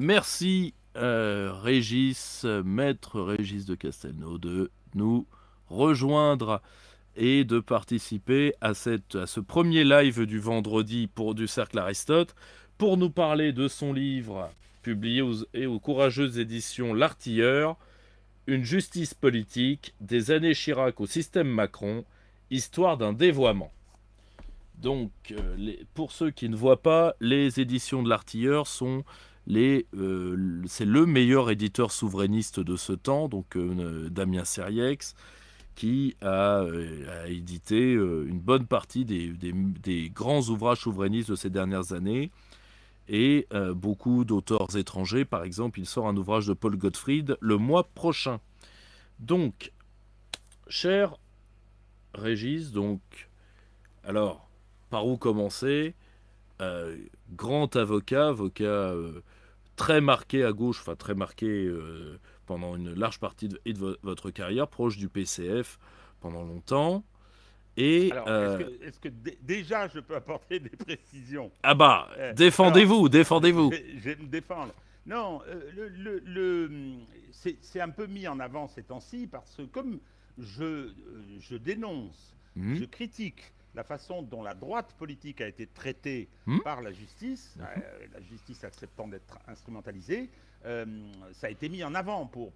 Merci Régis, maître Régis de Castelnau, de nous rejoindre et de participer à ce premier live du vendredi du Cercle Aristote pour nous parler de son livre publié aux courageuses éditions L'Artilleur, une justice politique des années Chirac au système Macron, histoire d'un dévoiement. Donc, pour ceux qui ne voient pas, les éditions de l'Artilleur sont c'est le meilleur éditeur souverainiste de ce temps, donc Damien Sériex, qui a édité une bonne partie des grands ouvrages souverainistes de ces dernières années, et beaucoup d'auteurs étrangers. Par exemple, il sort un ouvrage de Paul Gottfried le mois prochain. Donc, cher Régis, donc, alors, par où commencer? Grand avocat, très marqué à gauche, enfin très marqué pendant une large partie de votre carrière, proche du PCF pendant longtemps. Et est-ce que déjà je peux apporter des précisions? Ah bah, défendez-vous, défendez-vous. Je vais me défendre. Non, c'est un peu mis en avant ces temps-ci parce que comme je dénonce, je critique la façon dont la droite politique a été traitée par la justice acceptant d'être instrumentalisée, ça a été mis en avant pour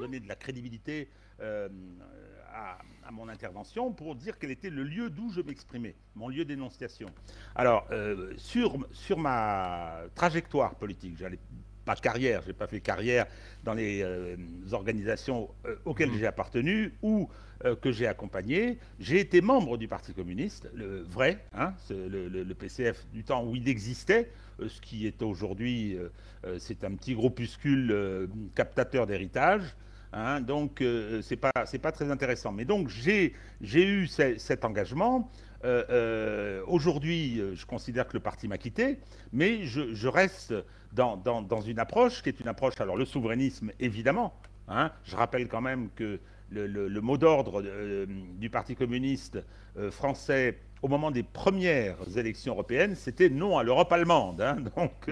donner de la crédibilité à mon intervention, pour dire quel était le lieu d'où je m'exprimais, mon lieu d'énonciation. Alors, sur ma trajectoire politique, j'allais pas carrière, j'ai pas fait carrière dans les organisations auxquelles j'ai appartenu ou que j'ai accompagné. J'ai été membre du Parti communiste, le vrai, hein, le PCF du temps où il existait, ce qui est aujourd'hui, c'est un petit groupuscule captateur d'héritage. Hein, donc c'est pas très intéressant. Mais donc j'ai eu cet engagement. Aujourd'hui, je considère que le parti m'a quitté, mais je reste dans une approche qui est une approche, alors le souverainisme évidemment, hein, je rappelle quand même que le mot d'ordre du Parti communiste français au moment des premières élections européennes, c'était non à l'Europe allemande, hein, donc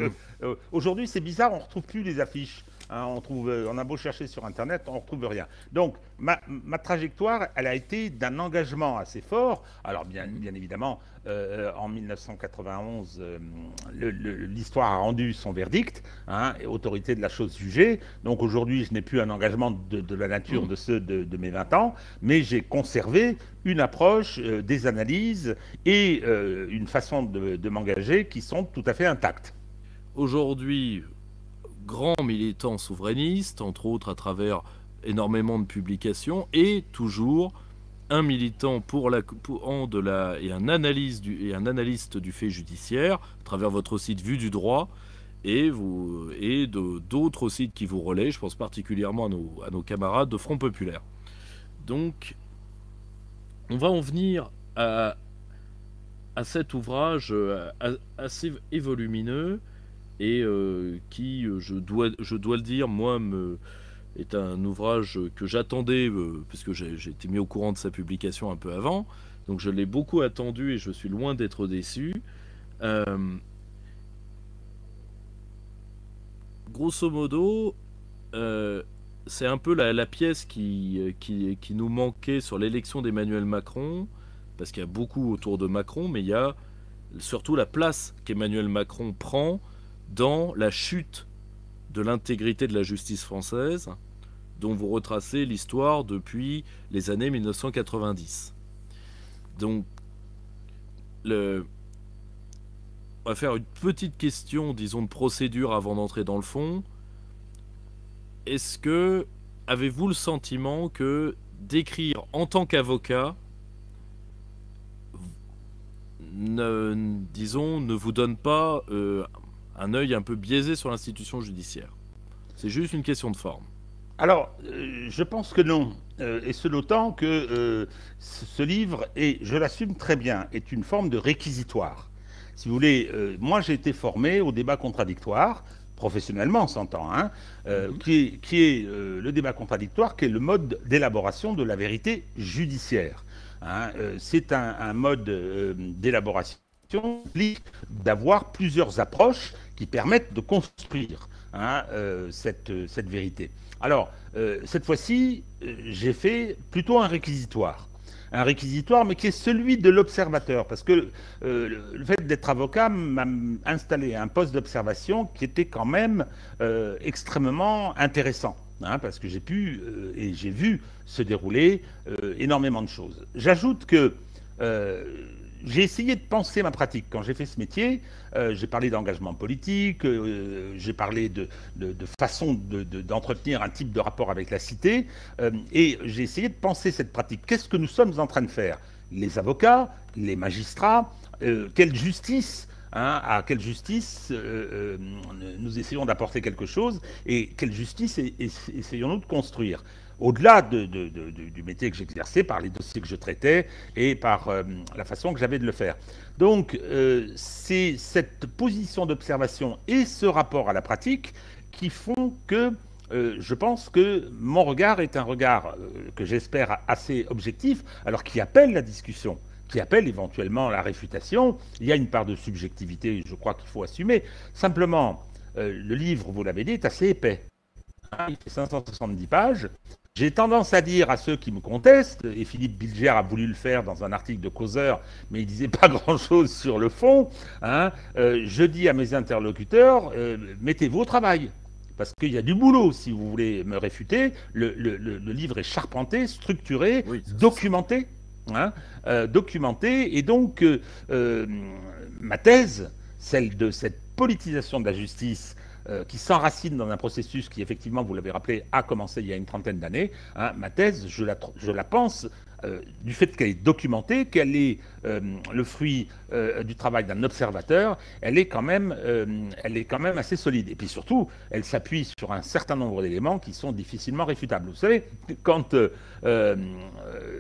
aujourd'hui c'est bizarre, on ne retrouve plus les affiches. Hein, on a beau chercher sur Internet, on ne retrouve rien. Donc, ma trajectoire, elle a été d'un engagement assez fort. Alors, bien évidemment, en 1991, l'histoire a rendu son verdict, hein, autorité de la chose jugée. Donc, aujourd'hui, je n'ai plus un engagement de la nature de ceux de mes 20 ans, mais j'ai conservé une approche, des analyses et une façon de m'engager qui sont tout à fait intactes. Aujourd'hui, grand militant souverainiste, entre autres à travers énormément de publications, et toujours un militant et un analyste du fait judiciaire, à travers votre site Vue du droit, et d'autres sites qui vous relaient, je pense particulièrement à nos camarades de Front Populaire. Donc, on va en venir à cet ouvrage assez évolumineux, et qui, je dois le dire, moi, est un ouvrage que j'attendais, parce que j'ai été mis au courant de sa publication un peu avant, donc je l'ai beaucoup attendu et je suis loin d'être déçu. Grosso modo, c'est un peu la pièce qui nous manquait sur l'élection d'Emmanuel Macron, parce qu'il y a beaucoup autour de Macron, mais il y a surtout la place qu'Emmanuel Macron prend dans la chute de l'intégrité de la justice française, dont vous retracez l'histoire depuis les années 1990. Donc, on va faire une petite question, disons, de procédure avant d'entrer dans le fond. Est-ce que, avez-vous le sentiment que d'écrire en tant qu'avocat, ne vous donne pas un œil un peu biaisé sur l'institution judiciaire? C'est juste une question de forme. Alors, je pense que non. Et ce d'autant que ce livre, et je l'assume très bien, est une forme de réquisitoire. Si vous voulez, moi j'ai été formé au débat contradictoire, professionnellement on s'entend, hein, qui est le débat contradictoire, qui est le mode d'élaboration de la vérité judiciaire. Hein. C'est un mode d'élaboration d'avoir plusieurs approches qui permettent de construire. hein, cette vérité. Alors, cette fois-ci, j'ai fait plutôt un réquisitoire. Un réquisitoire, mais qui est celui de l'observateur, parce que le fait d'être avocat m'a installé un poste d'observation qui était quand même extrêmement intéressant, hein, parce que j'ai pu et j'ai vu se dérouler énormément de choses. J'ajoute que j'ai essayé de penser ma pratique. Quand j'ai fait ce métier, j'ai parlé d'engagement politique, j'ai parlé de façon d'entretenir un type de rapport avec la cité, et j'ai essayé de penser cette pratique. Qu'est-ce que nous sommes en train de faire? Les avocats, les magistrats, quelle justice, hein, à quelle justice nous essayons d'apporter quelque chose, et quelle justice essayons-nous de construire ? Au-delà du métier que j'exerçais, par les dossiers que je traitais et par la façon que j'avais de le faire. Donc, c'est cette position d'observation et ce rapport à la pratique qui font que je pense que mon regard est un regard que j'espère assez objectif, alors qui appelle la discussion, qui appelle éventuellement la réfutation. Il y a une part de subjectivité, je crois qu'il faut assumer. Simplement, le livre, vous l'avez dit, est assez épais. Il fait 570 pages. J'ai tendance à dire à ceux qui me contestent, et Philippe Bilger a voulu le faire dans un article de Causeur, mais il ne disait pas grand-chose sur le fond, hein, je dis à mes interlocuteurs, mettez-vous au travail, parce qu'il y a du boulot, si vous voulez me réfuter. Le livre est charpenté, structuré, oui, documenté, hein, documenté, et donc ma thèse, celle de cette politisation de la justice, qui s'enracine dans un processus qui, effectivement, vous l'avez rappelé, a commencé il y a une trentaine d'années, hein, ma thèse, je la pense, du fait qu'elle est documentée, qu'elle est le fruit du travail d'un observateur, elle est quand même assez solide. Et puis surtout, elle s'appuie sur un certain nombre d'éléments qui sont difficilement réfutables. Vous savez, quand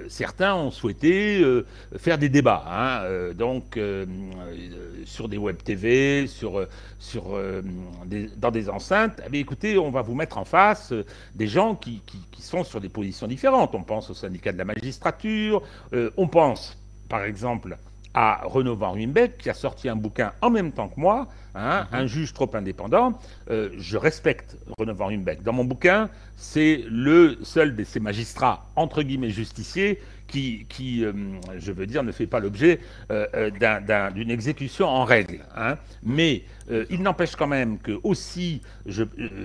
certains ont souhaité faire des débats, hein, donc sur des web TV, dans des enceintes, eh bien, écoutez, on va vous mettre en face des gens qui sont sur des positions différentes. On pense au syndicat de la magistrature. On pense, par exemple, à Renaud Van Ruymbeke, qui a sorti un bouquin en même temps que moi, hein, Un juge trop indépendant. Je respecte Renaud Van Ruymbeke. Dans mon bouquin, c'est le seul de ces magistrats, entre guillemets, justiciers, qui je veux dire, ne fait pas l'objet d'une exécution en règle. Hein. Mais il n'empêche quand même que, aussi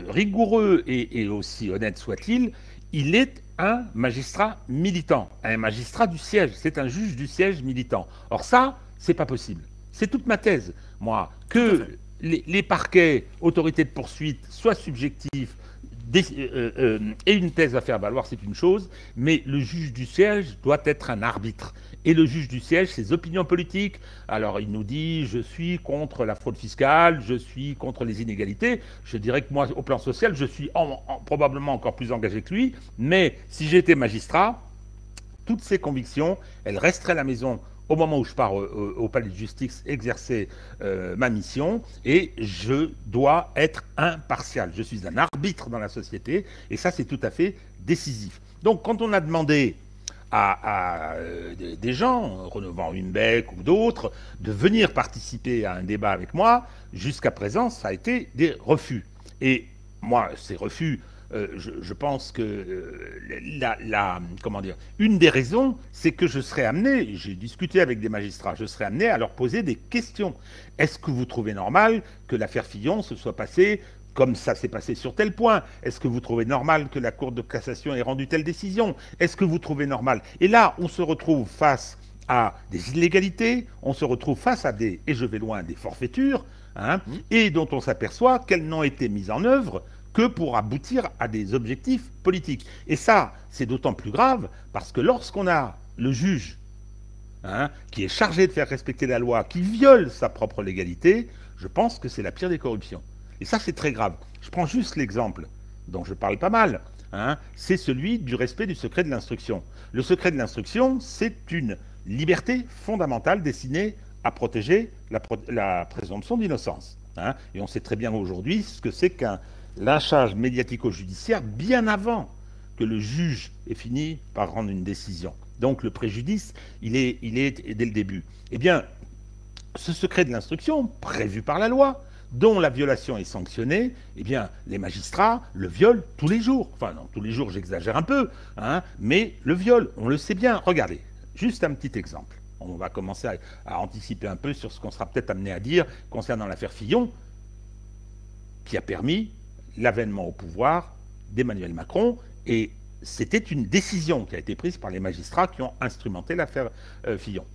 rigoureux et aussi honnête soit-il, il est un magistrat militant, un magistrat du siège, c'est un juge du siège militant. Or ça, c'est pas possible. C'est toute ma thèse, moi, que les parquets, autorités de poursuite, soient subjectifs et une thèse à faire valoir, c'est une chose, mais le juge du siège doit être un arbitre. Et le juge du siège, ses opinions politiques, alors il nous dit « je suis contre la fraude fiscale, je suis contre les inégalités », je dirais que moi, au plan social, je suis probablement encore plus engagé que lui, mais si j'étais magistrat, toutes ces convictions, elles resteraient à la maison au moment où je pars au palais de justice exercer ma mission, et je dois être impartial. Je suis un arbitre dans la société, et ça, c'est tout à fait décisif. Donc, quand on a demandé à des gens, Renaud Van Ruymbeke ou d'autres, de venir participer à un débat avec moi, jusqu'à présent, ça a été des refus. Et moi, ces refus, je pense que une des raisons, c'est que je serais amené, j'ai discuté avec des magistrats, je serais amené à leur poser des questions. Est-ce que vous trouvez normal que l'affaire Fillon se soit passée comme ça s'est passé sur tel point? Est-ce que vous trouvez normal que la Cour de cassation ait rendu telle décision? Est-ce que vous trouvez normal? Et là, on se retrouve face à des illégalités, on se retrouve face à des, et je vais loin, des forfaitures, hein, et dont on s'aperçoit qu'elles n'ont été mises en œuvre que pour aboutir à des objectifs politiques. Et ça, c'est d'autant plus grave parce que lorsqu'on a le juge, hein, qui est chargé de faire respecter la loi, qui viole sa propre légalité, je pense que c'est la pire des corruptions. Et ça, c'est très grave. Je prends juste l'exemple dont je parle pas mal, hein, c'est celui du respect du secret de l'instruction. Le secret de l'instruction, c'est une liberté fondamentale destinée à protéger la présomption d'innocence. Hein. Et on sait très bien aujourd'hui ce que c'est qu'un lynchage médiatico-judiciaire bien avant que le juge ait fini par rendre une décision. Donc le préjudice, il est dès le début. Eh bien, ce secret de l'instruction, prévu par la loi, dont la violation est sanctionnée, eh bien, les magistrats le violent tous les jours. Enfin, non, tous les jours, j'exagère un peu, hein, mais le viol, on le sait bien. Regardez, juste un petit exemple. On va commencer à anticiper un peu sur ce qu'on sera peut-être amené à dire concernant l'affaire Fillon, qui a permis l'avènement au pouvoir d'Emmanuel Macron. Et c'était une décision qui a été prise par les magistrats qui ont instrumenté l'affaire Fillon.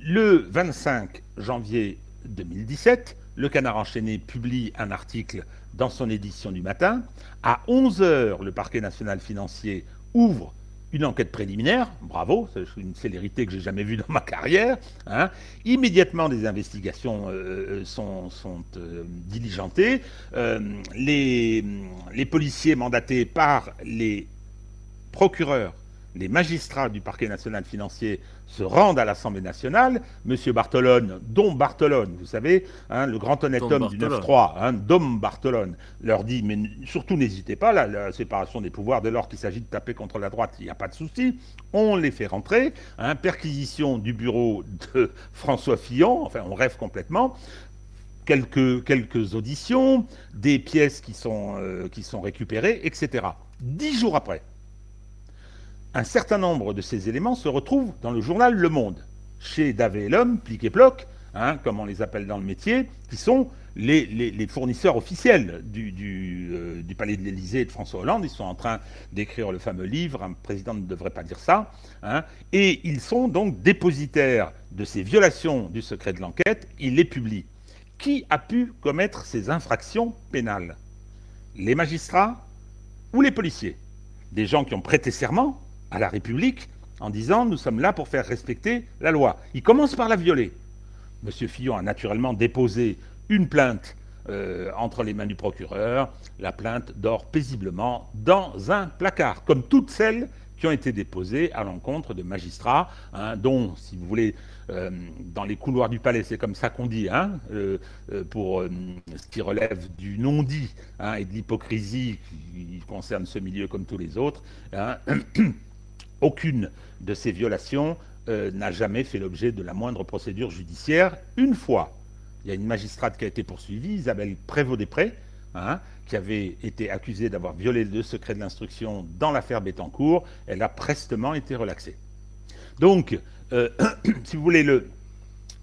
Le 25 janvier 2017, le Canard Enchaîné publie un article dans son édition du matin. À 11 h, le parquet national financier ouvre une enquête préliminaire, bravo, c'est une célérité que j'ai jamais vue dans ma carrière, hein. Immédiatement, des investigations sont diligentées. Les policiers mandatés par les procureurs, les magistrats du parquet national financier se rendent à l'Assemblée nationale. Monsieur Bartolone, Dom Bartolone, vous savez, hein, le grand honnête homme du 9-3, hein, Dom Bartolone, leur dit, mais surtout n'hésitez pas, la séparation des pouvoirs, dès lors qu'il s'agit de taper contre la droite, il n'y a pas de souci. On les fait rentrer, hein, perquisition du bureau de François Fillon, enfin on rêve complètement. Quelques auditions, des pièces qui sont récupérées, etc. 10 jours après, un certain nombre de ces éléments se retrouvent dans le journal Le Monde, chez Davé et l'Homme, Plic et Ploc, hein, comme on les appelle dans le métier, qui sont les fournisseurs officiels du Palais de l'Élysée et de François Hollande. Ils sont en train d'écrire le fameux livre, un président ne devrait pas dire ça, hein, et ils sont donc dépositaires de ces violations du secret de l'enquête, ils les publient. Qui a pu commettre ces infractions pénales? Les magistrats ou les policiers? Des gens qui ont prêté serment à la République en disant « nous sommes là pour faire respecter la loi ». Ils commencent par la violer. M. Fillon a naturellement déposé une plainte entre les mains du procureur. La plainte dort paisiblement dans un placard, comme toutes celles qui ont été déposées à l'encontre de magistrats, hein, dont, si vous voulez, dans les couloirs du palais, c'est comme ça qu'on dit, hein, pour ce qui relève du non-dit, hein, et de l'hypocrisie qui concerne ce milieu comme tous les autres, hein, aucune de ces violations n'a jamais fait l'objet de la moindre procédure judiciaire. Une fois, il y a une magistrate qui a été poursuivie, Isabelle Prévost-Després, hein, qui avait été accusée d'avoir violé le secret de l'instruction dans l'affaire Bettencourt. Elle a prestement été relaxée. Donc, si vous voulez,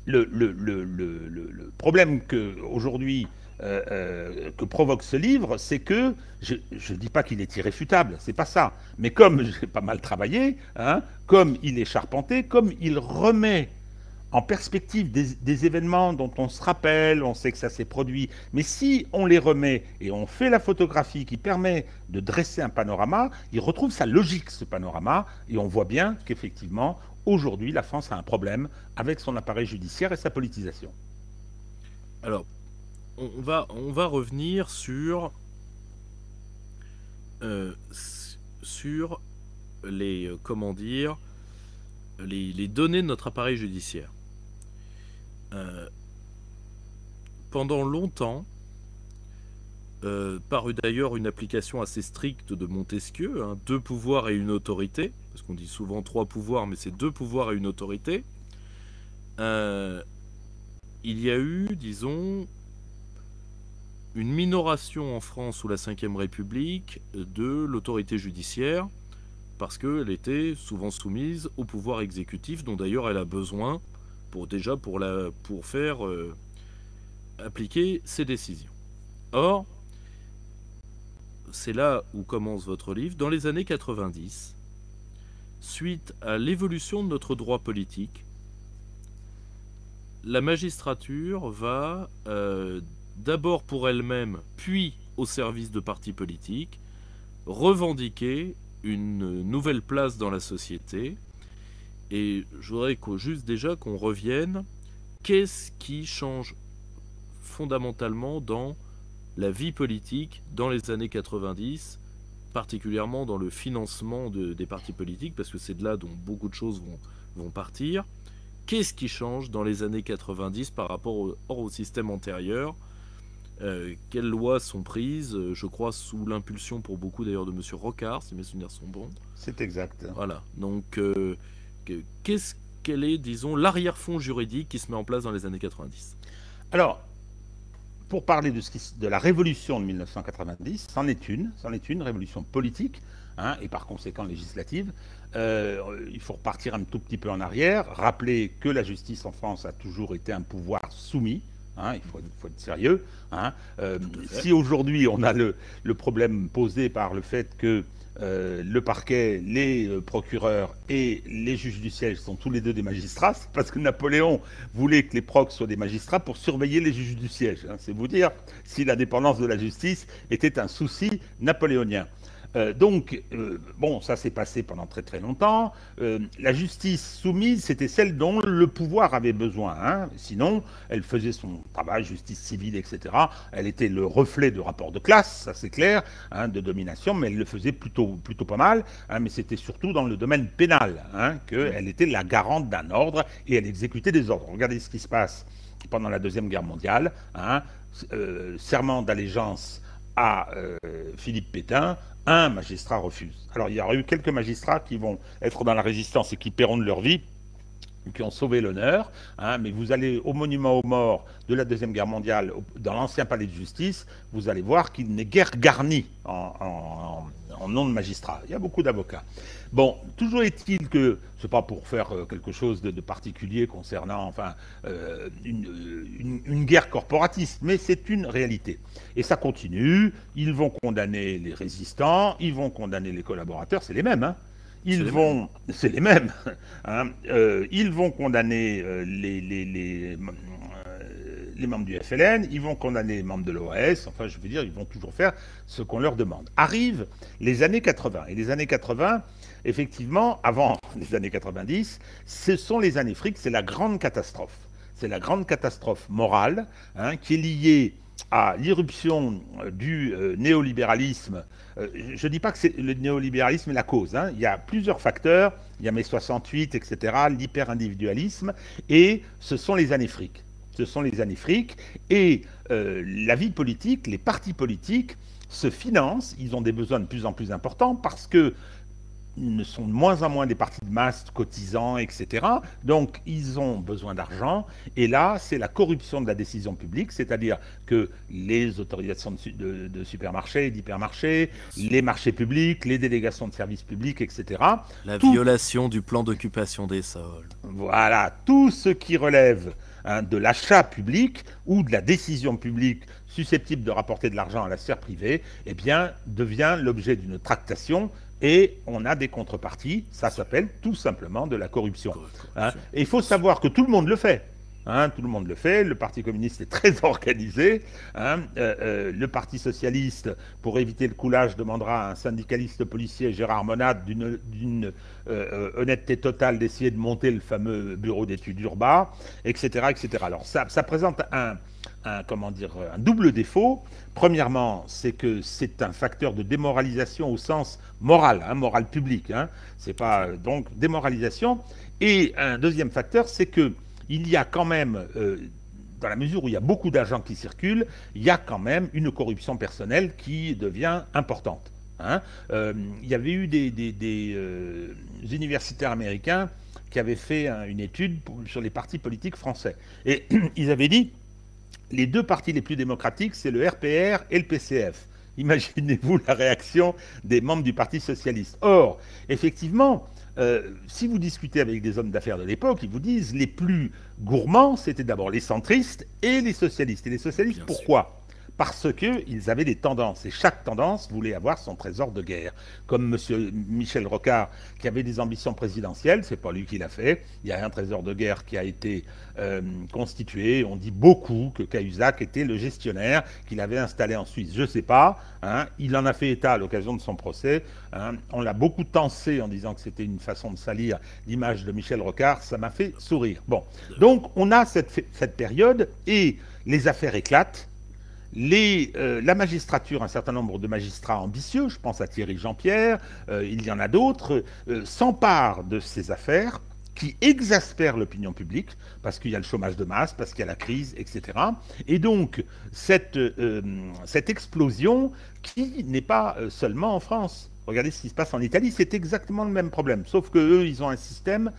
le problème qu'aujourd'hui que provoque ce livre, c'est que, je ne dis pas qu'il est irréfutable, c'est pas ça, mais comme j'ai pas mal travaillé, hein, comme il est charpenté, comme il remet en perspective des événements dont on se rappelle, on sait que ça s'est produit, mais si on les remet et on fait la photographie qui permet de dresser un panorama, il retrouve sa logique, ce panorama, et on voit bien qu'effectivement, aujourd'hui, la France a un problème avec son appareil judiciaire et sa politisation. Alors, on va revenir sur les, comment dire, les données de notre appareil judiciaire. Pendant longtemps, parut d'ailleurs une application assez stricte de Montesquieu, hein, 2 pouvoirs et une autorité, parce qu'on dit souvent 3 pouvoirs, mais c'est 2 pouvoirs et une autorité. Il y a eu, disons, une minoration en France sous la Ve République de l'autorité judiciaire, parce qu'elle était souvent soumise au pouvoir exécutif, dont d'ailleurs elle a besoin pour faire appliquer ses décisions. Or, c'est là où commence votre livre, dans les années 90, suite à l'évolution de notre droit politique, la magistrature va d'abord pour elle-même, puis au service de partis politiques, revendiquer une nouvelle place dans la société. Et je voudrais juste déjà qu'on revienne. Qu'est-ce qui change fondamentalement dans la vie politique dans les années 90, particulièrement dans le financement des partis politiques, parce que c'est de là dont beaucoup de choses vont partir. Qu'est-ce qui change dans les années 90 par rapport au système antérieur? Quelles lois sont prises, je crois, sous l'impulsion pour beaucoup d'ailleurs de M. Rocard, si mes souvenirs sont bons. C'est exact. Voilà. Donc, quel est, disons, l'arrière-fond juridique qui se met en place dans les années 90 ? Alors, pour parler de la révolution de 1990, c'en est une révolution politique, hein, et par conséquent législative. Il faut repartir un tout petit peu en arrière, rappeler que la justice en France a toujours été un pouvoir soumis, hein, il faut être sérieux. Hein. Si aujourd'hui on a le problème posé par le fait que le parquet, les procureurs et les juges du siège sont tous les deux des magistrats, c'est parce que Napoléon voulait que les procs soient des magistrats pour surveiller les juges du siège. Hein. C'est vous dire si la dépendance de la justice était un souci napoléonien. Donc, ça s'est passé pendant très très longtemps. La justice soumise, c'était celle dont le pouvoir avait besoin. Hein. Sinon, elle faisait son travail, justice civile, etc. Elle était le reflet de rapports de classe, ça c'est clair, hein, de domination, mais elle le faisait plutôt pas mal. Hein, mais c'était surtout dans le domaine pénal, hein, qu'elle était la garante d'un ordre et elle exécutait des ordres. Regardez ce qui se passe pendant la Deuxième Guerre mondiale. Hein, serment d'allégeance à Philippe Pétain, un magistrat refuse. Alors il y aura eu quelques magistrats qui vont être dans la résistance et qui paieront de leur vie, qui ont sauvé l'honneur, hein, mais vous allez au monument aux morts de la Deuxième Guerre mondiale, dans l'ancien palais de justice, vous allez voir qu'il n'est guère garni en nom de magistrat. Il y a beaucoup d'avocats. Bon, toujours est-il que, c'est pas pour faire quelque chose de particulier concernant enfin, une guerre corporatiste, mais c'est une réalité. Et ça continue, ils vont condamner les résistants, ils vont condamner les collaborateurs, c'est les mêmes, hein. C'est les mêmes. Hein, ils vont condamner les membres du FLN, ils vont condamner les membres de l'OAS, enfin je veux dire, ils vont toujours faire ce qu'on leur demande. Arrivent les années 80, et les années 80, effectivement, avant les années 90, ce sont les années fric, c'est la grande catastrophe. C'est la grande catastrophe morale, hein, qui est liée à l'irruption du néolibéralisme. Je ne dis pas que le néolibéralisme est la cause, hein. Il y a plusieurs facteurs, il y a mai 68, etc., l'hyper-individualisme, et ce sont les années fric. Ce sont les années fric, et la vie politique, les partis politiques se financent, ils ont des besoins de plus en plus importants, parce que ne sont de moins en moins des partis de masse cotisants, etc. Donc, ils ont besoin d'argent. Et là, c'est la corruption de la décision publique, c'est-à-dire que les autorisations de supermarchés, d'hypermarchés, les marchés publics, les délégations de services publics, etc. La violation du plan d'occupation des sols. Voilà, tout ce qui relève, hein, de l'achat public ou de la décision publique susceptible de rapporter de l'argent à la sphère privée, eh bien, devient l'objet d'une tractation. Et on a des contreparties, ça s'appelle tout simplement de la corruption. Hein. Et il faut savoir que tout le monde le fait. Hein, tout le monde le fait, le Parti communiste est très organisé, hein, le Parti socialiste, pour éviter le coulage, demandera à un syndicaliste policier, Gérard Monade, d'une honnêteté totale d'essayer de monter le fameux bureau d'études urbaines, etc., etc. Alors ça présente un double défaut. Premièrement, c'est que c'est un facteur de démoralisation au sens moral, hein, moral public, hein. C'est pas donc démoralisation. Et un deuxième facteur, c'est que il y a quand même, dans la mesure où il y a beaucoup d'argent qui circule, il y a quand même une corruption personnelle qui devient importante. Hein. Il y avait eu des universitaires américains qui avaient fait une étude sur les partis politiques français. Et ils avaient dit, les deux partis les plus démocratiques, c'est le RPR et le PCF. Imaginez-vous la réaction des membres du Parti socialiste. Or, effectivement, si vous discutez avec des hommes d'affaires de l'époque, ils vous disent les plus gourmands, c'était d'abord les centristes et les socialistes. Et les socialistes, pourquoi ? Parce qu'ils avaient des tendances, et chaque tendance voulait avoir son trésor de guerre. Comme M. Michel Rocard, qui avait des ambitions présidentielles, c'est pas lui qui l'a fait, il y a un trésor de guerre qui a été constitué, on dit beaucoup que Cahuzac était le gestionnaire qu'il avait installé en Suisse, je sais pas, hein, il en a fait état à l'occasion de son procès, hein, on l'a beaucoup tensé en disant que c'était une façon de salir l'image de Michel Rocard, ça m'a fait sourire. Bon, donc on a cette période, et les affaires éclatent. La magistrature, un certain nombre de magistrats ambitieux, je pense à Thierry Jean-Pierre, il y en a d'autres, s'emparent de ces affaires qui exaspèrent l'opinion publique, parce qu'il y a le chômage de masse, parce qu'il y a la crise, etc. Et donc, cette explosion qui n'est pas seulement en France. Regardez ce qui se passe en Italie, c'est exactement le même problème, sauf que eux, ils ont un système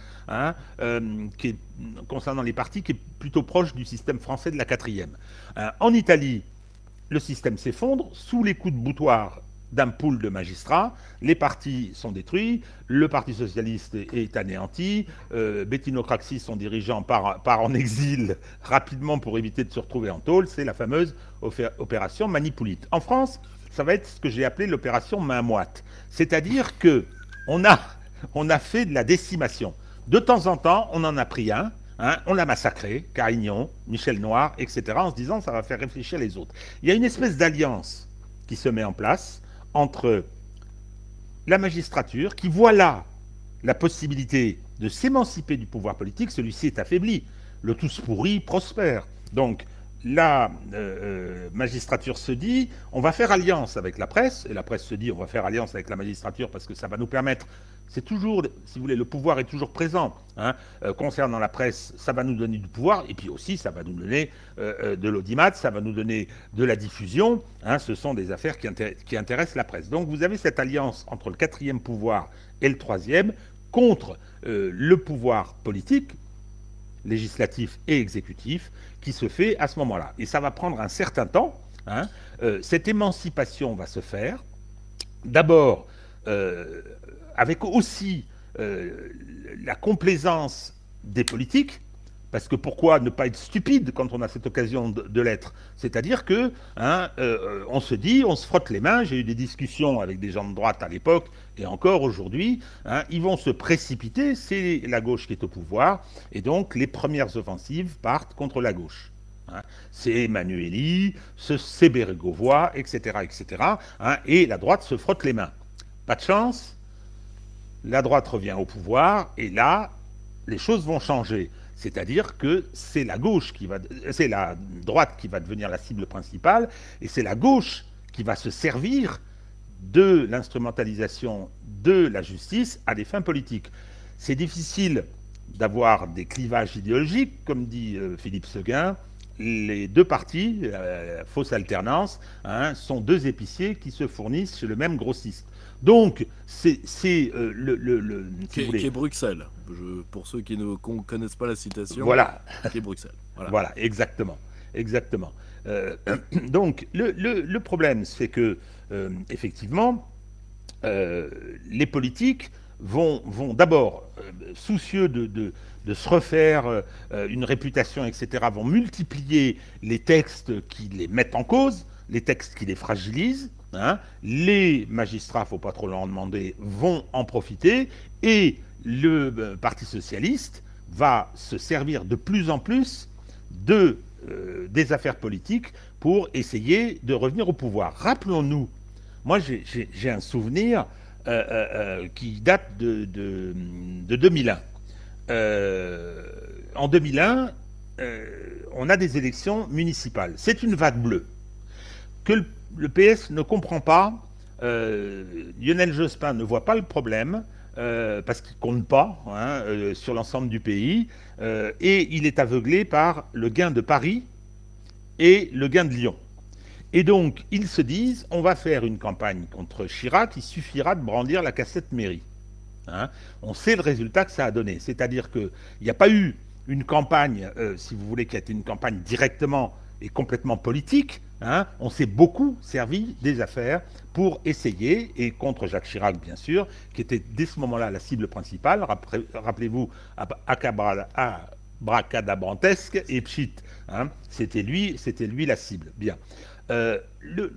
qui est, concernant les partis, qui est plutôt proche du système français de la 4e. En Italie, le système s'effondre sous les coups de boutoir d'un pool de magistrats, les partis sont détruits, le Parti socialiste est anéanti, Bettino Craxi, son dirigeant, part en exil rapidement pour éviter de se retrouver en tôle, c'est la fameuse opération Manipulite. En France, ça va être ce que j'ai appelé l'opération main moite, c'est-à-dire qu'on a fait de la décimation. De temps en temps, on en a pris un, on l'a massacré, Carignon, Michel Noir, etc., en se disant ça va faire réfléchir les autres. Il y a une espèce d'alliance qui se met en place entre la magistrature, qui voit là la possibilité de s'émanciper du pouvoir politique, celui-ci est affaibli, le tous pourri prospère. Donc, la magistrature se dit on va faire alliance avec la presse, et la presse se dit on va faire alliance avec la magistrature parce que ça va nous permettre, c'est toujours, si vous voulez, le pouvoir est toujours présent concernant la presse, ça va nous donner du pouvoir, et puis aussi ça va nous donner de l'audimat, ça va nous donner de la diffusion, ce sont des affaires qui intéressent la presse. Donc vous avez cette alliance entre le 4e pouvoir et le 3e contre le pouvoir politique, législatif et exécutif, qui se fait à ce moment-là. Et ça va prendre un certain temps. Cette émancipation va se faire, d'abord avec aussi la complaisance des politiques, parce que pourquoi ne pas être stupide quand on a cette occasion de l'être? C'est-à-dire que on se dit, on se frotte les mains, j'ai eu des discussions avec des gens de droite à l'époque, et encore aujourd'hui, ils vont se précipiter, c'est la gauche qui est au pouvoir, et donc les premières offensives partent contre la gauche. C'est Emmanueli, c'est Bérégovoy, etc., etc., et la droite se frotte les mains. Pas de chance, la droite revient au pouvoir, et là, les choses vont changer. C'est-à-dire que c'est la gauche qui va, c'est la droite qui va devenir la cible principale, et c'est la gauche qui va se servir de l'instrumentalisation de la justice à des fins politiques. C'est difficile d'avoir des clivages idéologiques, comme dit Philippe Seguin. Les deux partis, fausse alternance, sont deux épiciers qui se fournissent chez le même grossiste. Donc, c'est le si qui est Bruxelles. Pour ceux qui ne connaissent pas la citation, voilà. Qui est Bruxelles. Voilà, voilà, exactement, exactement. Donc, le problème, c'est que effectivement, les politiques vont d'abord, soucieux de se refaire une réputation, etc., vont multiplier les textes qui les mettent en cause, les textes qui les fragilisent. Les magistrats, faut pas trop leur en demander, vont en profiter, et le Parti socialiste va se servir de plus en plus des affaires politiques pour essayer de revenir au pouvoir. Rappelons-nous, moi j'ai un souvenir qui date de 2001. En 2001, on a des élections municipales. C'est une vague bleue que le PS ne comprend pas, Lionel Jospin ne voit pas le problème, parce qu'il ne compte pas sur l'ensemble du pays, et il est aveuglé par le gain de Paris et le gain de Lyon. Et donc, ils se disent, on va faire une campagne contre Chirac, il suffira de brandir la cassette mairie. On sait le résultat que ça a donné, c'est-à-dire qu'il n'y a pas eu une campagne, si vous voulez, qui a été une campagne directement et complètement politique. On s'est beaucoup servi des affaires pour essayer, et contre Jacques Chirac bien sûr, qui était dès ce moment-là la cible principale, rappelez-vous, abracadabrantesque et pchit, c'était lui la cible. Bien. Le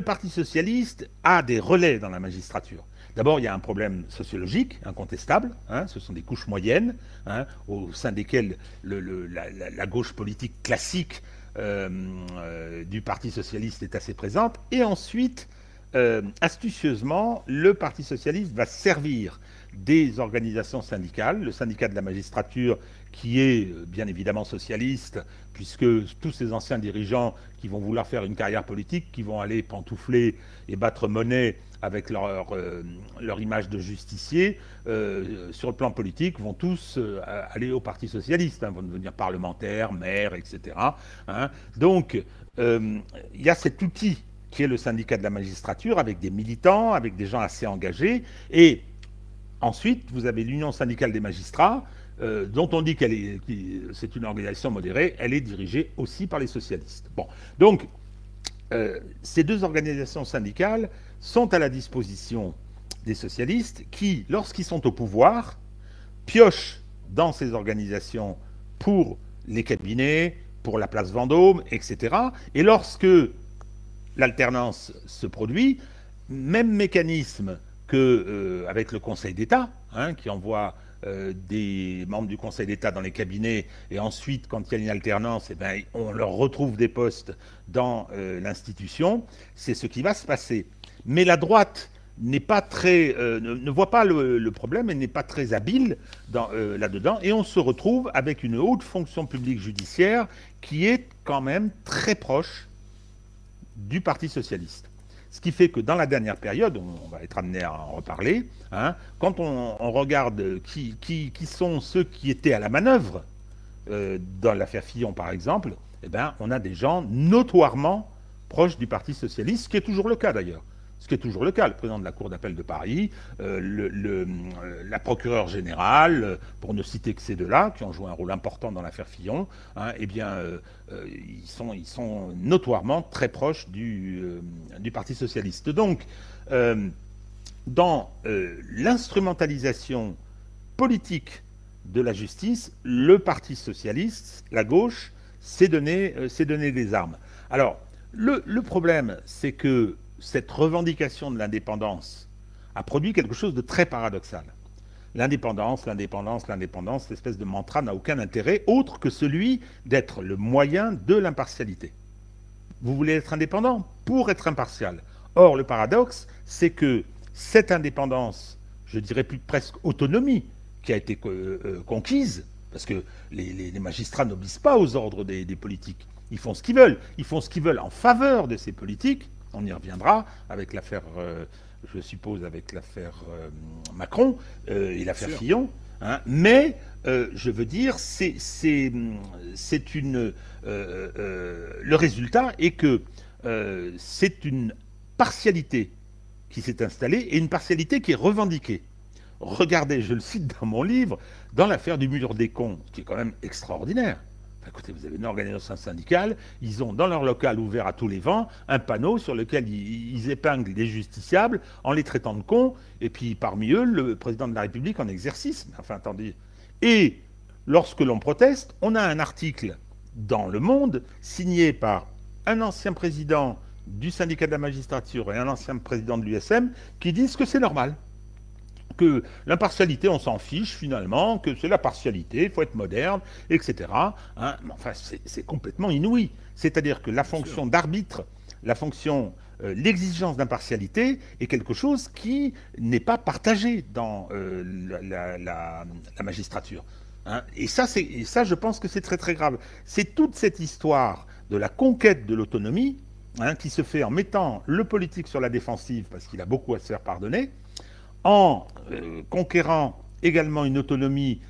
Parti socialiste a des relais dans la magistrature. D'abord, il y a un problème sociologique incontestable, ce sont des couches moyennes, au sein desquelles la gauche politique classique du Parti socialiste est assez présente, et ensuite, astucieusement, le Parti socialiste va servir des organisations syndicales, le syndicat de la magistrature qui est bien évidemment socialiste, puisque tous ces anciens dirigeants qui vont vouloir faire une carrière politique, qui vont aller pantoufler et battre monnaie avec leur image de justicier, sur le plan politique, vont tous aller au Parti socialiste, vont devenir parlementaires, maires, etc. Donc, il y a cet outil qui est le syndicat de la magistrature, avec des militants, avec des gens assez engagés. Et ensuite, vous avez l'Union syndicale des magistrats, dont on dit qu'elle est, c'est une organisation modérée, elle est dirigée aussi par les socialistes. Bon, donc, ces deux organisations syndicales sont à la disposition des socialistes qui, lorsqu'ils sont au pouvoir, piochent dans ces organisations pour les cabinets, pour la place Vendôme, etc. Et lorsque l'alternance se produit, même mécanisme qu'avec le Conseil d'État, hein, qui envoie des membres du Conseil d'État dans les cabinets, et ensuite, quand il y a une alternance, eh ben, on leur retrouve des postes dans l'institution. C'est ce qui va se passer. Mais la droite n'est pas très, ne voit pas le problème et n'est pas très habile là-dedans. Et on se retrouve avec une haute fonction publique judiciaire qui est quand même très proche du Parti socialiste. Ce qui fait que dans la dernière période, on va être amené à en reparler, hein, quand on regarde qui sont ceux qui étaient à la manœuvre, dans l'affaire Fillon par exemple, eh ben, on a des gens notoirement proches du Parti socialiste, ce qui est toujours le cas d'ailleurs. Ce qui est toujours le cas, le président de la Cour d'appel de Paris, la procureure générale, pour ne citer que ces deux-là, qui ont joué un rôle important dans l'affaire Fillon, hein, eh bien, ils sont notoirement très proches du Parti socialiste. Donc, dans l'instrumentalisation politique de la justice, le Parti socialiste, la gauche, s'est donné des armes. Alors, le problème, c'est que cette revendication de l'indépendance a produit quelque chose de très paradoxal. L'indépendance, l'indépendance, l'indépendance, l'espèce de mantra n'a aucun intérêt autre que celui d'être le moyen de l'impartialité. Vous voulez être indépendant pour être impartial. Or, le paradoxe, c'est que cette indépendance, je dirais plus presque autonomie, qui a été conquise, parce que les magistrats n'obéissent pas aux ordres des politiques. Ils font ce qu'ils veulent. Ils font ce qu'ils veulent en faveur de ces politiques. On y reviendra avec l'affaire, je suppose, avec l'affaire Macron et l'affaire Fillon. Hein, mais, je veux dire, le résultat est que c'est une partialité qui s'est installée et une partialité qui est revendiquée. Regardez, je le cite dans mon livre, dans l'affaire du mur des cons, qui est quand même extraordinaire. Écoutez, vous avez une organisation syndicale, ils ont dans leur local ouvert à tous les vents un panneau sur lequel ils épinglent les justiciables en les traitant de cons, et puis parmi eux, le président de la République en exercice. Enfin, attendez. Et lorsque l'on proteste, on a un article dans Le Monde signé par un ancien président du syndicat de la magistrature et un ancien président de l'USM qui disent que c'est normal. Que l'impartialité, on s'en fiche finalement, que c'est la partialité, il faut être moderne, etc. Hein, mais enfin, c'est complètement inouï. C'est-à-dire que la fonction d'arbitre, la fonction, l'exigence d'impartialité est quelque chose qui n'est pas partagé dans la magistrature. Hein. Et ça, je pense que c'est très très grave. C'est toute cette histoire de la conquête de l'autonomie, hein, qui se fait en mettant le politique sur la défensive, parce qu'il a beaucoup à se faire pardonner, en conquérant également une autonomie,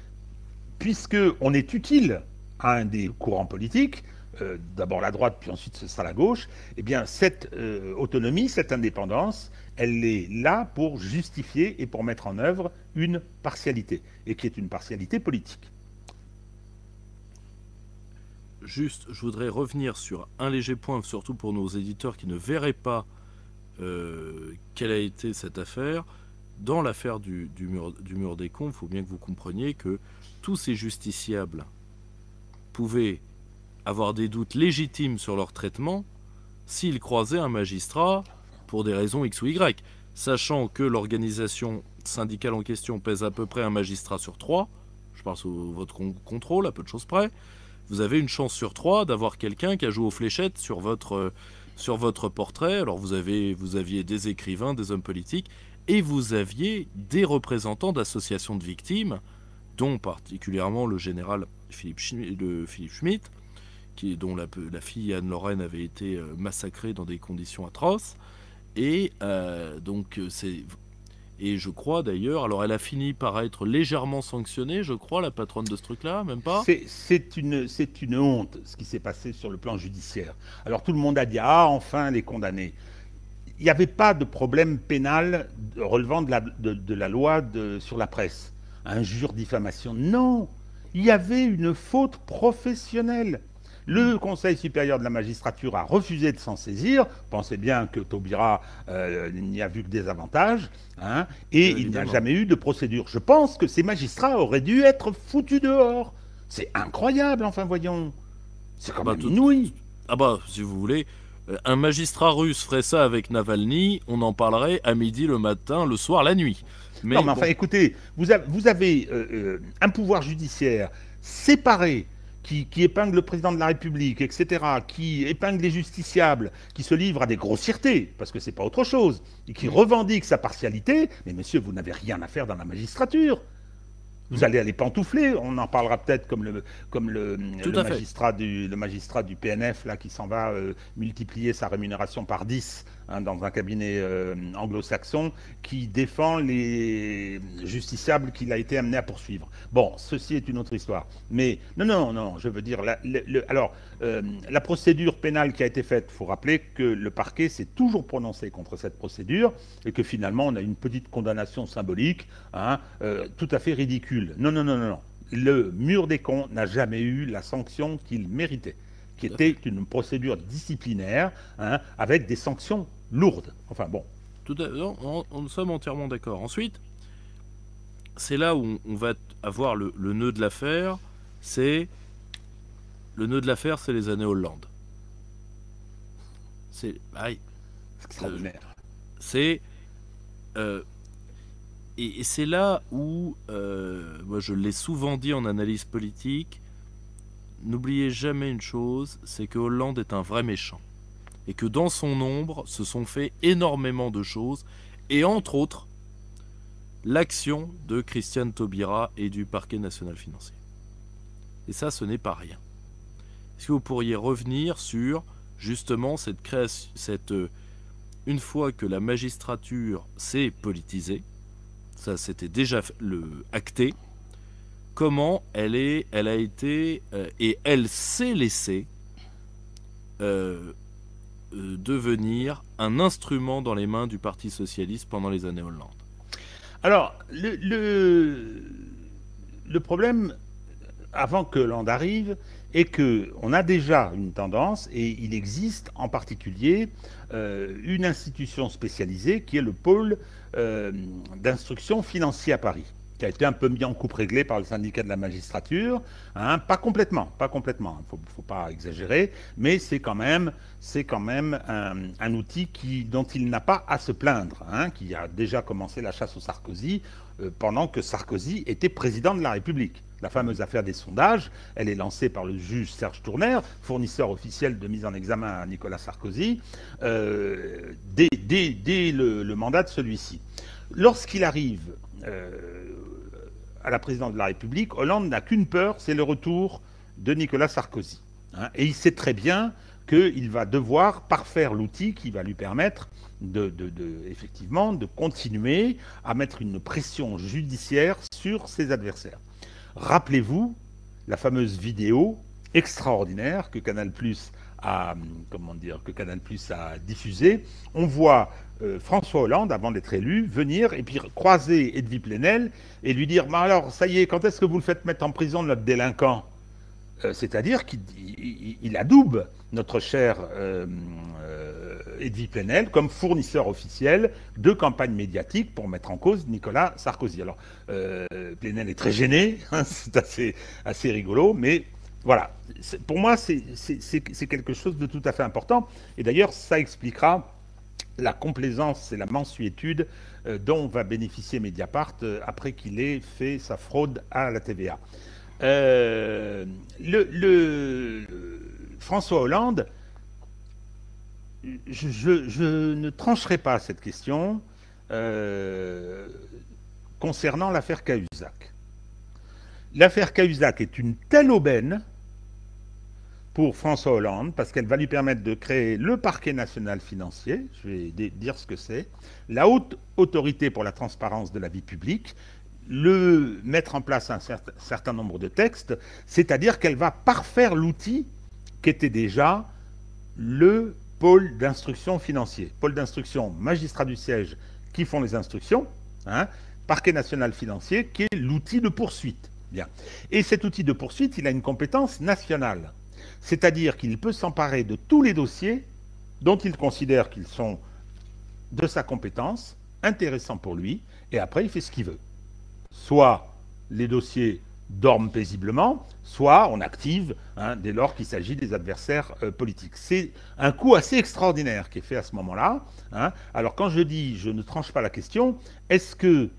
puisqu'on est utile à un des courants politiques, d'abord la droite, puis ensuite ce sera la gauche, eh bien cette autonomie, cette indépendance, elle est là pour justifier et pour mettre en œuvre une partialité, et qui est une partialité politique. Juste, je voudrais revenir sur un léger point, surtout pour nos éditeurs qui ne verraient pas quelle a été cette affaire. Dans l'affaire du mur des cons, il faut bien que vous compreniez que tous ces justiciables pouvaient avoir des doutes légitimes sur leur traitement s'ils croisaient un magistrat pour des raisons X ou Y. Sachant que l'organisation syndicale en question pèse à peu près un magistrat sur 3, je parle sous votre contrôle, à peu de choses près, vous avez une chance sur 3 d'avoir quelqu'un qui a joué aux fléchettes sur votre portrait. Alors vous aviez des écrivains, des hommes politiques, et vous aviez des représentants d'associations de victimes, dont particulièrement le général Philippe Schmitt, dont la fille Anne-Lorraine avait été massacrée dans des conditions atroces. Et je crois d'ailleurs, alors elle a fini par être légèrement sanctionnée, je crois, la patronne de ce truc-là, même pas. C'est une honte, ce qui s'est passé sur le plan judiciaire. Alors tout le monde a dit « Ah, enfin, les condamnés ». il n'y avait pas de problème pénal relevant de la loi sur la presse. Injure, diffamation, non. Il y avait une faute professionnelle. Le Conseil supérieur de la magistrature a refusé de s'en saisir. Pensez bien que Taubira n'y a vu que des avantages. Hein, et évidemment, il n'y a jamais eu de procédure. Je pense que ces magistrats auraient dû être foutus dehors. C'est incroyable, enfin, voyons. C'est quand même inouï. Ah bah, si vous voulez, un magistrat russe ferait ça avec Navalny, on en parlerait à midi, le matin, le soir, la nuit. Mais non, mais bon, enfin, écoutez, vous avez un pouvoir judiciaire séparé, qui épingle le président de la République, etc., qui épingle les justiciables, qui se livre à des grossièretés, parce que c'est pas autre chose, et qui revendique sa partialité. Mais monsieur, vous n'avez rien à faire dans la magistrature. Vous allez aller pantoufler, on en parlera peut-être comme le magistrat du PNF là, qui s'en va multiplier sa rémunération par 10 hein, dans un cabinet anglo-saxon, qui défend les justiciables qu'il a été amené à poursuivre. Bon, ceci est une autre histoire. Mais non, je veux dire, la procédure pénale qui a été faite, il faut rappeler que le parquet s'est toujours prononcé contre cette procédure et que finalement on a une petite condamnation symbolique hein, tout à fait ridicule. Non. Le mur des cons n'a jamais eu la sanction qu'il méritait, qui était une procédure disciplinaire hein, avec des sanctions lourdes. Enfin bon. Nous sommes entièrement d'accord. Ensuite, c'est là où on va avoir le nœud de l'affaire. C'est les années Hollande. C'est extraordinaire. Et c'est là où, moi je l'ai souvent dit en analyse politique, n'oubliez jamais une chose, c'est que Hollande est un vrai méchant. Et que dans son ombre se sont fait énormément de choses, et entre autres, l'action de Christiane Taubira et du parquet national financier. Et ça, ce n'est pas rien. Est-ce que vous pourriez revenir sur, justement, cette création, une fois que la magistrature s'est politisée, ça c'était déjà acté, comment elle s'est laissée devenir un instrument dans les mains du Parti Socialiste pendant les années Hollande. Alors, le problème, avant que Hollande arrive, est qu'on a déjà une tendance, et il existe en particulier une institution spécialisée qui est le pôle d'instruction financier à Paris, qui a été un peu mis en coupe réglée par le syndicat de la magistrature, hein, pas complètement, faut pas exagérer, mais c'est quand même un outil dont il n'a pas à se plaindre, hein, qui a déjà commencé la chasse au Sarkozy pendant que Sarkozy était président de la République. La fameuse affaire des sondages, elle est lancée par le juge Serge Tournaire, fournisseur officiel de mise en examen à Nicolas Sarkozy, dès le mandat de celui-ci. Lorsqu'il arrive à la présidence de la République, Hollande n'a qu'une peur, c'est le retour de Nicolas Sarkozy. Hein, et il sait très bien qu'il va devoir parfaire l'outil qui va lui permettre effectivement de continuer à mettre une pression judiciaire sur ses adversaires. Rappelez-vous la fameuse vidéo extraordinaire que Canal+ a diffusée. On voit François Hollande, avant d'être élu, venir et puis croiser Edwy Plenel et lui dire bah « Alors, ça y est, quand est-ce que vous le faites mettre en prison, notre délinquant ?» C'est-à-dire qu'il adoube notre cher Edwy Plenel comme fournisseur officiel de campagne médiatique pour mettre en cause Nicolas Sarkozy. Alors, Plenel est très gêné, hein, c'est assez rigolo, mais voilà. Pour moi, c'est quelque chose de tout à fait important. Et d'ailleurs, ça expliquera la complaisance et la mansuétude dont va bénéficier Mediapart après qu'il ait fait sa fraude à la TVA. François Hollande, je ne trancherai pas cette question concernant l'affaire Cahuzac. L'affaire Cahuzac est une telle aubaine pour François Hollande, parce qu'elle va lui permettre de créer le parquet national financier, je vais dire ce que c'est, la haute autorité pour la transparence de la vie publique, mettre en place un certain nombre de textes, c'est-à-dire qu'elle va parfaire l'outil qu'était déjà le pôle d'instruction financier, pôle d'instruction magistrat du siège qui font les instructions, hein, parquet national financier qui est l'outil de poursuite. Bien. Et cet outil de poursuite, il a une compétence nationale, c'est-à-dire qu'il peut s'emparer de tous les dossiers dont il considère qu'ils sont de sa compétence, intéressants pour lui, et après il fait ce qu'il veut. Soit les dossiers dorment paisiblement, soit on active hein, dès lors qu'il s'agit des adversaires politiques. C'est un coup assez extraordinaire qui est fait à ce moment-là. Hein. Alors quand je dis, je ne tranche pas la question, est-ce que,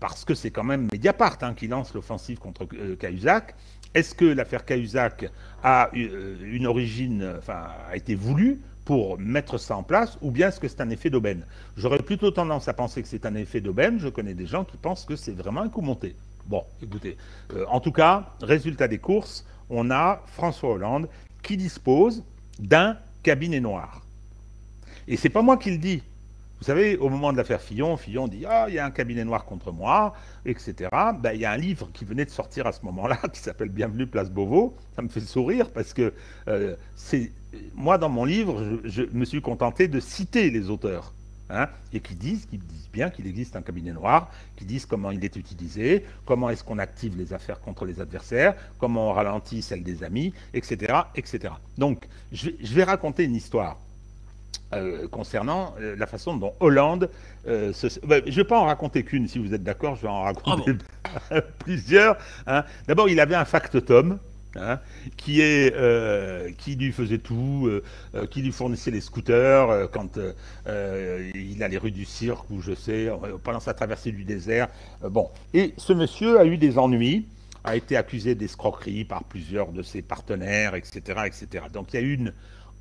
parce que c'est quand même Mediapart hein, qui lance l'offensive contre Cahuzac, est-ce que l'affaire Cahuzac a une origine, enfin a été voulue pour mettre ça en place, ou bien est-ce que c'est un effet d'aubaine? J'aurais plutôt tendance à penser que c'est un effet d'aubaine. Je connais des gens qui pensent que c'est vraiment un coup monté. Bon, écoutez, en tout cas, résultat des courses, on a François Hollande qui dispose d'un cabinet noir. Et c'est pas moi qui le dis. Vous savez, au moment de l'affaire Fillon, Fillon dit « Ah, il y a un cabinet noir contre moi, etc. » Ben, il y a un livre qui venait de sortir à ce moment-là, qui s'appelle « Bienvenue Place Beauvau ». Ça me fait sourire parce que moi, dans mon livre, je me suis contenté de citer les auteurs. Hein, et qui disent bien qu'il existe un cabinet noir, qui disent comment il est utilisé, comment est-ce qu'on active les affaires contre les adversaires, comment on ralentit celle des amis, etc. etc. Donc, je vais raconter une histoire concernant la façon dont Hollande... je ne vais pas en raconter qu'une, si vous êtes d'accord, je vais en raconter plusieurs. Hein. D'abord, il avait un factotum. Hein, qui lui faisait tout, qui lui fournissait les scooters quand il allait rue du Cirque ou je sais, pendant sa traversée du désert. Bon. Et ce monsieur a eu des ennuis, a été accusé d'escroquerie par plusieurs de ses partenaires, etc., etc. Donc il y a eu une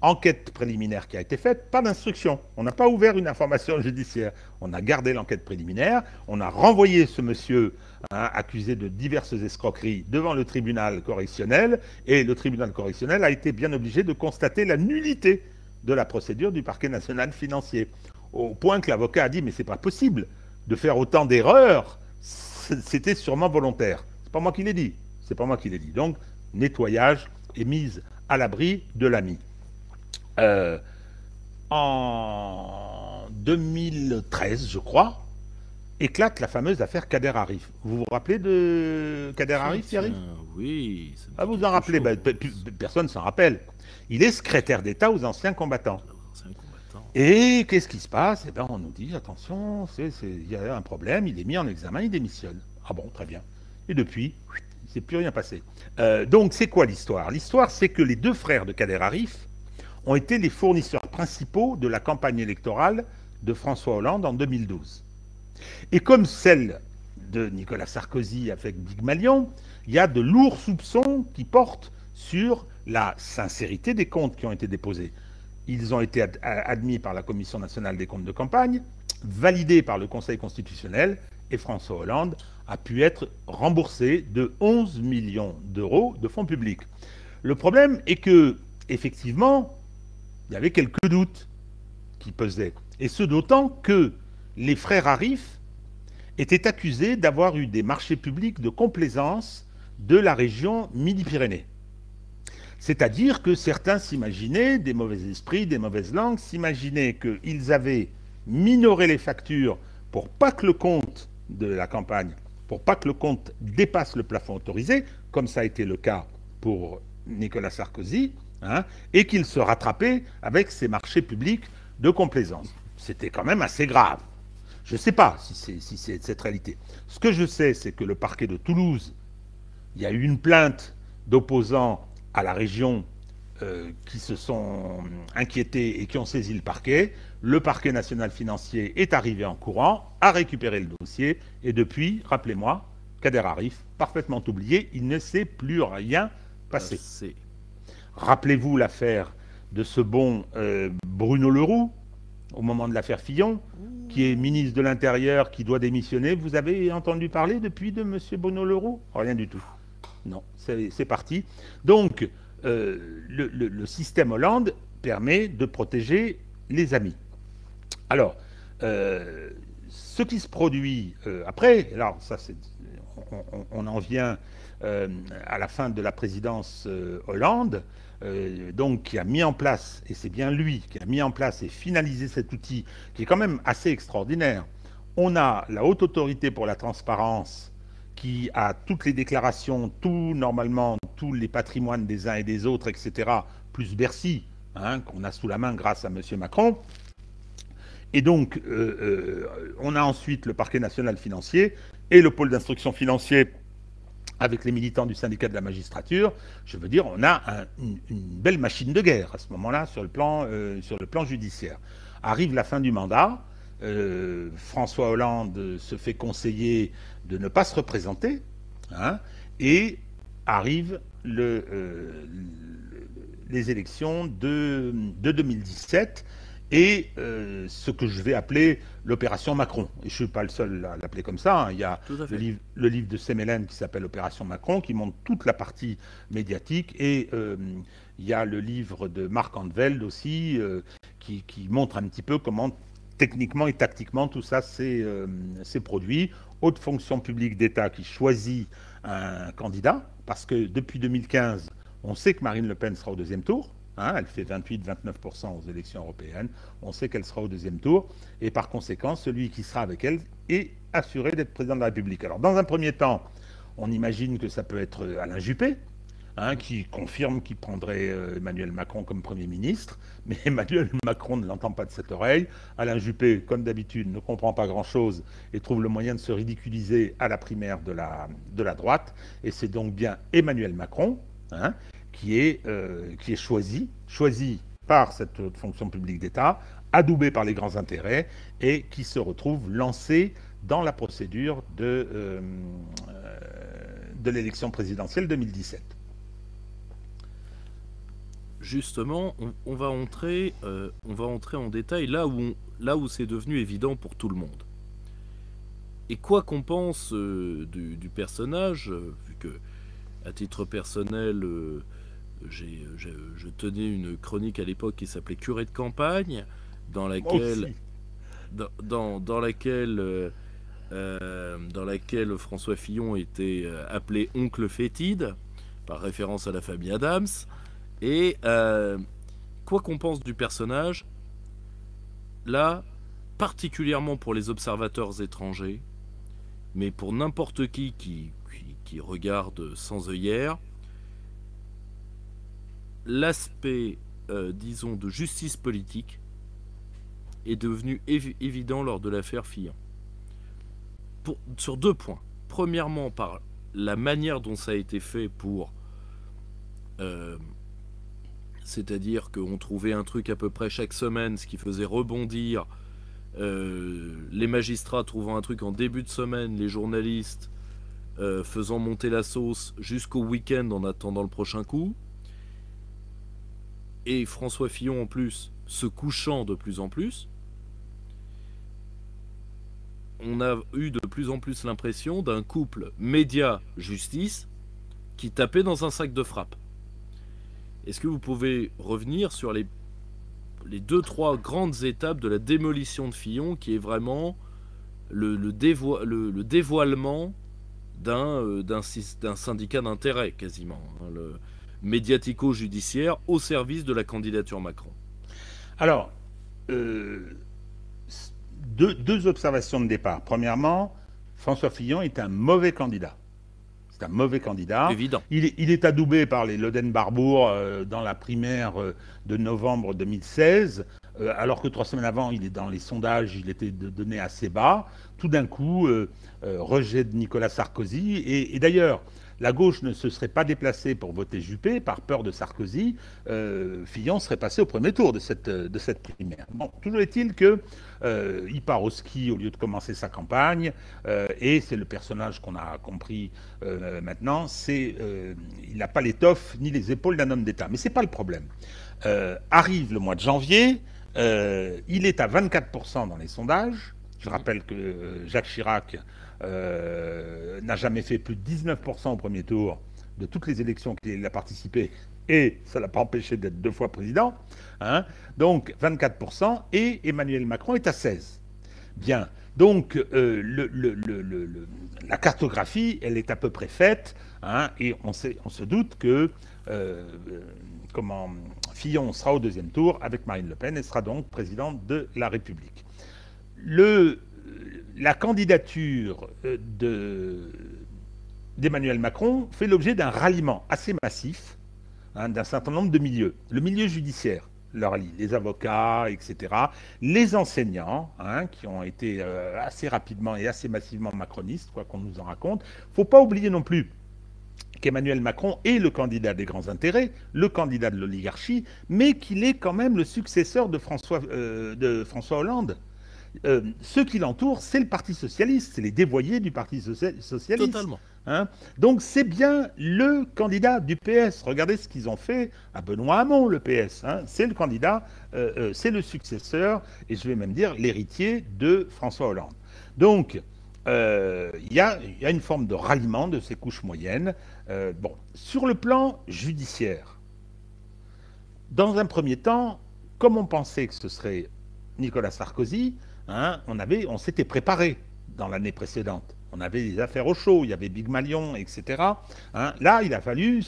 enquête préliminaire qui a été faite, pas d'instruction. On n'a pas ouvert une information judiciaire. On a gardé l'enquête préliminaire, on a renvoyé ce monsieur hein, accusé de diverses escroqueries devant le tribunal correctionnel, et le tribunal correctionnel a été bien obligé de constater la nullité de la procédure du parquet national financier. Au point que l'avocat a dit « mais c'est pas possible de faire autant d'erreurs, c'était sûrement volontaire ». C'est pas moi qui l'ai dit, c'est pas moi qui l'ai dit. Donc, nettoyage et mise à l'abri de l'ami. En 2013, je crois, éclate la fameuse affaire Kader Arif. Vous vous rappelez de Kader Arif, Thierry? Oui. Ça me vous en rappelez? Ben, personne ne s'en rappelle. Il est secrétaire d'État aux anciens combattants. Et qu'est-ce qui se passe? Eh ben, on nous dit, attention, il y a un problème, il est mis en examen, il démissionne. Ah bon, très bien. Et depuis, il ne s'est plus rien passé. Donc, c'est quoi l'histoire? L'histoire, c'est que les deux frères de Kader Arif ont été les fournisseurs principaux de la campagne électorale de François Hollande en 2012. Et comme celle de Nicolas Sarkozy avec Bigmalion, il y a de lourds soupçons qui portent sur la sincérité des comptes qui ont été déposés. Ils ont été admis par la Commission nationale des comptes de campagne, validés par le Conseil constitutionnel, et François Hollande a pu être remboursé de 11 millions d'euros de fonds publics. Le problème est que, effectivement, il y avait quelques doutes qui pesaient. Et ce d'autant que les frères Arif étaient accusés d'avoir eu des marchés publics de complaisance de la région Midi-Pyrénées. C'est-à-dire que certains s'imaginaient, des mauvais esprits, des mauvaises langues, s'imaginaient qu'ils avaient minoré les factures pour pas que le compte de la campagne, pour pas que le compte dépasse le plafond autorisé, comme ça a été le cas pour Nicolas Sarkozy, hein, et qu'il se rattrapait avec ces marchés publics de complaisance. C'était quand même assez grave. Je ne sais pas si c'est cette réalité. Ce que je sais, c'est que le parquet de Toulouse, il y a eu une plainte d'opposants à la région qui se sont inquiétés et qui ont saisi le parquet. Le parquet national financier est arrivé en courant, a récupéré le dossier, et depuis, rappelez-moi, Kader Arif, parfaitement oublié, il ne s'est plus rien passé. Rappelez-vous l'affaire de ce bon Bruno Leroux, au moment de l'affaire Fillon, qui est ministre de l'Intérieur, qui doit démissionner. Vous avez entendu parler depuis de M. Bruno Leroux? Rien du tout. Non, c'est parti. Donc, le système Hollande permet de protéger les amis. Alors, ce qui se produit après, alors ça, on en vient à la fin de la présidence Hollande, donc qui a mis en place, et c'est bien lui qui a mis en place et finalisé cet outil, qui est quand même assez extraordinaire. On a la Haute Autorité pour la Transparence qui a toutes les déclarations, tout normalement, tous les patrimoines des uns et des autres, etc., plus Bercy, hein, qu'on a sous la main grâce à M. Macron. Et donc, on a ensuite le parquet national financier et le pôle d'instruction financier avec les militants du syndicat de la magistrature. Je veux dire, on a une belle machine de guerre à ce moment-là sur le plan judiciaire. Arrive la fin du mandat, François Hollande se fait conseiller de ne pas se représenter, hein, et arrivent les élections de 2017 et ce que je vais appeler l'opération Macron. Et je ne suis pas le seul à l'appeler comme ça, hein. Il y a le livre de Semelène qui s'appelle Opération Macron, qui montre toute la partie médiatique, et il y a le livre de Marc Handveld aussi, qui montre un petit peu comment techniquement et tactiquement tout ça s'est produit. Haute fonction publique d'État qui choisit un candidat, parce que depuis 2015, on sait que Marine Le Pen sera au deuxième tour. Hein, elle fait 28-29% aux élections européennes. On sait qu'elle sera au deuxième tour. Et par conséquent, celui qui sera avec elle est assuré d'être président de la République. Alors, dans un premier temps, on imagine que ça peut être Alain Juppé, hein, qui confirme qu'il prendrait Emmanuel Macron comme Premier ministre. Mais Emmanuel Macron ne l'entend pas de cette oreille. Alain Juppé, comme d'habitude, ne comprend pas grand-chose et trouve le moyen de se ridiculiser à la primaire de la droite. Et c'est donc bien Emmanuel Macron, hein, qui est choisi par cette fonction publique d'État, adoubé par les grands intérêts, et qui se retrouve lancé dans la procédure de l'élection présidentielle 2017. Justement, on va entrer en détail là où c'est devenu évident pour tout le monde. Et quoi qu'on pense du personnage, vu que, à titre personnel, je tenais une chronique à l'époque qui s'appelait Curé de campagne, dans laquelle François Fillon était appelé oncle fétide, par référence à la famille Adams. Et quoi qu'on pense du personnage, là, particulièrement pour les observateurs étrangers, mais pour n'importe qui regarde sans œillère, l'aspect, disons, de justice politique est devenu évident lors de l'affaire Fillon. Sur deux points. Premièrement, par la manière dont ça a été fait pour... c'est-à-dire qu'on trouvait un truc à peu près chaque semaine, ce qui faisait rebondir les magistrats trouvant un truc en début de semaine, les journalistes faisant monter la sauce jusqu'au week-end en attendant le prochain coup. Et François Fillon, en plus, se couchant de plus en plus. On a eu de plus en plus l'impression d'un couple média-justice qui tapait dans un sac de frappe. Est-ce que vous pouvez revenir sur les deux, trois grandes étapes de la démolition de Fillon, qui est vraiment le dévoilement d'un syndicat d'intérêt, quasiment, hein, le médiatico-judiciaire, au service de la candidature Macron? Alors, deux observations de départ. Premièrement, François Fillon est un mauvais candidat. C'est un mauvais candidat. Évident. Il est adoubé par les Loden-Barbour dans la primaire de novembre 2016, alors que 3 semaines avant, il est dans les sondages, il était donné assez bas. Tout d'un coup, rejet de Nicolas Sarkozy. Et d'ailleurs, la gauche ne se serait pas déplacée pour voter Juppé par peur de Sarkozy. Fillon serait passé au premier tour de cette primaire. Bon, toujours est-il que il part au ski au lieu de commencer sa campagne, et c'est le personnage qu'on a compris maintenant. C'est il n'a pas l'étoffe ni les épaules d'un homme d'État, mais c'est pas le problème. Arrive le mois de janvier, il est à 24% dans les sondages. Je rappelle que Jacques Chirac n'a jamais fait plus de 19% au premier tour de toutes les élections qu'il a participé, et ça ne l'a pas empêché d'être 2 fois président, hein. Donc 24%, et Emmanuel Macron est à 16%. Bien, donc la cartographie, elle est à peu près faite, Hein, et on se doute que Fillon sera au deuxième tour avec Marine Le Pen et sera donc présidente de la République. La candidature d'Emmanuel Macron fait l'objet d'un ralliement assez massif d'un certain nombre de milieux. Le milieu judiciaire le rallie, les avocats, etc. Les enseignants, qui ont été assez rapidement et assez massivement macronistes, quoi qu'on nous en raconte. Il ne faut pas oublier non plus qu'Emmanuel Macron est le candidat des grands intérêts, le candidat de l'oligarchie, mais qu'il est quand même le successeur de François Hollande. Ceux qui l'entourent, c'est le Parti socialiste, c'est les dévoyés du Parti socialiste. Totalement. Hein, donc c'est bien le candidat du PS. Regardez ce qu'ils ont fait à Benoît Hamon, le PS. Hein, c'est le candidat, c'est le successeur, et je vais même dire l'héritier de François Hollande. Donc il y a une forme de ralliement de ces couches moyennes. Sur le plan judiciaire, dans un premier temps, comme on pensait que ce serait Nicolas Sarkozy, on s'était préparé dans l'année précédente. On avait des affaires au chaud, il y avait Big Malion, etc. Là, il a fallu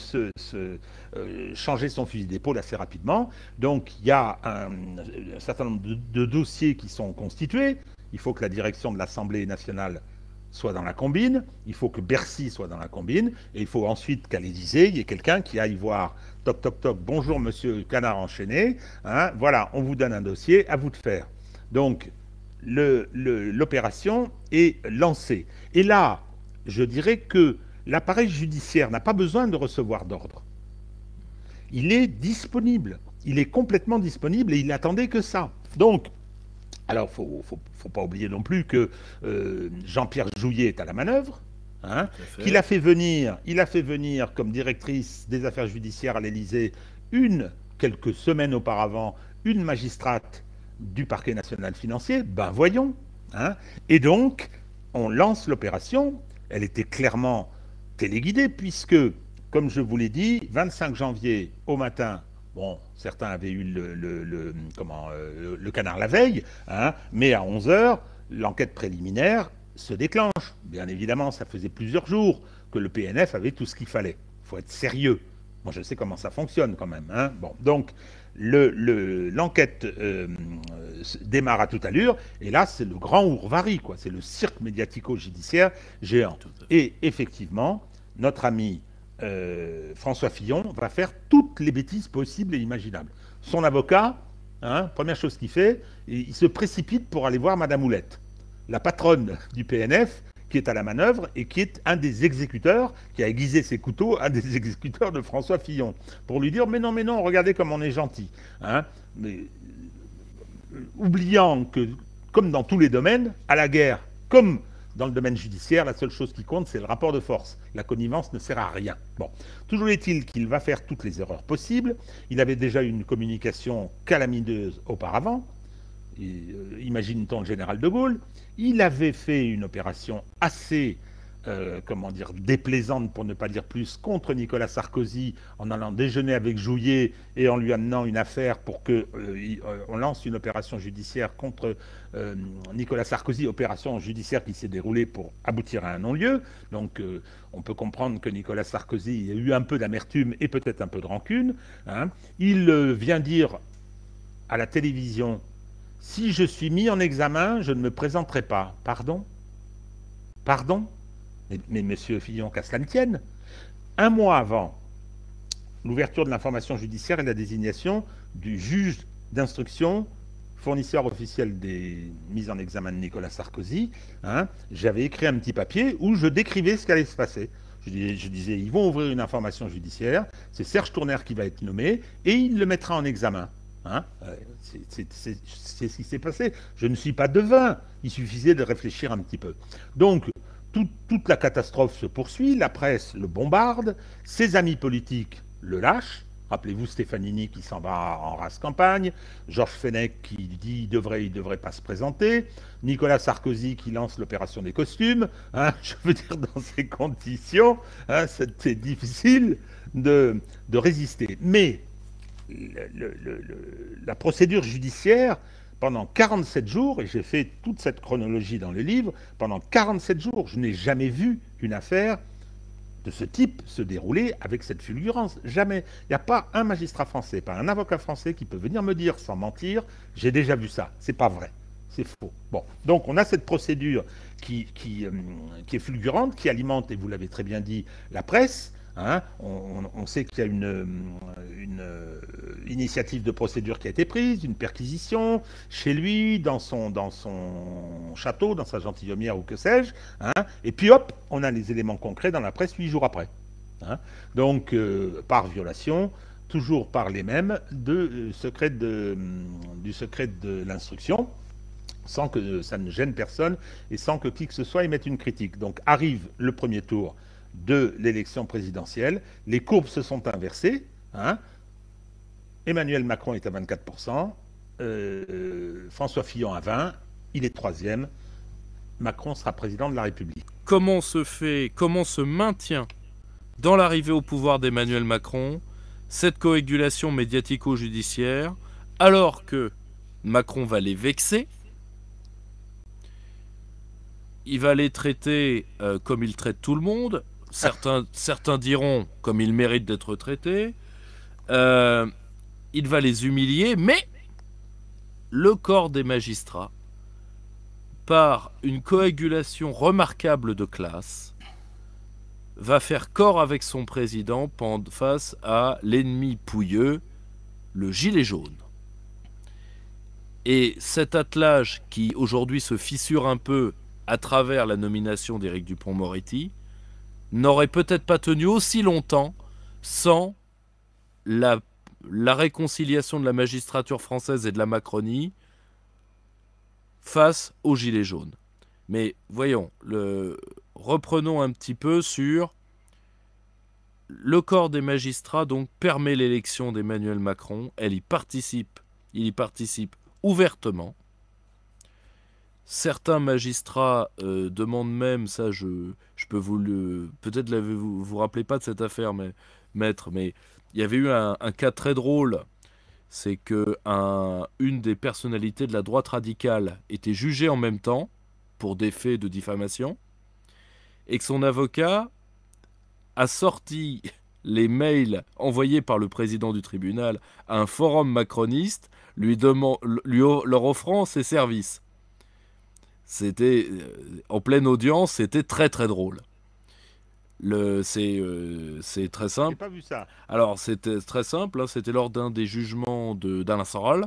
changer son fusil d'épaule assez rapidement. Donc, il y a un certain nombre de dossiers qui sont constitués. Il faut que la direction de l'Assemblée nationale soit dans la combine, il faut que Bercy soit dans la combine, et il faut ensuite qu'à l'Élysée, il y ait quelqu'un qui aille voir toc toc toc, bonjour monsieur Canard Enchaîné, voilà, on vous donne un dossier, à vous de faire. Donc l'opération est lancée. Et là, je dirais que l'appareil judiciaire n'a pas besoin de recevoir d'ordre. Il est disponible, il est complètement disponible et il n'attendait que ça. Donc, alors, il ne faut pas oublier non plus que Jean-Pierre Jouyet est à la manœuvre, qu'il a fait venir, comme directrice des affaires judiciaires à l'Élysée, quelques semaines auparavant, une magistrate du parquet national financier, ben voyons. Et donc, on lance l'opération, elle était clairement téléguidée, puisque, comme je vous l'ai dit, 25 janvier au matin, bon, certains avaient eu le canard la veille, mais à 11h, l'enquête préliminaire se déclenche. Bien évidemment, ça faisait plusieurs jours que le PNF avait tout ce qu'il fallait. Il faut être sérieux. Moi, je sais comment ça fonctionne quand même. Bon, donc, l'enquête démarre à toute allure, et là, c'est le grand hourvari, quoi. C'est le cirque médiatico-judiciaire géant. Et effectivement, notre ami François Fillon va faire toutes les bêtises possibles et imaginables. Son avocat, première chose qu'il fait, il se précipite pour aller voir Madame Houlette, la patronne du PNF, qui est à la manœuvre et qui est un des exécuteurs, qui a aiguisé ses couteaux, un des exécuteurs de François Fillon, pour lui dire « mais non, regardez comme on est gentil ». Oubliant que, comme dans tous les domaines, à la guerre, comme dans le domaine judiciaire, la seule chose qui compte, c'est le rapport de force. La connivence ne sert à rien. Bon, toujours est-il qu'il va faire toutes les erreurs possibles. Il avait déjà une communication calamineuse auparavant. Imagine-t-on le général de Gaulle. Il avait fait une opération assez, déplaisante, pour ne pas dire plus, contre Nicolas Sarkozy, en allant déjeuner avec Jouyet et en lui amenant une affaire pour qu'on lance une opération judiciaire contre Nicolas Sarkozy, opération judiciaire qui s'est déroulée pour aboutir à un non-lieu. Donc on peut comprendre que Nicolas Sarkozy a eu un peu d'amertume et peut-être un peu de rancune. Il vient dire à la télévision « Si je suis mis en examen, je ne me présenterai pas. » Pardon ? Pardon ? Mais monsieur Fillon, qu'à cela ne tienne. Un mois avant l'ouverture de l'information judiciaire et la désignation du juge d'instruction, fournisseur officiel des mises en examen de Nicolas Sarkozy, j'avais écrit un petit papier où je décrivais ce qui allait se passer. Je disais, ils vont ouvrir une information judiciaire, c'est Serge Tournaire qui va être nommé, et il le mettra en examen. C'est ce qui s'est passé. Je ne suis pas devin, il suffisait de réfléchir un petit peu. Donc, toute la catastrophe se poursuit, la presse le bombarde, ses amis politiques le lâchent. Rappelez-vous Stefanini qui s'en va en rase campagne, Georges Fenech qui dit il devrait pas se présenter, Nicolas Sarkozy qui lance l'opération des costumes. Je veux dire, dans ces conditions, c'était difficile de résister. Mais la procédure judiciaire, pendant 47 jours, et j'ai fait toute cette chronologie dans le livre, pendant 47 jours, je n'ai jamais vu une affaire de ce type se dérouler avec cette fulgurance. Jamais. Il n'y a pas un magistrat français, pas un avocat français qui peut venir me dire sans mentir « j'ai déjà vu ça ». C'est pas vrai. C'est faux. Bon, donc on a cette procédure qui est fulgurante, qui alimente, et vous l'avez très bien dit, la presse. Hein, on sait qu'il y a une initiative de procédure qui a été prise, une perquisition, chez lui, dans son château, dans sa gentilhommière ou que sais-je, hein, et puis hop, on a les éléments concrets dans la presse 8 jours après. Hein, donc, par violation, toujours par les mêmes, du secret de l'instruction, sans que ça ne gêne personne et sans que qui que ce soit émette une critique. Donc arrive le premier tour de l'élection présidentielle, les courbes se sont inversées, hein. Emmanuel Macron est à 24%, François Fillon à 20%, il est 3e, Macron sera président de la République. Comment se maintient dans l'arrivée au pouvoir d'Emmanuel Macron cette coagulation médiatico-judiciaire, alors que Macron va les vexer? Il va les traiter comme il traite tout le monde. Certains diront comme ils méritent d'être traités. Il va les humilier, mais le corps des magistrats, par une coagulation remarquable de classe, va faire corps avec son président face à l'ennemi pouilleux, le gilet jaune. Et cet attelage qui aujourd'hui se fissure un peu à travers la nomination d'Éric Dupond-Moretti, n'aurait peut-être pas tenu aussi longtemps sans la réconciliation de la magistrature française et de la Macronie face aux gilets jaunes. Mais voyons, reprenons un petit peu sur le corps des magistrats, donc permet l'élection d'Emmanuel Macron, il y participe ouvertement. Certains magistrats demandent même, ça je peux vous le... Peut-être vous ne vous rappelez pas de cette affaire, mais, maître, mais il y avait eu un cas très drôle. C'est qu'une des personnalités de la droite radicale était jugée en même temps pour des faits de diffamation et que son avocat a sorti les mails envoyés par le président du tribunal à un forum macroniste leur offrant ses services. C'était en pleine audience, c'était très très drôle. C'est très simple. J'ai pas vu ça. Alors c'était très simple, hein, c'était lors d'un des jugements d'Alain Soral.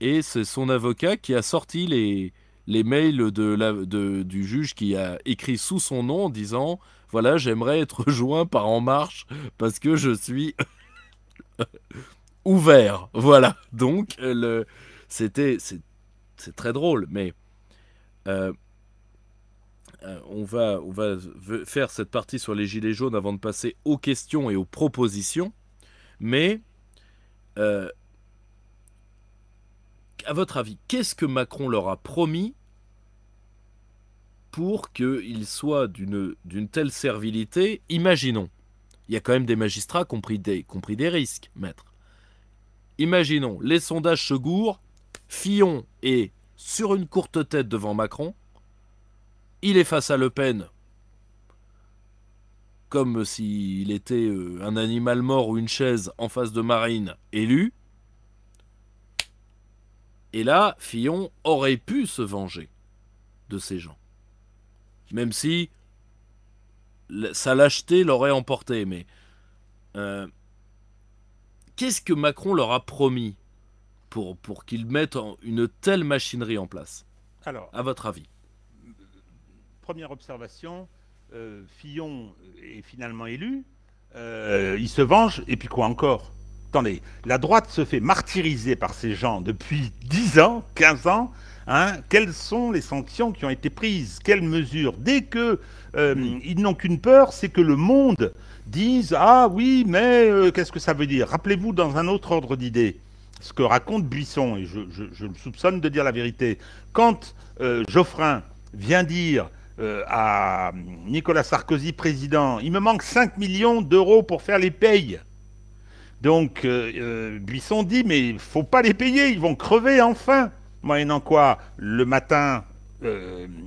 Et c'est son avocat qui a sorti les mails du juge qui a écrit sous son nom en disant « Voilà, j'aimerais être joint par En Marche parce que je suis ouvert. » Voilà, donc c'est très drôle, mais... on va faire cette partie sur les gilets jaunes avant de passer aux questions et aux propositions, mais à votre avis, qu'est-ce que Macron leur a promis pour qu'ils soient d'une telle servilité? Imaginons, il y a quand même des magistrats qui ont pris des risques, maître. Imaginons, les sondages se gourrent, Fillon et sur une courte tête devant Macron, il est face à Le Pen, comme s'il était un animal mort ou une chaise en face de Marine, élu. Et là, Fillon aurait pu se venger de ces gens. Même si sa lâcheté l'aurait emporté. Mais qu'est-ce que Macron leur a promis ? Pour qu'ils mettent une telle machinerie en place. Alors, à votre avis? Première observation, Fillon est finalement élu, il se venge, et puis quoi encore? Attendez, la droite se fait martyriser par ces gens depuis 10 ans, 15 ans, hein, quelles sont les sanctions qui ont été prises? Quelles mesures? Dès qu'ils n'ont qu'une peur, c'est que le monde dise « Ah oui, mais qu'est-ce que ça veut dire ?» Rappelez-vous dans un autre ordre d'idées. Ce que raconte Buisson, et je le soupçonne de dire la vérité, quand Joffrin vient dire à Nicolas Sarkozy, président, il me manque 5 millions d'euros pour faire les payes. Donc Buisson dit, mais il ne faut pas les payer, ils vont crever enfin. Moyennant quoi, le matin,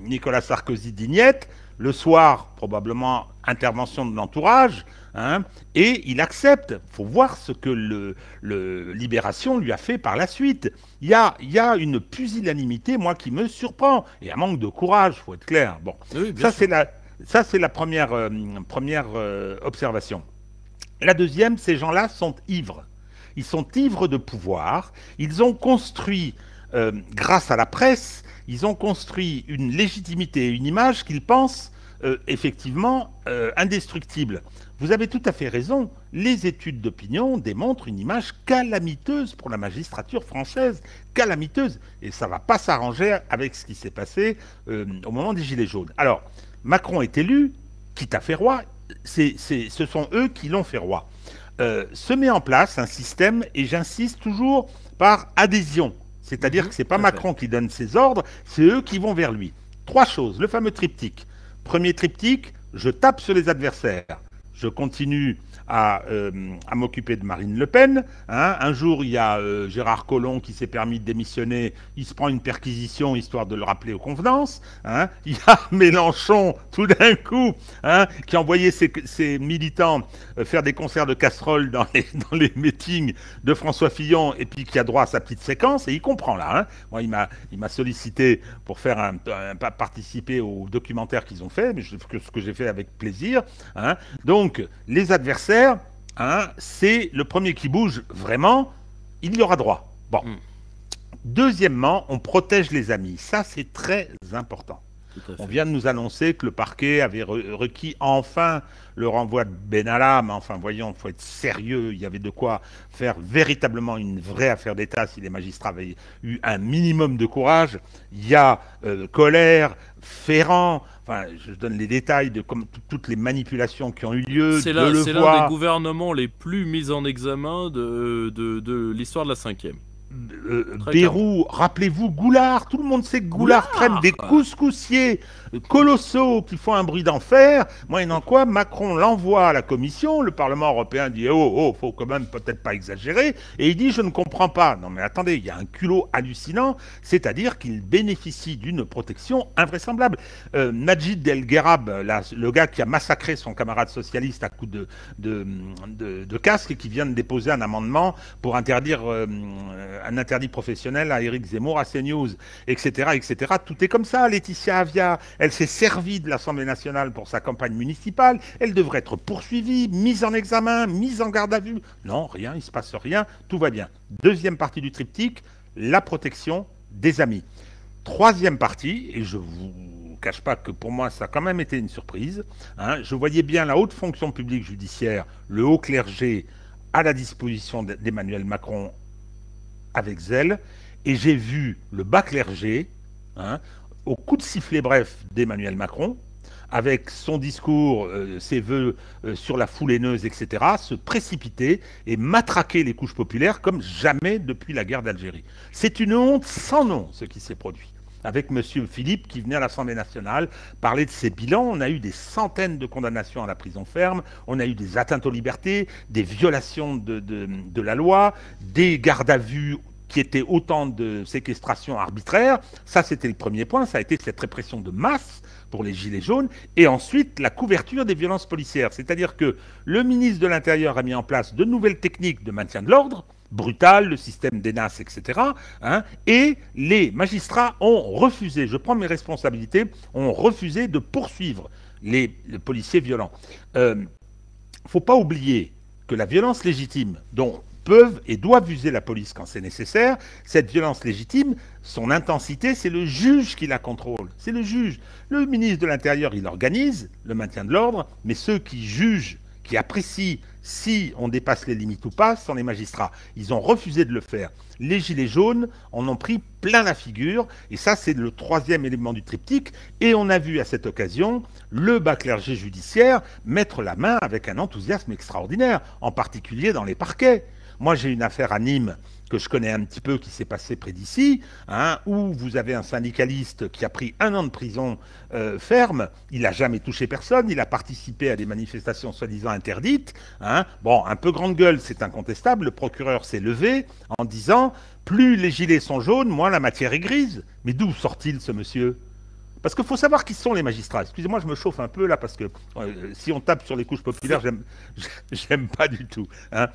Nicolas Sarkozy dit niette, le soir, probablement intervention de l'entourage, hein, et il accepte. Il faut voir ce que le Libération lui a fait par la suite. Il y a une pusillanimité, moi, qui me surprend, et un manque de courage, il faut être clair. Bon, oui, ça c'est la première, observation. La deuxième, ces gens-là sont ivres. Ils sont ivres de pouvoir. Ils ont construit, grâce à la presse, ils ont construit une légitimité et une image qu'ils pensent effectivement indestructible. Vous avez tout à fait raison, les études d'opinion démontrent une image calamiteuse pour la magistrature française, calamiteuse, et ça ne va pas s'arranger avec ce qui s'est passé au moment des Gilets jaunes. Alors, Macron est élu, quitte à faire roi, ce sont eux qui l'ont fait roi. Se met en place un système, et j'insiste toujours, par adhésion, c'est-à-dire que ce n'est pas Macron qui donne ses ordres, c'est eux qui vont vers lui. Trois choses, le fameux triptyque. Premier triptyque, je tape sur les adversaires. Je continue à m'occuper de Marine Le Pen. Hein. Un jour, il y a Gérard Collomb qui s'est permis de démissionner. Il se prend une perquisition, histoire de le rappeler aux convenances. Hein. Il y a Mélenchon, tout d'un coup, hein, qui envoyait ses militants faire des concerts de casseroles dans les meetings de François Fillon, et puis qui a droit à sa petite séquence, et il comprend là. Hein. Moi, il m'a sollicité pour faire participer au documentaire qu'ils ont fait, mais ce que j'ai fait avec plaisir. Hein. Donc, les adversaires, hein, c'est le premier qui bouge vraiment, il y aura droit. Bon. Deuxièmement, on protège les amis. Ça, c'est très important. On vient de nous annoncer que le parquet avait requis enfin le renvoi de Benalla, mais enfin, voyons, il faut être sérieux, il y avait de quoi faire véritablement une vraie affaire d'État si les magistrats avaient eu un minimum de courage. Il y a Colère, Ferrand, enfin, je donne les détails de toutes les manipulations qui ont eu lieu. C'est l'un des gouvernements les plus mis en examen de l'histoire de la 5e. Bérou, rappelez-vous, Goulard, tout le monde sait que Goulard traîne des couscoussiers colossaux qui font un bruit d'enfer. Moyennant quoi, Macron l'envoie à la Commission, le Parlement européen dit « Oh, faut quand même peut-être pas exagérer », et il dit « Je ne comprends pas ». Non mais attendez, il y a un culot hallucinant, c'est-à-dire qu'il bénéficie d'une protection invraisemblable. Majid El Gherab, le gars qui a massacré son camarade socialiste à coups de casque, et qui vient de déposer un amendement pour interdire... un interdit professionnel à Éric Zemmour, à CNews, etc., etc. Tout est comme ça. Laetitia Avia, elle s'est servie de l'Assemblée nationale pour sa campagne municipale. Elle devrait être poursuivie, mise en examen, mise en garde à vue. Non, rien, il ne se passe rien, tout va bien. Deuxième partie du triptyque, la protection des amis. Troisième partie, et je vous cache pas que pour moi, ça a quand même été une surprise. Hein, je voyais bien la haute fonction publique judiciaire, le haut clergé, à la disposition d'Emmanuel Macron, avec zèle, et j'ai vu le bas clergé, hein, au coup de sifflet bref d'Emmanuel Macron, avec son discours, ses vœux sur la foule haineuse, etc., se précipiter et matraquer les couches populaires comme jamais depuis la guerre d'Algérie. C'est une honte sans nom ce qui s'est produit. Avec M. Philippe qui venait à l'Assemblée nationale parler de ses bilans. On a eu des centaines de condamnations à la prison ferme, on a eu des atteintes aux libertés, des violations de la loi, des gardes à vue qui étaient autant de séquestrations arbitraires. Ça, c'était le premier point, ça a été cette répression de masse pour les Gilets jaunes. Et ensuite, la couverture des violences policières. C'est-à-dire que le ministre de l'Intérieur a mis en place de nouvelles techniques de maintien de l'ordre, brutal, le système d'ENAS, etc. Hein, et les magistrats ont refusé, je prends mes responsabilités, ont refusé de poursuivre les policiers violents. Faut pas oublier que la violence légitime dont peuvent et doivent user la police quand c'est nécessaire, cette violence légitime, son intensité, c'est le juge qui la contrôle. C'est le juge. Le ministre de l'Intérieur, il organise le maintien de l'ordre, mais ceux qui jugent, qui apprécient si on dépasse les limites ou pas, sont les magistrats. Ils ont refusé de le faire. Les Gilets jaunes en ont pris plein la figure, et ça, c'est le troisième élément du triptyque. Et on a vu à cette occasion le bas clergé judiciaire mettre la main avec un enthousiasme extraordinaire, en particulier dans les parquets. Moi, j'ai une affaire à Nîmes que je connais un petit peu, qui s'est passée près d'ici, hein, où vous avez un syndicaliste qui a pris 1 an de prison ferme, il n'a jamais touché personne, il a participé à des manifestations soi-disant interdites. Hein. Bon, un peu grande gueule, c'est incontestable, le procureur s'est levé en disant « Plus les gilets sont jaunes, moins la matière est grise ». Mais d'où sort-il, ce monsieur ? Parce qu'il faut savoir qui sont les magistrats. Excusez-moi, je me chauffe un peu là, parce que si on tape sur les couches populaires, j'aime pas du tout. Hein.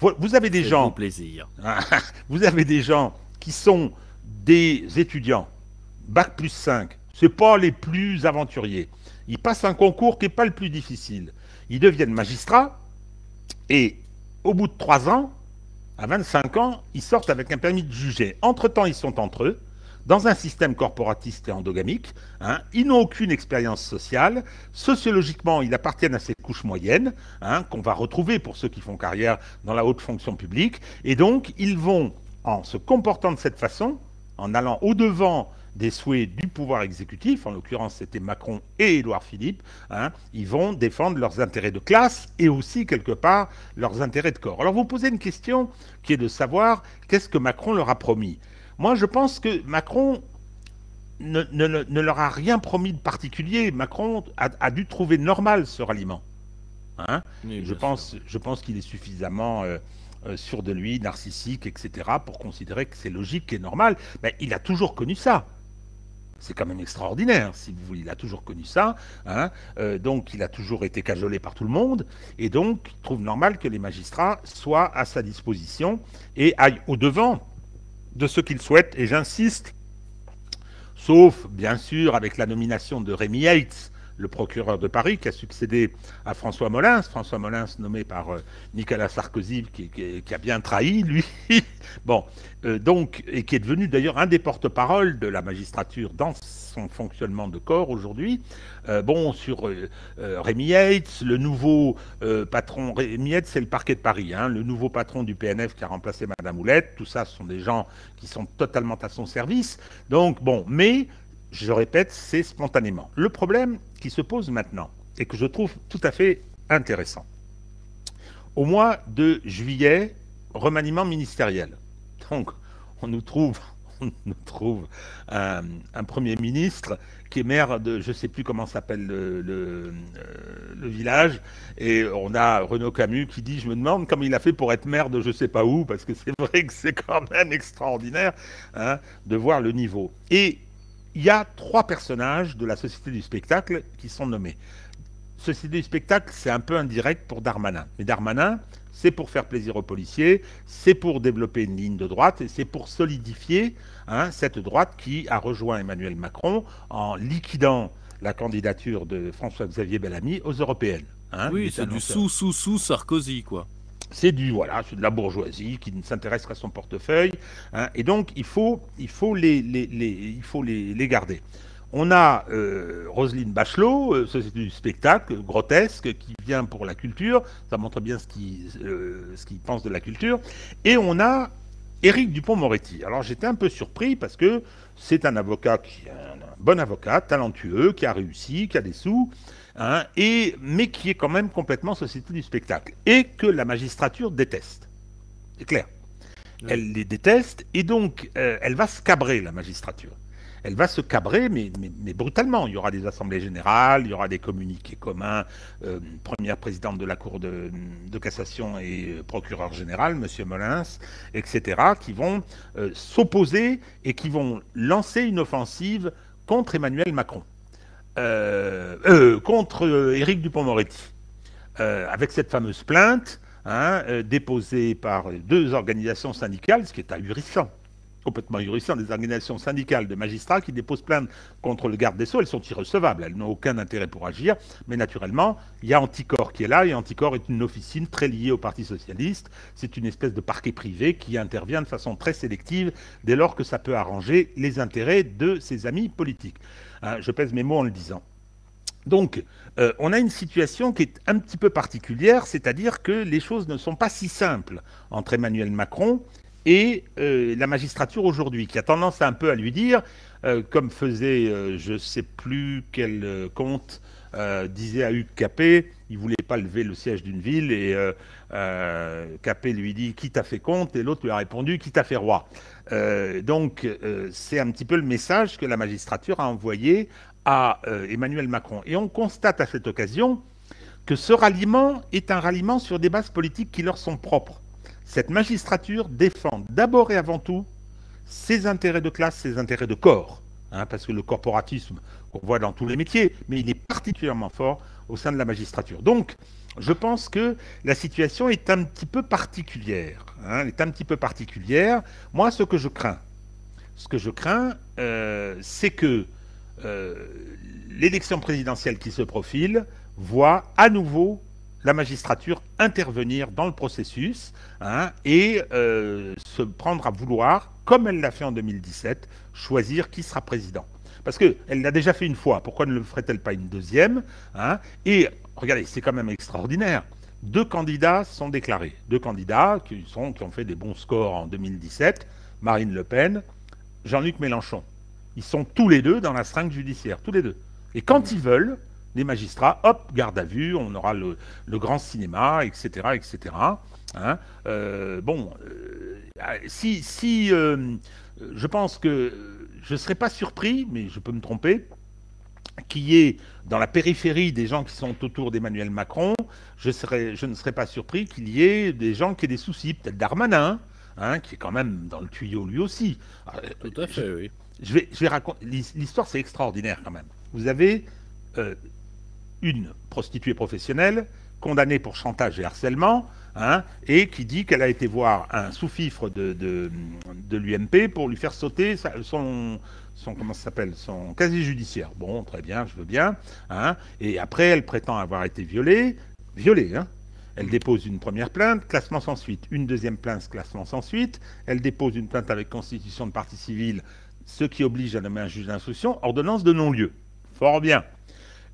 Vous avez des gens... plaisir. Vous avez des gens qui sont des étudiants, Bac plus 5, ce n'est pas les plus aventuriers. Ils passent un concours qui n'est pas le plus difficile. Ils deviennent magistrats et au bout de 3 ans, à 25 ans, ils sortent avec un permis de juger. Entre-temps, ils sont entre eux, dans un système corporatiste et endogamique, hein, ils n'ont aucune expérience sociale, sociologiquement, ils appartiennent à cette couche moyenne, hein, qu'on va retrouver pour ceux qui font carrière dans la haute fonction publique, et donc ils vont, en se comportant de cette façon, en allant au-devant des souhaits du pouvoir exécutif, en l'occurrence c'était Macron et Édouard Philippe, hein, ils vont défendre leurs intérêts de classe et aussi quelque part leurs intérêts de corps. Alors vous posez une question qui est de savoir qu'est-ce que Macron leur a promis. Moi, je pense que Macron ne leur a rien promis de particulier. Macron a dû trouver normal ce ralliement. Hein, oui, je pense qu'il est suffisamment sûr de lui, narcissique, etc., pour considérer que c'est logique et normal. Mais il a toujours connu ça. C'est quand même extraordinaire, si vous voulez. Il a toujours connu ça. Hein, donc, il a toujours été cajolé par tout le monde. Et donc, il trouve normal que les magistrats soient à sa disposition et aillent au-devant de ce qu'il souhaite, et j'insiste, sauf bien sûr avec la nomination de Rémi Heitz, le procureur de Paris, qui a succédé à François Molins. François Molins nommé par Nicolas Sarkozy, qui a bien trahi, lui. Bon, donc, et qui est devenu d'ailleurs un des porte-parole de la magistrature dans son fonctionnement de corps aujourd'hui. Bon, sur Rémi Heitz, le nouveau patron, Rémi Heitz, c'est le parquet de Paris, hein, le nouveau patron du PNF qui a remplacé Madame Houlette. Tout ça, ce sont des gens qui sont totalement à son service. Donc, bon, mais... je répète, c'est spontanément. Le problème qui se pose maintenant, et que je trouve tout à fait intéressant, au mois de juillet, remaniement ministériel. Donc, on nous trouve un Premier ministre qui est maire de, je ne sais plus comment s'appelle le village, et on a Renaud Camus qui dit « Je me demande comment il a fait pour être maire de je ne sais pas où », parce que c'est vrai que c'est quand même extraordinaire, hein, de voir le niveau. Et il y a 3 personnages de la Société du Spectacle qui sont nommés. Société du Spectacle, c'est un peu indirect pour Darmanin. Mais Darmanin, c'est pour faire plaisir aux policiers, c'est pour développer une ligne de droite, et c'est pour solidifier, hein, cette droite qui a rejoint Emmanuel Macron en liquidant la candidature de François-Xavier Bellamy aux européennes. Hein, oui, c'est du sous-Sarkozy, quoi. C'est du, voilà, c'est de la bourgeoisie qui ne s'intéresse qu'à son portefeuille, hein, et donc il faut les garder. On a Roselyne Bachelot, Société du Spectacle, grotesque, qui vient pour la culture, ça montre bien ce qu'il pense de la culture, et on a Éric Dupond-Moretti. Alors j'étais un peu surpris parce que c'est un avocat, un bon avocat, talentueux, qui a réussi, qui a des sous, hein, mais qui est quand même complètement Société du Spectacle, et que la magistrature déteste. C'est clair. Ouais. Elle les déteste, et donc elle va se cabrer, la magistrature. Elle va se cabrer, mais brutalement. Il y aura des assemblées générales, il y aura des communiqués communs. Première présidente de la Cour de cassation et procureur général, M. Molins, etc., qui vont s'opposer et qui vont lancer une offensive contre Emmanuel Macron. Contre Éric Dupond-Moretti, avec cette fameuse plainte, hein, déposée par 2 organisations syndicales, ce qui est ahurissant, complètement ahurissant, des organisations syndicales de magistrats qui déposent plainte contre le garde des Sceaux. Elles sont irrecevables, elles n'ont aucun intérêt pour agir, mais naturellement, il y a Anticor qui est là, et Anticor est une officine très liée au Parti Socialiste, c'est une espèce de parquet privé qui intervient de façon très sélective dès lors que ça peut arranger les intérêts de ses amis politiques. Hein, je pèse mes mots en le disant. Donc, on a une situation qui est un petit peu particulière, c'est-à-dire que les choses ne sont pas si simples entre Emmanuel Macron et la magistrature aujourd'hui, qui a tendance un peu à lui dire, comme faisait je ne sais plus quel comte, disait à Hugues Capet, il ne voulait pas lever le siège d'une ville, et Capet lui dit « qui t'a fait comte ?» et l'autre lui a répondu « qui t'a fait roi ?» donc c'est un petit peu le message que la magistrature a envoyé à Emmanuel Macron. Et on constate à cette occasion que ce ralliement est un ralliement sur des bases politiques qui leur sont propres. Cette magistrature défend d'abord et avant tout ses intérêts de classe, ses intérêts de corps. hein, parce que le corporatisme, on voit dans tous les métiers, mais il est particulièrement fort au sein de la magistrature. Donc, je pense que la situation est un petit peu particulière. Hein, elle est un petit peu particulière. Moi, ce que je crains, c'est que l'élection présidentielle qui se profile voit à nouveau la magistrature intervenir dans le processus, hein, et se prendre à vouloir, comme elle l'a fait en 2017, choisir qui sera président. Parce qu'elle l'a déjà fait une fois, pourquoi ne le ferait-elle pas une deuxième, hein? Et regardez, c'est quand même extraordinaire. Deux candidats sont déclarés. Deux candidats qui ont fait des bons scores en 2017, Marine Le Pen, Jean-Luc Mélenchon. Ils sont tous les deux dans la seringue judiciaire, tous les deux. Et quand ils veulent, les magistrats, hop, garde à vue, on aura le grand cinéma, etc., etc. Hein, bon, je pense que je ne serais pas surpris, mais je peux me tromper, qu'il y ait dans la périphérie des gens qui sont autour d'Emmanuel Macron, je ne serais pas surpris qu'il y ait des gens qui aient des soucis, peut-être Darmanin, hein, qui est quand même dans le tuyau lui aussi. Tout à fait, oui. Je vais raconter. L'histoire, c'est extraordinaire quand même. Vous avez une prostituée professionnelle condamnée pour chantage et harcèlement, hein, et qui dit qu'elle a été voir un sous-fifre de l'UMP pour lui faire sauter son casier judiciaire. Bon, très bien, je veux bien. Hein, et après, elle prétend avoir été violée. Violée, hein. Elle dépose une première plainte, classement sans suite. Une deuxième plainte, classement sans suite. Elle dépose une plainte avec constitution de partie civile, ce qui oblige à nommer un juge d'instruction, ordonnance de non-lieu. Fort bien.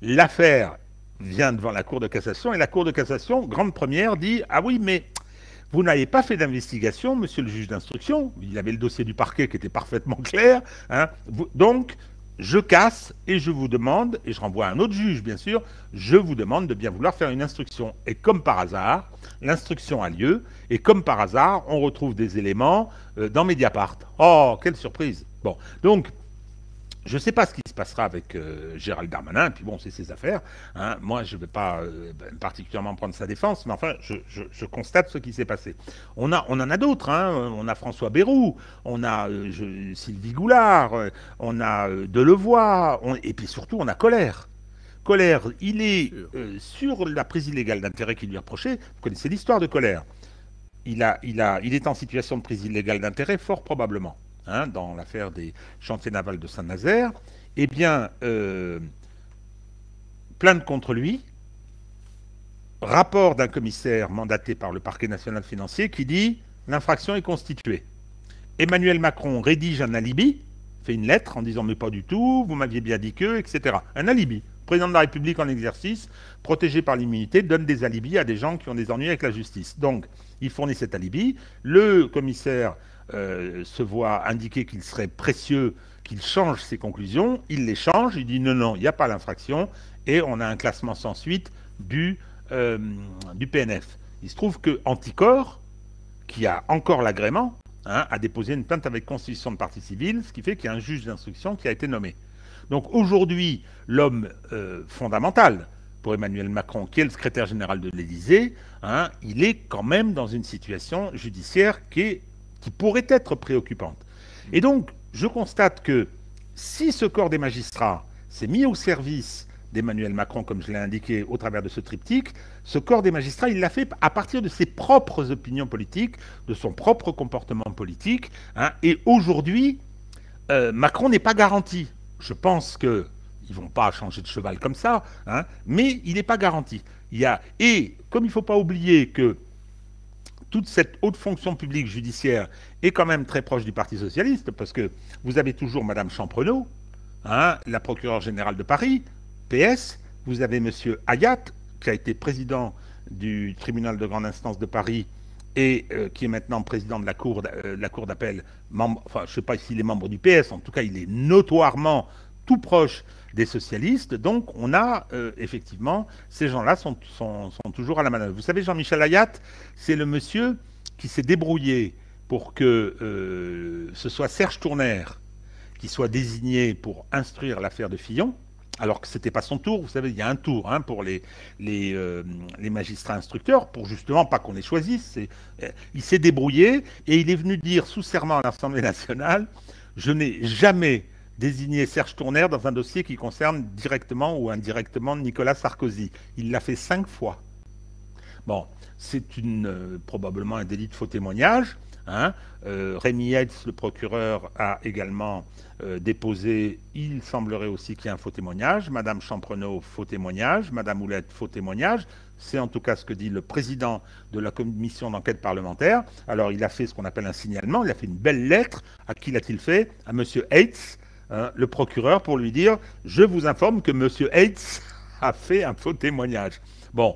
L'affaire vient devant la Cour de cassation, et la Cour de cassation, grande première, dit « Ah oui, mais vous n'avez pas fait d'investigation, monsieur le juge d'instruction. » Il avait le dossier du parquet qui était parfaitement clair. Hein. Donc, je casse et je vous demande, et je renvoie à un autre juge, bien sûr, je vous demande de bien vouloir faire une instruction. Et comme par hasard, l'instruction a lieu, et comme par hasard, on retrouve des éléments dans Mediapart. Oh, quelle surprise! Bon, donc, je ne sais pas ce qui se passera avec Gérald Darmanin, et puis bon, c'est ses affaires. Hein. Moi, je ne vais pas particulièrement prendre sa défense, mais enfin, je constate ce qui s'est passé. On en a d'autres, hein. On a François Bayrou, on a Sylvie Goulard, on a Delevoye, et puis surtout, on a Colère. Colère, il est sur la prise illégale d'intérêt qui lui reprochait. Vous connaissez l'histoire de Colère. Il est en situation de prise illégale d'intérêt, fort probablement. Hein, dans l'affaire des chantiers navals de Saint-Nazaire, eh bien, plainte contre lui, rapport d'un commissaire mandaté par le parquet national financier qui dit « l'infraction est constituée ». Emmanuel Macron rédige un alibi, fait une lettre en disant « mais pas du tout, vous m'aviez bien dit que », etc. Un alibi. Le président de la République en exercice, protégé par l'immunité, donne des alibis à des gens qui ont des ennuis avec la justice. Donc, il fournit cet alibi. Le commissaire se voit indiquer qu'il serait précieux qu'il change ses conclusions, il les change, il dit non, non, il n'y a pas l'infraction, et on a un classement sans suite du PNF. Il se trouve que Anticor, qui a encore l'agrément, hein, a déposé une plainte avec constitution de partie civile, ce qui fait qu'il y a un juge d'instruction qui a été nommé. Donc aujourd'hui, l'homme fondamental pour Emmanuel Macron, qui est le secrétaire général de l'Élysée, hein, il est quand même dans une situation judiciaire qui pourrait être préoccupante. Et donc, je constate que si ce corps des magistrats s'est mis au service d'Emmanuel Macron, comme je l'ai indiqué au travers de ce triptyque, ce corps des magistrats, il l'a fait à partir de ses propres opinions politiques, de son propre comportement politique, hein, et aujourd'hui, Macron n'est pas garanti. Je pense qu'ils ne vont pas changer de cheval comme ça, hein, mais il n'est pas garanti. Et comme il ne faut pas oublier que toute cette haute fonction publique judiciaire est quand même très proche du Parti socialiste, parce que vous avez toujours Madame Champrenault, hein, la procureure générale de Paris, PS, vous avez Monsieur Hayat, qui a été président du tribunal de grande instance de Paris et qui est maintenant président de la Cour d'appel, enfin je ne sais pas s'il est membre du PS, en tout cas il est notoirement tout proche des socialistes, donc on a effectivement, ces gens-là sont toujours à la manœuvre. Vous savez, Jean-Michel Hayat, c'est le monsieur qui s'est débrouillé pour que ce soit Serge Tournaire qui soit désigné pour instruire l'affaire de Fillon, alors que ce n'était pas son tour. Vous savez, il y a un tour, hein, pour les magistrats instructeurs, pour justement pas qu'on les choisisse. Il s'est débrouillé et il est venu dire sous serment à l'Assemblée nationale « Je n'ai jamais désigner Serge Tournaire dans un dossier qui concerne directement ou indirectement Nicolas Sarkozy. Il l'a fait 5 fois. Bon, c'est probablement un délit de faux témoignage. Hein. Rémi Heitz, le procureur, a également déposé, il semblerait aussi qu'il y ait un faux témoignage. Madame Champrenault, faux témoignage. Madame Houlette, faux témoignage. C'est en tout cas ce que dit le président de la commission d'enquête parlementaire. Alors il a fait ce qu'on appelle un signalement, il a fait une belle lettre. À qui l'a-t-il fait? À M. Heitz, le procureur, pour lui dire « Je vous informe que M. Heitz a fait un faux témoignage ». Bon,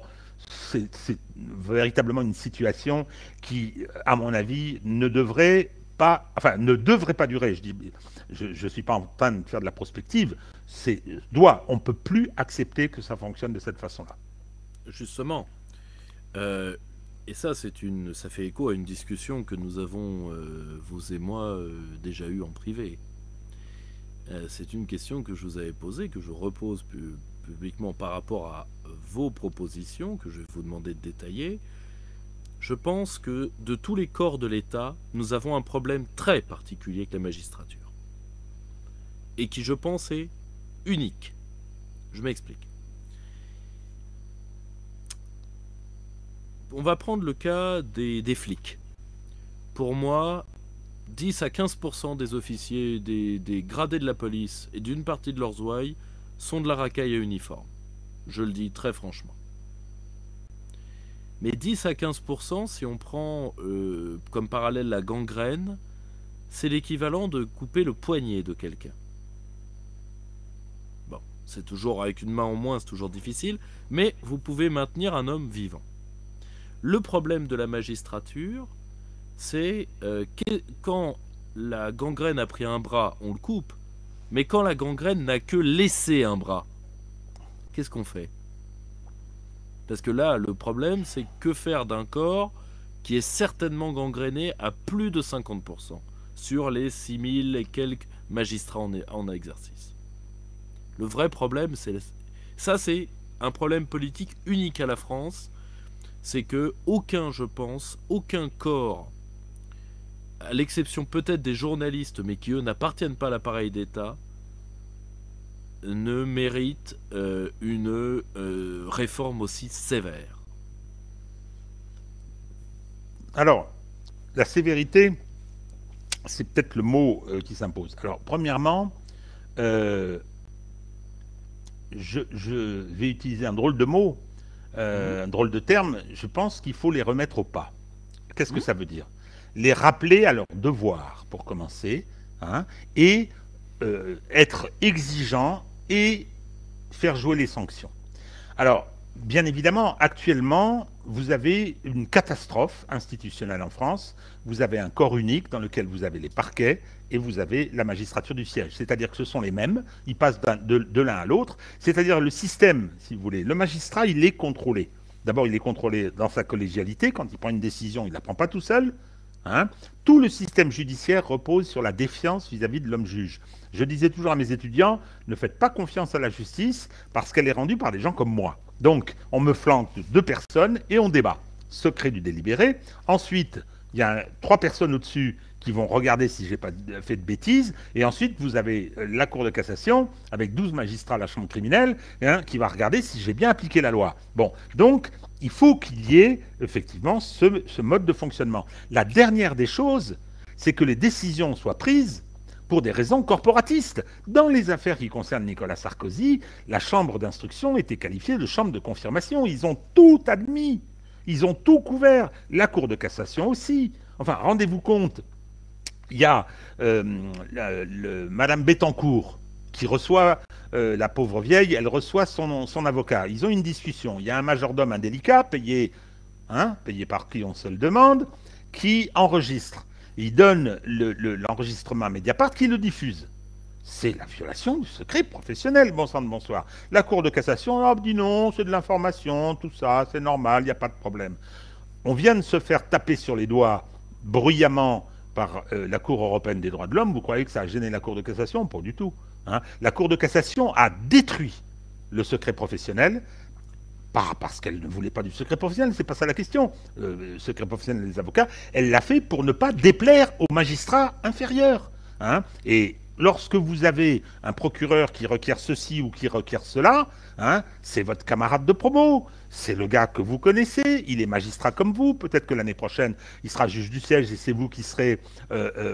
c'est véritablement une situation qui, à mon avis, ne devrait pas durer. Je ne suis pas en train de faire de la prospective. On ne peut plus accepter que ça fonctionne de cette façon-là. Justement, et ça, ça fait écho à une discussion que nous avons, vous et moi, déjà eue en privé. C'est une question que je vous avais posée, que je repose publiquement par rapport à vos propositions, que je vais vous demander de détailler. Je pense que de tous les corps de l'État, nous avons un problème très particulier avec la magistrature. Et qui, je pense, est unique. Je m'explique. On va prendre le cas des flics. Pour moi, 10 à 15% des officiers, des gradés de la police et d'une partie de leurs ouailles sont de la racaille à uniforme. Je le dis très franchement. Mais 10 à 15%, si on prend comme parallèle la gangrène, c'est l'équivalent de couper le poignet de quelqu'un. Bon, c'est toujours avec une main en moins, c'est toujours difficile, mais vous pouvez maintenir un homme vivant. Le problème de la magistrature, c'est quand la gangrène a pris un bras, on le coupe, mais quand la gangrène n'a que laissé un bras, qu'est-ce qu'on fait? Parce que là, le problème, c'est que faire d'un corps qui est certainement gangréné à plus de 50% sur les 6000 et quelques magistrats en exercice. Le vrai problème, c'est... Ça, c'est un problème politique unique à la France. C'est que aucun corps, à l'exception peut-être des journalistes, mais qui eux n'appartiennent pas à l'appareil d'État, ne mérite une réforme aussi sévère. Alors, la sévérité, c'est peut-être le mot qui s'impose. Alors, premièrement, je vais utiliser un drôle de mot. Un drôle de terme, je pense qu'il faut les remettre au pas. Qu'est-ce que ça veut dire? Les rappeler à leur devoir, pour commencer, hein, et être exigeant et faire jouer les sanctions. Alors, bien évidemment, actuellement, vous avez une catastrophe institutionnelle en France. Vous avez un corps unique dans lequel vous avez les parquets et vous avez la magistrature du siège. C'est-à-dire que ce sont les mêmes, ils passent de l'un à l'autre. C'est-à-dire le système, si vous voulez. Le magistrat, il est contrôlé. D'abord, il est contrôlé dans sa collégialité. Quand il prend une décision, il ne la prend pas tout seul. Hein. Tout le système judiciaire repose sur la défiance vis-à-vis de l'homme juge. Je disais toujours à mes étudiants, ne faites pas confiance à la justice parce qu'elle est rendue par des gens comme moi. Donc, on me flanque 2 personnes et on débat. Secret du délibéré. Ensuite, il y a 3 personnes au-dessus qui vont regarder si j'ai pas fait de bêtises. Et ensuite, vous avez la Cour de cassation avec 12 magistrats à la chambre criminelle, hein, qui va regarder si j'ai bien appliqué la loi. Bon, donc, il faut qu'il y ait effectivement ce mode de fonctionnement. La dernière des choses, c'est que les décisions soient prises pour des raisons corporatistes. Dans les affaires qui concernent Nicolas Sarkozy, la chambre d'instruction était qualifiée de chambre de confirmation. Ils ont tout admis, ils ont tout couvert. La Cour de cassation aussi. Enfin, rendez-vous compte, il y a Madame Bettencourt qui reçoit, la pauvre vieille, elle reçoit son avocat. Ils ont une discussion. Il y a un majordome indélicat, payé par qui on se le demande, qui enregistre. Il donne l'enregistrement à Mediapart qui le diffuse. C'est la violation du secret professionnel, bon sang de bonsoir. La Cour de cassation dit non, c'est de l'information, tout ça, c'est normal, il n'y a pas de problème. On vient de se faire taper sur les doigts bruyamment par la Cour européenne des droits de l'homme. Vous croyez que ça a gêné la Cour de cassation? Pas du tout. Hein. La Cour de cassation a détruit le secret professionnel. Pas parce qu'elle ne voulait pas du secret professionnel, c'est pas ça la question. Le secret professionnel des avocats, elle l'a fait pour ne pas déplaire aux magistrats inférieurs. Hein. Et lorsque vous avez un procureur qui requiert ceci ou qui requiert cela, hein, c'est votre camarade de promo, c'est le gars que vous connaissez, il est magistrat comme vous, peut-être que l'année prochaine, il sera juge du siège et c'est vous qui serez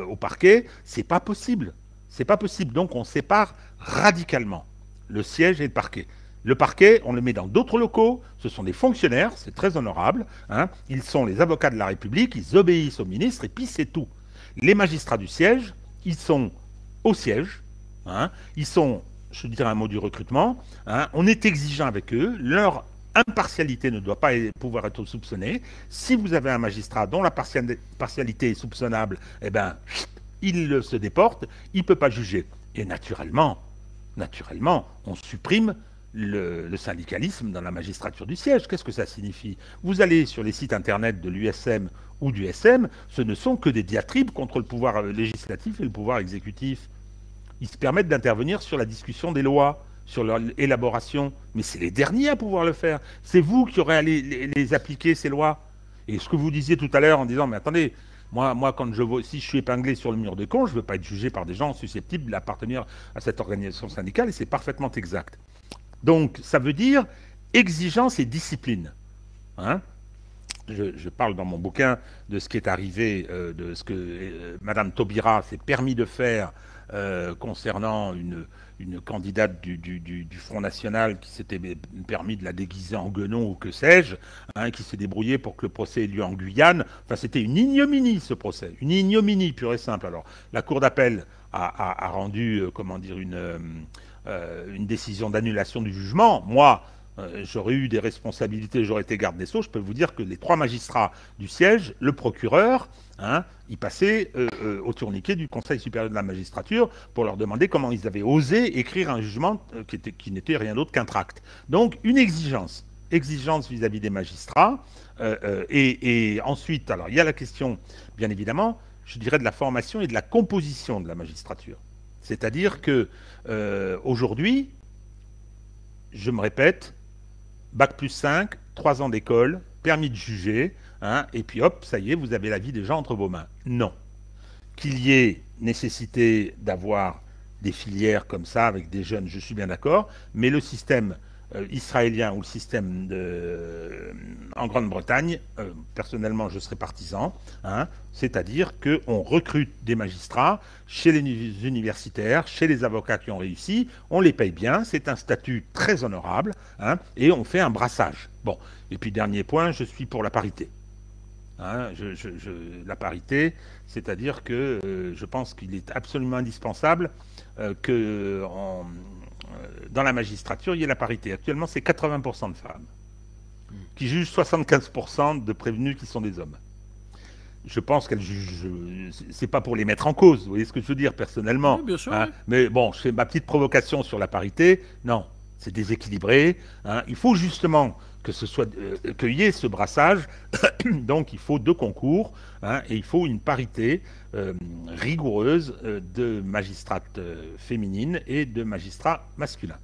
au parquet. C'est pas possible. C'est pas possible. Donc on sépare radicalement le siège et le parquet. Le parquet, on le met dans d'autres locaux, ce sont des fonctionnaires, c'est très honorable, hein. Ils sont les avocats de la République, ils obéissent au ministre, et puis c'est tout. Les magistrats du siège, ils sont au siège, hein. Ils sont, je dirais un mot du recrutement, hein. On est exigeant avec eux, leur impartialité ne doit pas pouvoir être soupçonnée. Si vous avez un magistrat dont la partialité est soupçonnable, eh ben, il se déporte, il ne peut pas juger. Et naturellement, on supprime le syndicalisme dans la magistrature du siège. Qu'est-ce que ça signifie? Vous allez sur les sites internet de l'USM ou du SM, ce ne sont que des diatribes contre le pouvoir législatif et le pouvoir exécutif. Ils se permettent d'intervenir sur la discussion des lois, sur leur élaboration, mais c'est les derniers à pouvoir le faire. C'est vous qui aurez à les appliquer, ces lois. Et ce que vous disiez tout à l'heure en disant, mais attendez, moi quand si je suis épinglé sur le mur de con, je ne veux pas être jugé par des gens susceptibles d'appartenir à cette organisation syndicale, et c'est parfaitement exact. Donc, ça veut dire exigence et discipline. Hein, je parle dans mon bouquin de ce qui est arrivé, de ce que Madame Taubira s'est permis de faire concernant une candidate du Front National qui s'était permis de la déguiser en guenon ou que sais-je, hein, qui s'est débrouillée pour que le procès ait lieu en Guyane. Enfin, c'était une ignominie, ce procès. Une ignominie pure et simple. Alors, la Cour d'appel a rendu, comment dire, une décision d'annulation du jugement. Moi, j'aurais eu des responsabilités, j'aurais été garde des Sceaux, je peux vous dire que les trois magistrats du siège, le procureur, hein, ils passaient au tourniquet du Conseil supérieur de la magistrature pour leur demander comment ils avaient osé écrire un jugement qui n'était rien d'autre qu'un tract. Donc une exigence vis-à-vis des magistrats, et ensuite, alors il y a la question, bien évidemment, je dirais de la formation et de la composition de la magistrature. C'est-à-dire que aujourd'hui, je me répète, bac plus 5, 3 ans d'école, permis de juger, hein, et puis hop, ça y est, vous avez la vie des gens entre vos mains. Non. Qu'il y ait nécessité d'avoir des filières comme ça avec des jeunes, je suis bien d'accord, mais le système israélien ou le système en Grande-Bretagne, personnellement je serais partisan, hein, c'est-à-dire qu'on recrute des magistrats chez les universitaires, chez les avocats qui ont réussi, on les paye bien, c'est un statut très honorable, hein, et on fait un brassage. Bon, et puis dernier point, je suis pour la parité. Hein, la parité, c'est-à-dire que je pense qu'il est absolument indispensable que dans la magistrature, il y a la parité. Actuellement, c'est 80% de femmes qui jugent 75% de prévenus qui sont des hommes. Je pense qu'elles jugent... C'est pas pour les mettre en cause, vous voyez ce que je veux dire, personnellement. Oui, bien sûr, hein, oui. Mais bon, je fais ma petite provocation sur la parité. Non, c'est déséquilibré. Hein. Il faut justement que ce soit qu'il y ait ce brassage. Donc, il faut deux concours, hein, et il faut une parité rigoureuse de magistrates féminines et de magistrats masculins.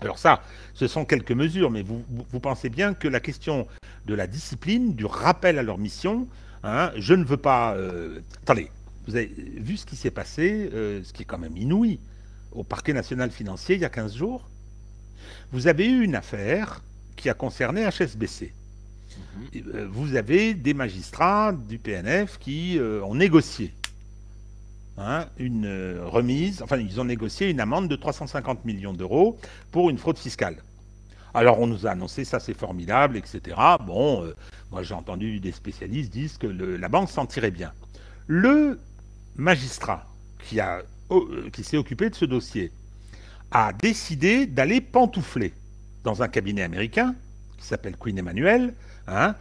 Alors ça, ce sont quelques mesures, mais vous pensez bien que la question de la discipline, du rappel à leur mission, hein, je ne veux pas... Attendez, vous avez vu ce qui s'est passé, ce qui est quand même inouï, au parquet national financier il y a 15 jours. Vous avez eu une affaire qui a concerné HSBC. Vous avez des magistrats du PNF qui ont négocié, hein, une remise, enfin ils ont négocié une amende de 350 millions d'euros pour une fraude fiscale. Alors on nous a annoncé ça c'est formidable, etc. Bon, moi j'ai entendu des spécialistes dire que la banque s'en tirait bien. Le magistrat qui s'est occupé de ce dossier a décidé d'aller pantoufler dans un cabinet américain qui s'appelle Quinn Emanuel, hein,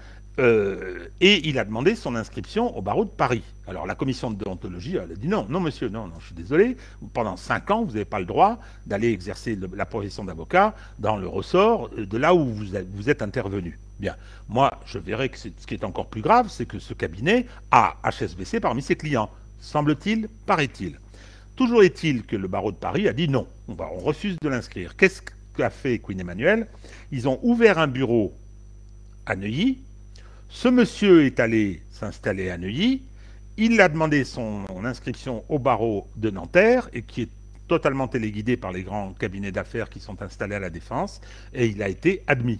et il a demandé son inscription au barreau de Paris. Alors la commission de déontologie, elle a dit non, non monsieur, non, je suis désolé, pendant 5 ans, vous n'avez pas le droit d'aller exercer la profession d'avocat dans le ressort de là où vous êtes intervenu. Bien, moi, je verrai que ce qui est encore plus grave, c'est que ce cabinet a HSBC parmi ses clients, semble-t-il, paraît-il. Toujours est-il que le barreau de Paris a dit non, on refuse de l'inscrire. Qu'est-ce qu'a fait Quinn Emanuel? Ils ont ouvert un bureau à Neuilly. Ce monsieur est allé s'installer à Neuilly, Il a demandé son inscription au barreau de Nanterre, et qui est totalement téléguidé par les grands cabinets d'affaires qui sont installés à la Défense, et il a été admis.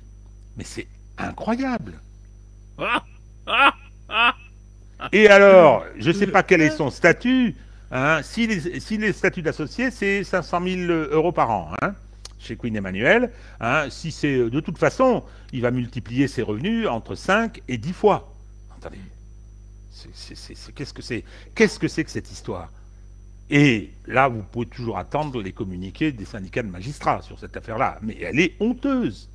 Mais c'est incroyable. Et alors, je ne sais pas quel est son statut. Hein, si les statuts d'associé, c'est 500 000 € par an, hein, chez Quinn Emanuel. Hein, si c'est, de toute façon, il va multiplier ses revenus entre 5 et 10 fois. Attendez, qu'est-ce que c'est que cette histoire? Et là, vous pouvez toujours attendre les communiqués des syndicats de magistrats sur cette affaire-là. Mais elle est honteuse.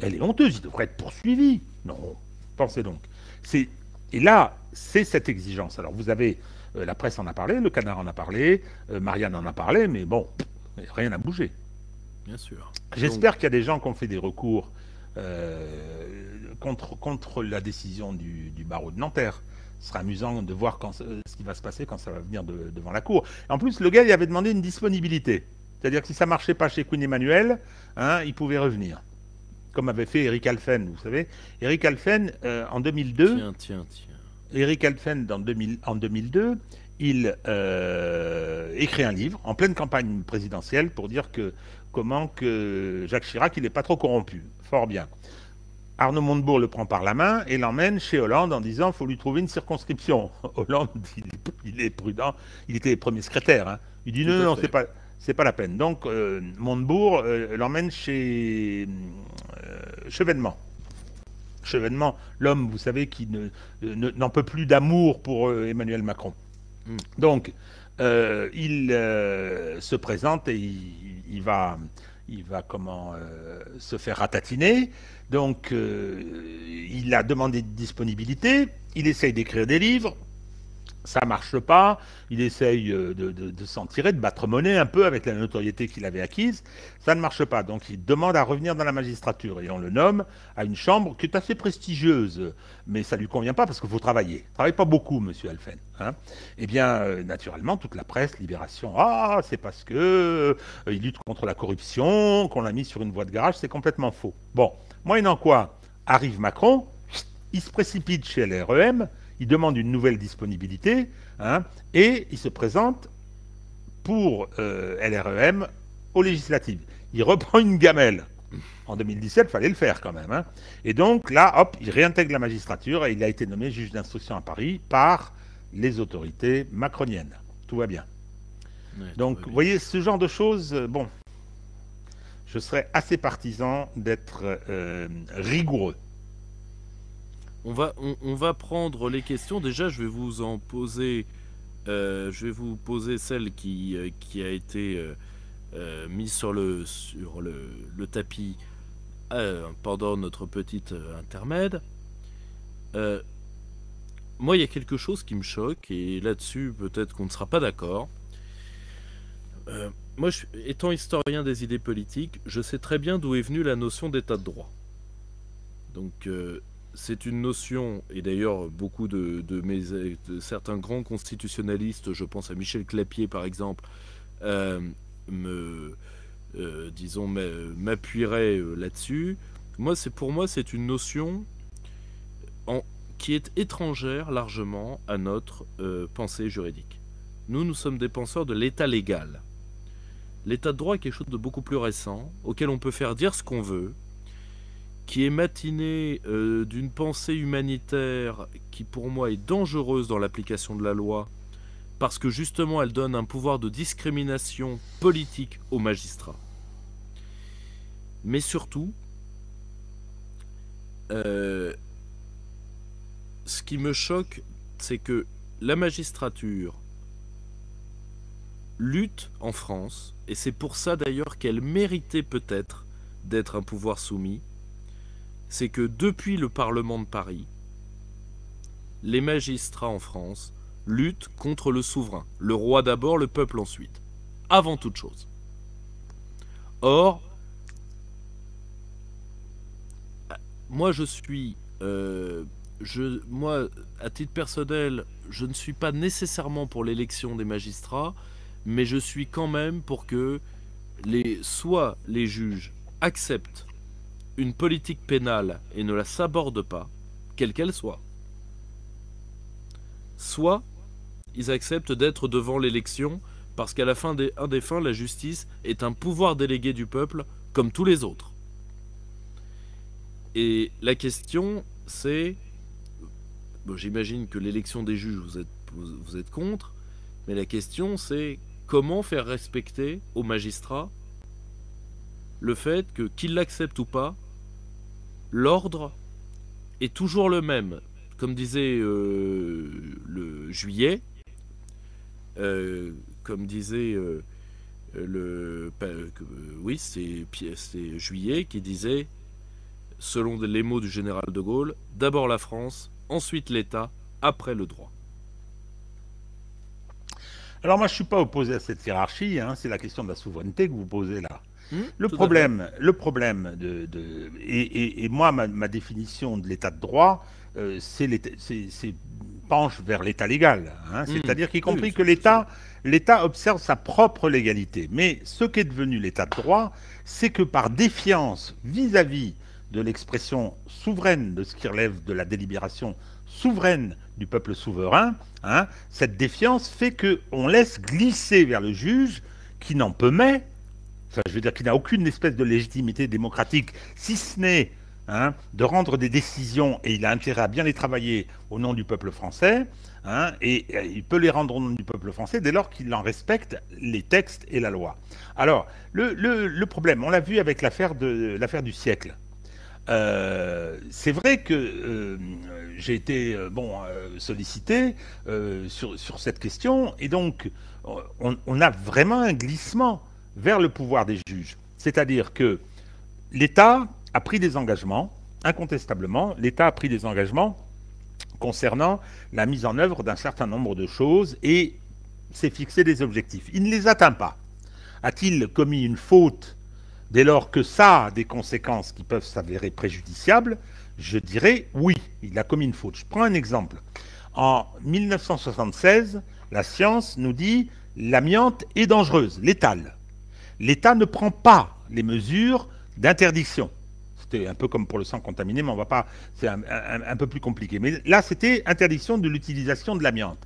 Elle est honteuse, il devrait être poursuivi. Non, pensez donc. Et là, c'est cette exigence. Alors, vous avez... La presse en a parlé, le Canard en a parlé, Marianne en a parlé, mais bon, rien n'a bougé. Bien sûr. J'espère qu'il y a des gens qui ont fait des recours contre la décision du barreau de Nanterre. Ce sera amusant de voir quand, ce qui va se passer quand ça va venir devant la cour. En plus, le gars, il avait demandé une disponibilité. C'est-à-dire que si ça ne marchait pas chez Quinn Emanuel, hein, il pouvait revenir. Comme avait fait Éric Halphen, vous savez. Éric Halphen, en 2002... Éric Halphen, en 2002, il écrit un livre en pleine campagne présidentielle pour dire que comment que Jacques Chirac, il n'est pas trop corrompu. Fort bien. Arnaud Montebourg le prend par la main et l'emmène chez Hollande en disant qu'il faut lui trouver une circonscription. Hollande, il est prudent, il était premier secrétaire. Hein. Il dit non, non, c'est pas la peine. Donc Montebourg l'emmène chez Chevènement. Chevènement, l'homme, vous savez, qui n'en peut plus d'amour pour Emmanuel Macron. Mm. Donc, il se présente et il va se faire ratatiner. Donc, il a demandé de disponibilité, il essaye d'écrire des livres, ça ne marche pas, il essaye de s'en tirer, de battre monnaie un peu avec la notoriété qu'il avait acquise, ça ne marche pas. Donc il demande à revenir dans la magistrature et on le nomme à une chambre qui est assez prestigieuse, mais ça ne lui convient pas parce qu'il faut travailler. Il ne travaille pas beaucoup, monsieur Halphen. Hein. Eh bien, naturellement, toute la presse, Libération, ah, c'est parce qu'il lutte contre la corruption, qu'on l'a mis sur une voie de garage, c'est complètement faux. Bon, moyennant quoi, arrive Macron, il se précipite chez LREM, il demande une nouvelle disponibilité, hein, et il se présente pour LREM aux législatives. Il reprend une gamelle. En 2017, il fallait le faire quand même. Hein. Et donc là, hop, il réintègre la magistrature et il a été nommé juge d'instruction à Paris par les autorités macroniennes. Tout va bien. Ouais, donc, vous voyez, ce genre de choses, bon, je serais assez partisan d'être rigoureux. On va prendre les questions. Déjà, je vais vous en poser, celle qui a été mise sur le tapis pendant notre petite intermède. Moi, il y a quelque chose qui me choque et là-dessus, peut-être qu'on ne sera pas d'accord. Moi, étant historien des idées politiques, je sais très bien d'où est venue la notion d'état de droit. Donc c'est une notion, et d'ailleurs beaucoup de certains grands constitutionnalistes, je pense à Michel Clapier par exemple, disons m'appuieraient là-dessus. Moi, c'est une notion qui est étrangère largement à notre pensée juridique. Nous sommes des penseurs de l'état légal. L'état de droit est quelque chose de beaucoup plus récent, auquel on peut faire dire ce qu'on veut, qui est matiné d'une pensée humanitaire qui pour moi est dangereuse dans l'application de la loi, parce que justement elle donne un pouvoir de discrimination politique aux magistrats. Mais surtout, ce qui me choque, c'est que la magistrature lutte en France, et c'est pour ça d'ailleurs qu'elle méritait peut-être d'être un pouvoir soumis, c'est que depuis le Parlement de Paris, les magistrats en France luttent contre le souverain, le roi d'abord, le peuple ensuite, avant toute chose. Or, moi je suis, moi à titre personnel, je ne suis pas nécessairement pour l'élection des magistrats, mais je suis quand même pour que soit les juges acceptent une politique pénale et ne la saborde pas, quelle qu'elle soit. soit ils acceptent d'être devant l'élection parce qu'à la fin des fins, la justice est un pouvoir délégué du peuple comme tous les autres. Et la question, c'est... Bon, j'imagine que l'élection des juges, vous êtes contre, mais la question, c'est comment faire respecter aux magistrats le fait que, qu'ils l'acceptent ou pas, l'ordre est toujours le même. Comme disait le Juillet, comme disait oui, c'est Juillet qui disait, selon les mots du général de Gaulle, d'abord la France, ensuite l'État, après le droit. Alors moi je ne suis pas opposé à cette hiérarchie, hein, c'est la question de la souveraineté que vous posez là. Le problème et moi ma définition de l'état de droit, c'est penche vers l'état légal, hein, c'est-à-dire qu'y compris que l'État observe sa propre légalité. Mais ce qu'est devenu l'état de droit, c'est que par défiance vis-à-vis de l'expression souveraine de ce qui relève de la délibération souveraine du peuple souverain, hein, cette défiance fait qu'on laisse glisser vers le juge qui n'en peut mais. Enfin, je veux dire qu'il n'a aucune espèce de légitimité démocratique, si ce n'est hein, de rendre des décisions, et il a intérêt à bien les travailler au nom du peuple français, hein, et il peut les rendre au nom du peuple français dès lors qu'il en respecte les textes et la loi. Alors, le problème, on l'a vu avec l'affaire du siècle. C'est vrai que j'ai été sollicité sur cette question, et donc on a vraiment un glissement vers le pouvoir des juges. C'est-à-dire que l'État a pris des engagements, incontestablement, l'État a pris des engagements concernant la mise en œuvre d'un certain nombre de choses et s'est fixé des objectifs. Il ne les atteint pas. A-t-il commis une faute dès lors que ça a des conséquences qui peuvent s'avérer préjudiciables? Je dirais oui, il a commis une faute. Je prends un exemple. En 1976, la science nous dit « l'amiante est dangereuse, létale ». L'État ne prend pas les mesures d'interdiction. C'était un peu comme pour le sang contaminé, mais on va pas. C'est un peu plus compliqué. Mais là, c'était interdiction de l'utilisation de l'amiante.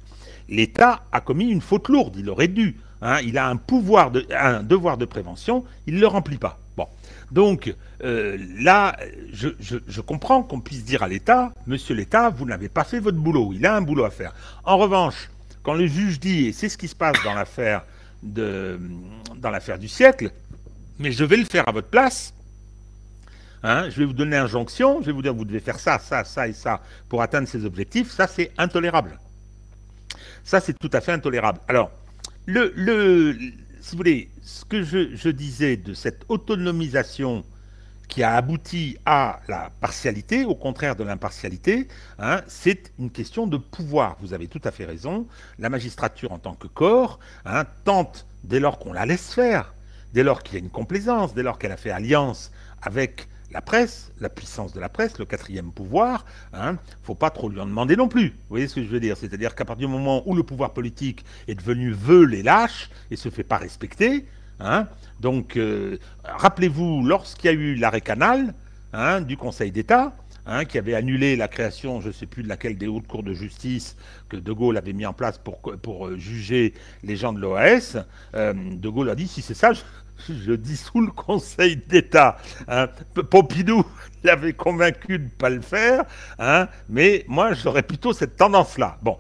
L'État a commis une faute lourde. Il aurait dû. Hein, il a un devoir de prévention. Il ne le remplit pas. Bon. Donc là, je comprends qu'on puisse dire à l'État, Monsieur l'État, vous n'avez pas fait votre boulot. Il a un boulot à faire. En revanche, quand le juge dit, et c'est ce qui se passe dans l'affaire. Dans l'affaire du siècle, mais je vais le faire à votre place, hein, je vais vous donner injonction, je vais vous dire vous devez faire ça, ça, ça et ça pour atteindre ces objectifs, ça c'est intolérable. Ça c'est tout à fait intolérable. Alors, si vous voulez, ce que je disais de cette autonomisation qui a abouti à la partialité, au contraire de l'impartialité, hein, c'est une question de pouvoir. Vous avez tout à fait raison. La magistrature en tant que corps hein, tente, dès lors qu'on la laisse faire, dès lors qu'il y a une complaisance, dès lors qu'elle a fait alliance avec la presse, la puissance de la presse, le quatrième pouvoir, hein, faut pas trop lui en demander non plus. Vous voyez ce que je veux dire? C'est-à-dire qu'à partir du moment où le pouvoir politique est devenu veule et lâche et se fait pas respecter, hein, donc, rappelez-vous, lorsqu'il y a eu l'arrêt Canal hein, du Conseil d'État, hein, qui avait annulé la création, je ne sais plus de laquelle, des hautes cours de justice que De Gaulle avait mis en place pour juger les gens de l'OAS, De Gaulle a dit, si c'est ça, je dissous le Conseil d'État. Hein. Pompidou l'avait convaincu de ne pas le faire, hein, mais moi j'aurais plutôt cette tendance-là. Bon,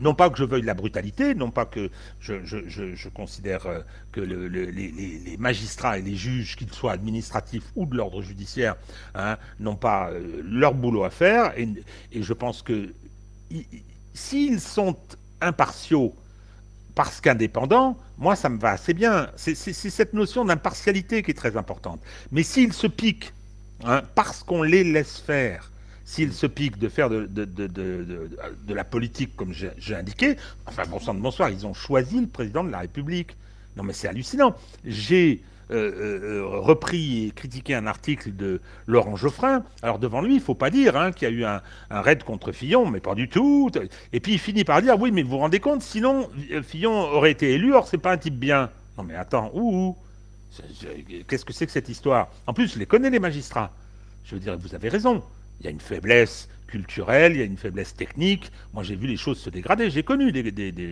non pas que je veuille la brutalité, non pas que je considère que les magistrats et les juges, qu'ils soient administratifs ou de l'ordre judiciaire, hein, n'ont pas leur boulot à faire, et je pense que s'ils sont impartiaux, parce qu'indépendant, moi ça me va assez bien. C'est cette notion d'impartialité qui est très importante. Mais s'ils se piquent, hein, parce qu'on les laisse faire, s'ils se piquent de faire de la politique comme j'ai indiqué, enfin bon sang de bonsoir, ils ont choisi le président de la République. Non mais c'est hallucinant. J'ai repris et critiqué un article de Laurent Geoffrin. Alors devant lui, il ne faut pas dire hein, qu'il y a eu un raid contre Fillon, mais pas du tout. Et puis il finit par dire, oui, mais vous vous rendez compte, sinon Fillon aurait été élu, or c'est pas un type bien. Non mais attends, qu'est-ce que c'est que cette histoire? En plus, je les connais les magistrats. Je veux dire, vous avez raison. Il y a une faiblesse culturelle, il y a une faiblesse technique. Moi, j'ai vu les choses se dégrader. J'ai connu des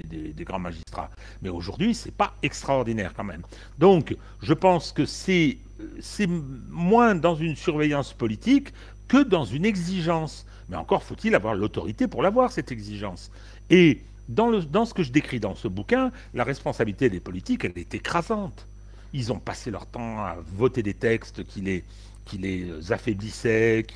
grands magistrats. Mais aujourd'hui, ce n'est pas extraordinaire quand même. Donc, je pense que c'est moins dans une surveillance politique que dans une exigence. Mais encore faut-il avoir l'autorité pour l'avoir, cette exigence. Et dans ce que je décris dans ce bouquin, la responsabilité des politiques, elle est écrasante. Ils ont passé leur temps à voter des textes qui les affaiblissaient,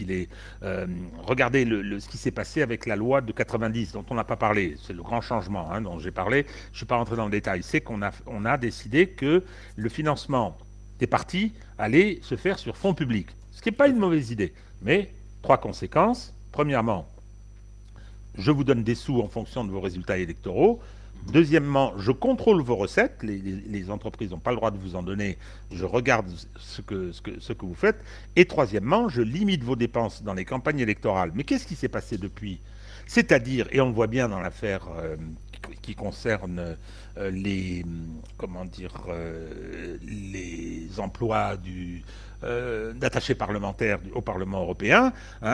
regardez ce qui s'est passé avec la loi de 90, dont on n'a pas parlé. C'est le grand changement dont j'ai parlé. Je ne suis pas rentré dans le détail. C'est qu'on a décidé que le financement des partis allait se faire sur fonds publics. Ce qui n'est pas une mauvaise idée. Mais trois conséquences. Premièrement, je vous donne des sous en fonction de vos résultats électoraux. Deuxièmement, je contrôle vos recettes. Les entreprises n'ont pas le droit de vous en donner. Je regarde ce que vous faites. Et troisièmement, je limite vos dépenses dans les campagnes électorales. Mais qu'est-ce qui s'est passé depuis? C'est-à-dire, et on le voit bien dans l'affaire qui concerne les emplois d'attaché parlementaire au Parlement européen,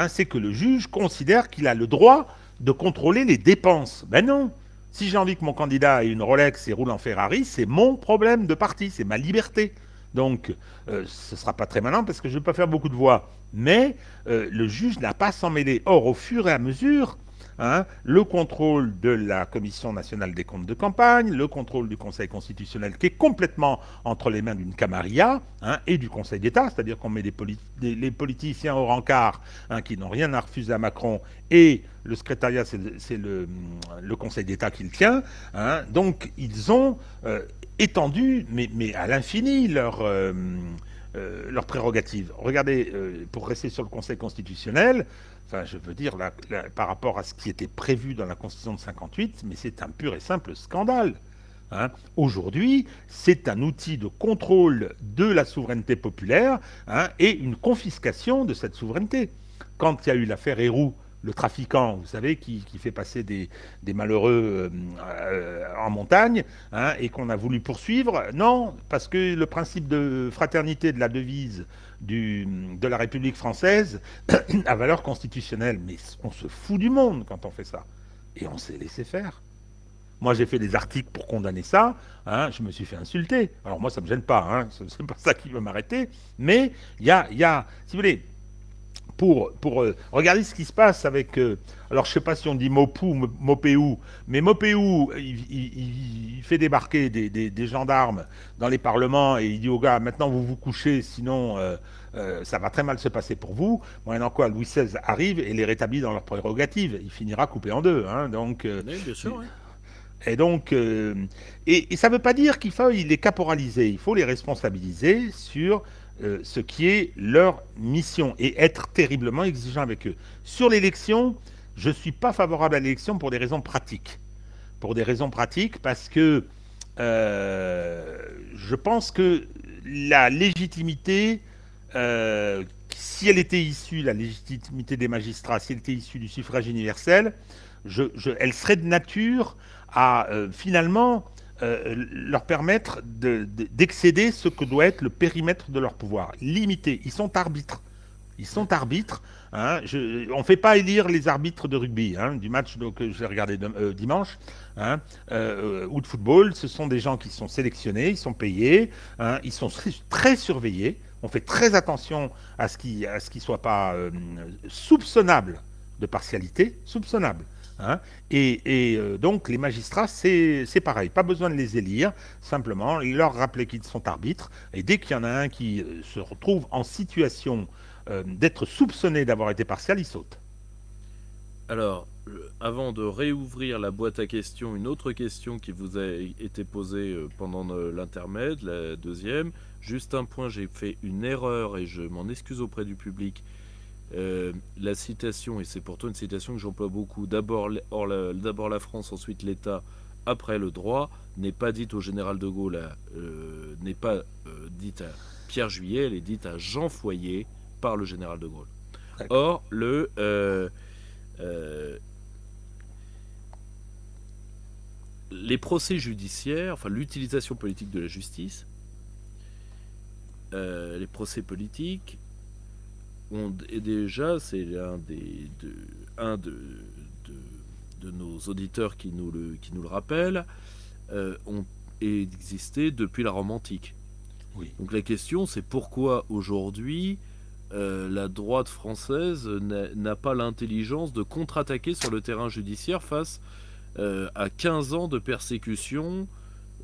c'est que le juge considère qu'il a le droit de contrôler les dépenses. Ben non. Si j'ai envie que mon candidat ait une Rolex et roule en Ferrari, c'est mon problème de parti, c'est ma liberté. Donc, ce ne sera pas très malin parce que je ne vais pas faire beaucoup de voix. Mais le juge n'a pas à s'en mêler. Or, au fur et à mesure, le contrôle de la Commission nationale des comptes de campagne, le contrôle du Conseil constitutionnel qui est complètement entre les mains d'une camarilla et du Conseil d'État, c'est-à-dire qu'on met les politiciens au rencard qui n'ont rien à refuser à Macron et le secrétariat, c'est le Conseil d'État qui le tient. Donc ils ont étendu, mais à l'infini, leurs prérogatives. Regardez, pour rester sur le Conseil constitutionnel, enfin, je veux dire, par rapport à ce qui était prévu dans la Constitution de 58, mais c'est un pur et simple scandale. Aujourd'hui, c'est un outil de contrôle de la souveraineté populaire et une confiscation de cette souveraineté. Quand il y a eu l'affaire Héroux, le trafiquant, vous savez, qui fait passer des malheureux en montagne, et qu'on a voulu poursuivre. Non, parce que le principe de fraternité de la devise de la République française a valeur constitutionnelle. Mais on se fout du monde quand on fait ça. Et on s'est laissé faire. Moi, j'ai fait des articles pour condamner ça. Je me suis fait insulter. Alors moi, ça ne me gêne pas. C'est pas ça qui veut m'arrêter. Mais il y a, si vous voulez... Regardez ce qui se passe avec... alors, je ne sais pas si on dit Mopou, Mopéou, mais Mopéou, il fait débarquer des gendarmes dans les parlements et il dit aux gars, maintenant vous vous couchez, sinon ça va très mal se passer pour vous. Maintenant quoi, Louis XVI arrive et les rétablit dans leurs prérogatives. Il finira coupé en deux. Donc, oui, bien sûr, oui. Et donc, et ça ne veut pas dire qu'il faut les caporaliser. Il faut les responsabiliser sur... ce qui est leur mission et être terriblement exigeant avec eux. Sur l'élection, je ne suis pas favorable à l'élection pour des raisons pratiques. Pour des raisons pratiques parce que je pense que la légitimité, si elle était issue, la légitimité des magistrats, si elle était issue du suffrage universel, elle serait de nature à finalement... leur permettre d'excéder ce que doit être le périmètre de leur pouvoir, limité. Ils sont arbitres. Ils sont arbitres. On ne fait pas élire les arbitres de rugby, du match que j'ai regardé dimanche, ou de football. Ce sont des gens qui sont sélectionnés, ils sont payés, ils sont très surveillés. On fait très attention à ce qu'ils ne soient pas soupçonnables de partialité, soupçonnables. Et donc les magistrats, c'est pareil, pas besoin de les élire, simplement leur rappeler qu'ils sont arbitres, et dès qu'il y en a un qui se retrouve en situation d'être soupçonné d'avoir été partial, il saute. Alors, avant de réouvrir la boîte à questions, une autre question qui vous a été posée pendant l'intermède, la deuxième, juste un point, j'ai fait une erreur et je m'en excuse auprès du public. La citation, et c'est pourtant une citation que j'emploie beaucoup, d'abord la France, ensuite l'État, après le droit, n'est pas dite au général de Gaulle, n'est pas dite à Pierre Juillet, elle est dite à Jean Foyer par le général de Gaulle. Or, les procès judiciaires, enfin l'utilisation politique de la justice, les procès politiques, Et déjà, c'est un de nos auditeurs qui nous le rappelle, ont existé depuis la Rome antique. Oui. Donc la question, c'est pourquoi aujourd'hui la droite française n'a pas l'intelligence de contre-attaquer sur le terrain judiciaire face à 15 ans de persécution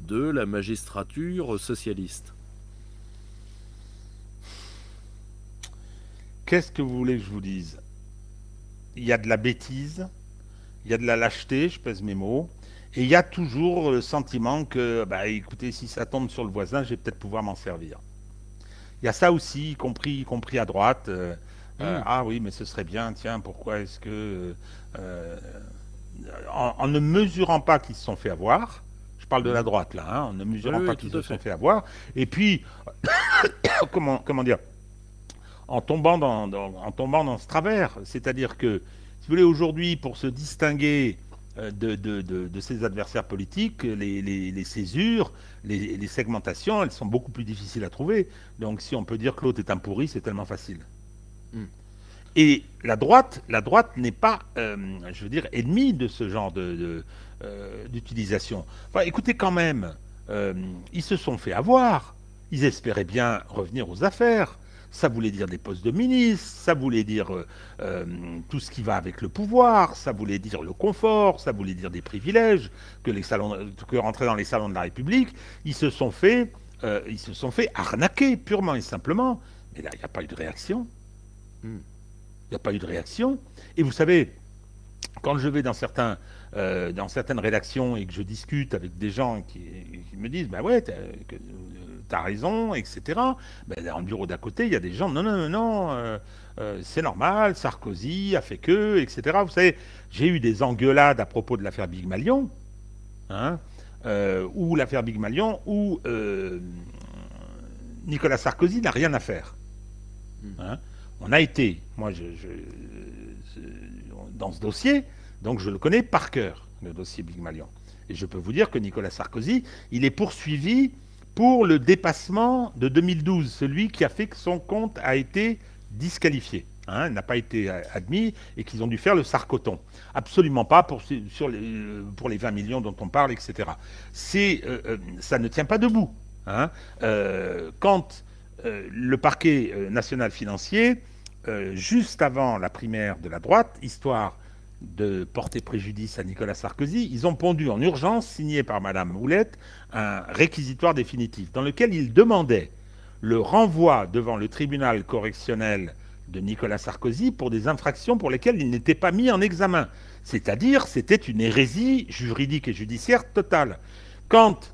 de la magistrature socialiste. Qu'est-ce que vous voulez que je vous dise? Il y a de la bêtise, il y a de la lâcheté, je pèse mes mots, et il y a toujours le sentiment que, bah, écoutez, si ça tombe sur le voisin, je vais peut-être pouvoir m'en servir. Il y a ça aussi, y compris à droite. Ah oui, mais ce serait bien, tiens, pourquoi est-ce que... En ne mesurant pas qu'ils se sont fait avoir, je parle de la droite là, hein, en ne mesurant pas qu'ils se sont fait avoir, et puis, comment dire, en tombant dans ce travers, c'est-à-dire que, si vous voulez, aujourd'hui, pour se distinguer de ses adversaires politiques, les césures, les segmentations, elles sont beaucoup plus difficiles à trouver. Donc si on peut dire que l'autre est un pourri, c'est tellement facile. Mm. Et la droite n'est pas, je veux dire, ennemie de ce genre d'utilisation. Enfin, écoutez quand même, ils se sont fait avoir, ils espéraient bien revenir aux affaires. Ça voulait dire des postes de ministre, ça voulait dire tout ce qui va avec le pouvoir, ça voulait dire le confort, ça voulait dire des privilèges, que rentrer dans les salons de la République. Ils se sont fait arnaquer purement et simplement. Mais là, il n'y a pas eu de réaction. Il n'y a pas eu de réaction. Et vous savez, quand je vais dans certaines rédactions et que je discute avec des gens qui me disent « bah ouais, t'as raison, etc. », ben, dans le bureau d'à côté, il y a des gens « non, c'est normal, Sarkozy a fait que, etc. » Vous savez, j'ai eu des engueulades à propos de l'affaire Bigmalion, hein, où l'affaire Bigmalion, où Nicolas Sarkozy n'a rien à faire. Hein. On a été, moi, dans ce dossier, donc je le connais par cœur, le dossier Bigmalion. Et je peux vous dire que Nicolas Sarkozy, il est poursuivi pour le dépassement de 2012, celui qui a fait que son compte a été disqualifié, hein, n'a pas été admis, et qu'ils ont dû faire le sarcoton. Absolument pas pour les 20 millions dont on parle, etc. Ça ne tient pas debout. Hein. Quand le parquet national financier, juste avant la primaire de la droite, histoire de porter préjudice à Nicolas Sarkozy, ils ont pondu en urgence, signé par Madame Houlette, un réquisitoire définitif dans lequel ils demandaient le renvoi devant le tribunal correctionnel de Nicolas Sarkozy pour des infractions pour lesquelles il n'était pas mis en examen. C'est-à-dire, c'était une hérésie juridique et judiciaire totale. Quand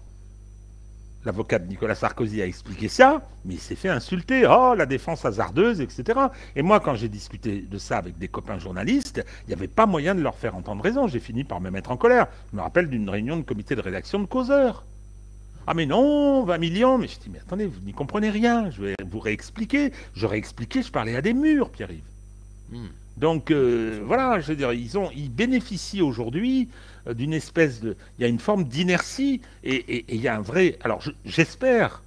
l'avocat de Nicolas Sarkozy a expliqué ça, mais il s'est fait insulter. Oh, la défense hasardeuse, etc. Et moi, quand j'ai discuté de ça avec des copains journalistes, il n'y avait pas moyen de leur faire entendre raison. J'ai fini par me mettre en colère. Je me rappelle d'une réunion de comité de rédaction de causeurs. Ah mais non, 20 millions. Mais je dis, mais attendez, vous n'y comprenez rien. Je vais vous réexpliquer. Je réexpliquais, je parlais à des murs, Pierre-Yves. Mm. Donc voilà, je veux dire, ils bénéficient aujourd'hui d'une espèce de... Il y a une forme d'inertie et il y a un vrai... Alors j'espère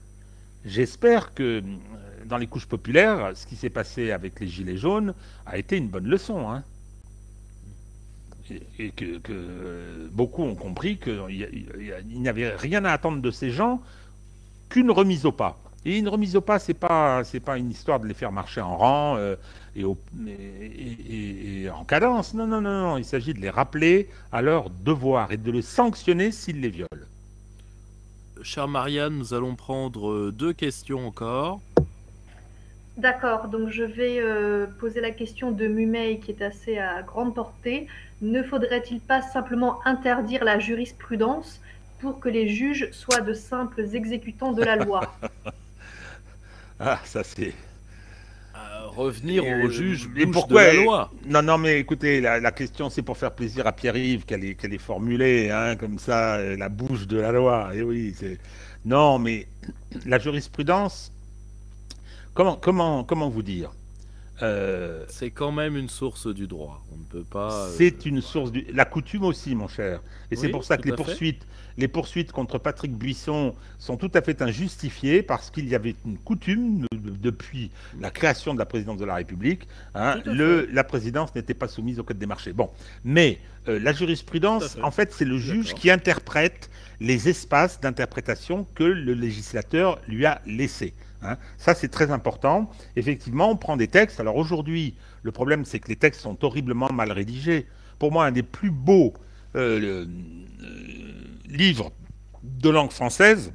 que dans les couches populaires, ce qui s'est passé avec les Gilets jaunes a été une bonne leçon. Hein. Et que beaucoup ont compris qu'il n'y avait rien à attendre de ces gens qu'une remise au pas. Et une remise au pas, c'est pas une histoire de les faire marcher en rang et en cadence. Non. Il s'agit de les rappeler à leur devoir et de les sanctionner s'ils les violent. Chère Marianne, nous allons prendre deux questions encore. D'accord, donc je vais poser la question de Mumei qui est assez à grande portée. Ne faudrait-il pas simplement interdire la jurisprudence pour que les juges soient de simples exécutants de la loi? Ah, ça c'est... Revenir aux juges de la loi. Non, mais écoutez, la question, c'est pour faire plaisir à Pierre-Yves qu'elle est formulée, hein, comme ça, la bouche de la loi. Et oui, non, mais la jurisprudence, comment vous dire, c'est quand même une source du droit. On ne peut pas... C'est une source du... La coutume aussi, mon cher. Et oui, c'est pour ça que les poursuites contre Patrick Buisson sont tout à fait injustifiées parce qu'il y avait une coutume depuis la création de la présidence de la République, hein, la présidence n'était pas soumise au code des marchés. Bon, mais la jurisprudence, en fait, c'est le juge qui interprète les espaces d'interprétation que le législateur lui a laissés. Hein. Ça, c'est très important. Effectivement, on prend des textes. Alors aujourd'hui, le problème, c'est que les textes sont horriblement mal rédigés. Pour moi, un des plus beaux livres de langue française,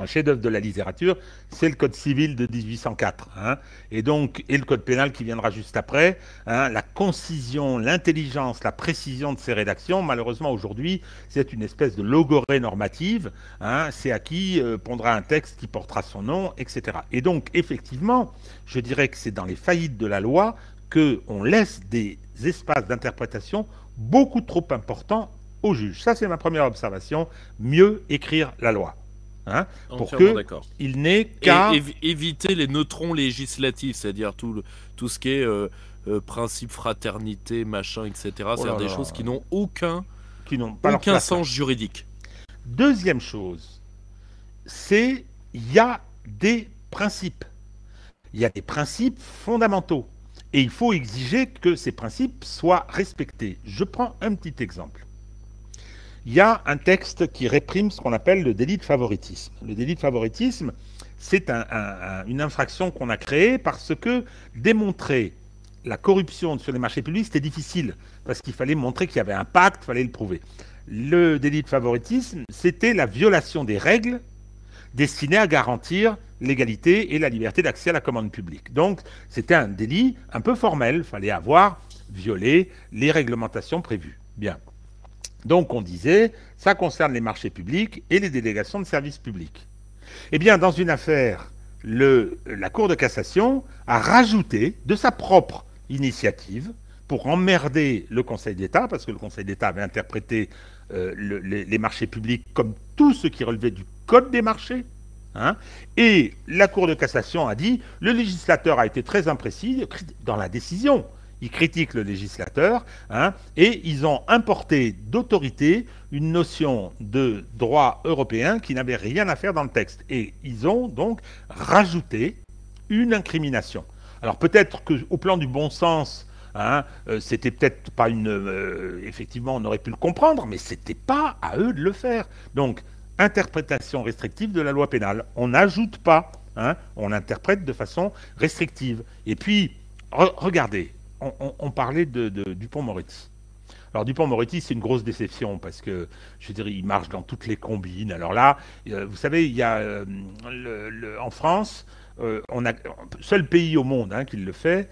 un chef-d'œuvre de la littérature, c'est le Code civil de 1804, hein, et le Code pénal qui viendra juste après. Hein, la concision, l'intelligence, la précision de ces rédactions, malheureusement aujourd'hui, c'est une espèce de logorrhée normative. Hein, c'est à qui pondra un texte qui portera son nom, etc. Et donc, effectivement, je dirais que c'est dans les faillites de la loi qu'on laisse des espaces d'interprétation beaucoup trop importants aux juges. Ça, c'est ma première observation. Mieux écrire la loi. Hein, pour qu'il n'ait qu'à... éviter les neutrons législatifs, c'est-à-dire tout ce qui est principe, fraternité, machin, etc. C'est-à-dire des choses qui n'ont aucun sens juridique. Deuxième chose, c'est qu'il y a des principes. Il y a des principes fondamentaux. Et il faut exiger que ces principes soient respectés. Je prends un petit exemple. Il y a un texte qui réprime ce qu'on appelle le délit de favoritisme. Le délit de favoritisme, c'est une infraction qu'on a créée parce que démontrer la corruption sur les marchés publics, c'était difficile, parce qu'il fallait montrer qu'il y avait un pacte, il fallait le prouver. Le délit de favoritisme, c'était la violation des règles destinées à garantir l'égalité et la liberté d'accès à la commande publique. Donc, c'était un délit un peu formel, il fallait avoir violé les réglementations prévues. Bien. Donc on disait, ça concerne les marchés publics et les délégations de services publics. Eh bien, dans une affaire, la Cour de cassation a rajouté de sa propre initiative, pour emmerder le Conseil d'État, parce que le Conseil d'État avait interprété les marchés publics comme tout ce qui relevait du Code des marchés. Hein, et la Cour de cassation a dit, le législateur a été très imprécis dans la décision. Ils critiquent le législateur, hein, et ils ont importé d'autorité une notion de droit européen qui n'avait rien à faire dans le texte. Et ils ont donc rajouté une incrimination. Alors peut-être qu'au plan du bon sens, hein, c'était peut-être pas une... effectivement, on aurait pu le comprendre, mais c'était pas à eux de le faire. Donc, interprétation restrictive de la loi pénale. On n'ajoute pas, hein, on interprète de façon restrictive. Et puis, regardez. On parlait de Dupond-Moretti. Alors Dupond-Moretti, c'est une grosse déception parce que, je dirais, il marche dans toutes les combines. Alors là, vous savez, il y a en France, seul pays au monde hein, qui le fait,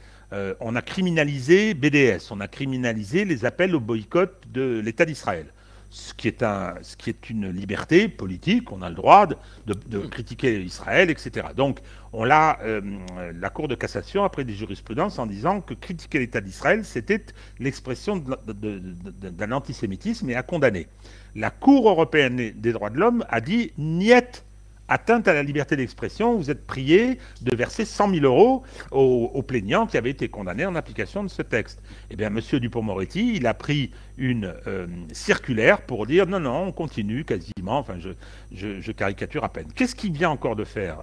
on a criminalisé BDS, on a criminalisé les appels au boycott de l'État d'Israël. Ce qui est une liberté politique, on a le droit de critiquer Israël, etc. Donc, la Cour de cassation a pris des jurisprudences en disant que critiquer l'État d'Israël, c'était l'expression d'un antisémitisme et à condamner. La Cour européenne des droits de l'homme a dit « Niet ». Atteinte à la liberté d'expression, vous êtes prié de verser 100 000 € aux plaignants qui avaient été condamnés en application de ce texte. Eh bien, M. Dupond-Moretti, il a pris une circulaire pour dire non, non, on continue quasiment, enfin, je caricature à peine. Qu'est-ce qu'il vient encore de faire,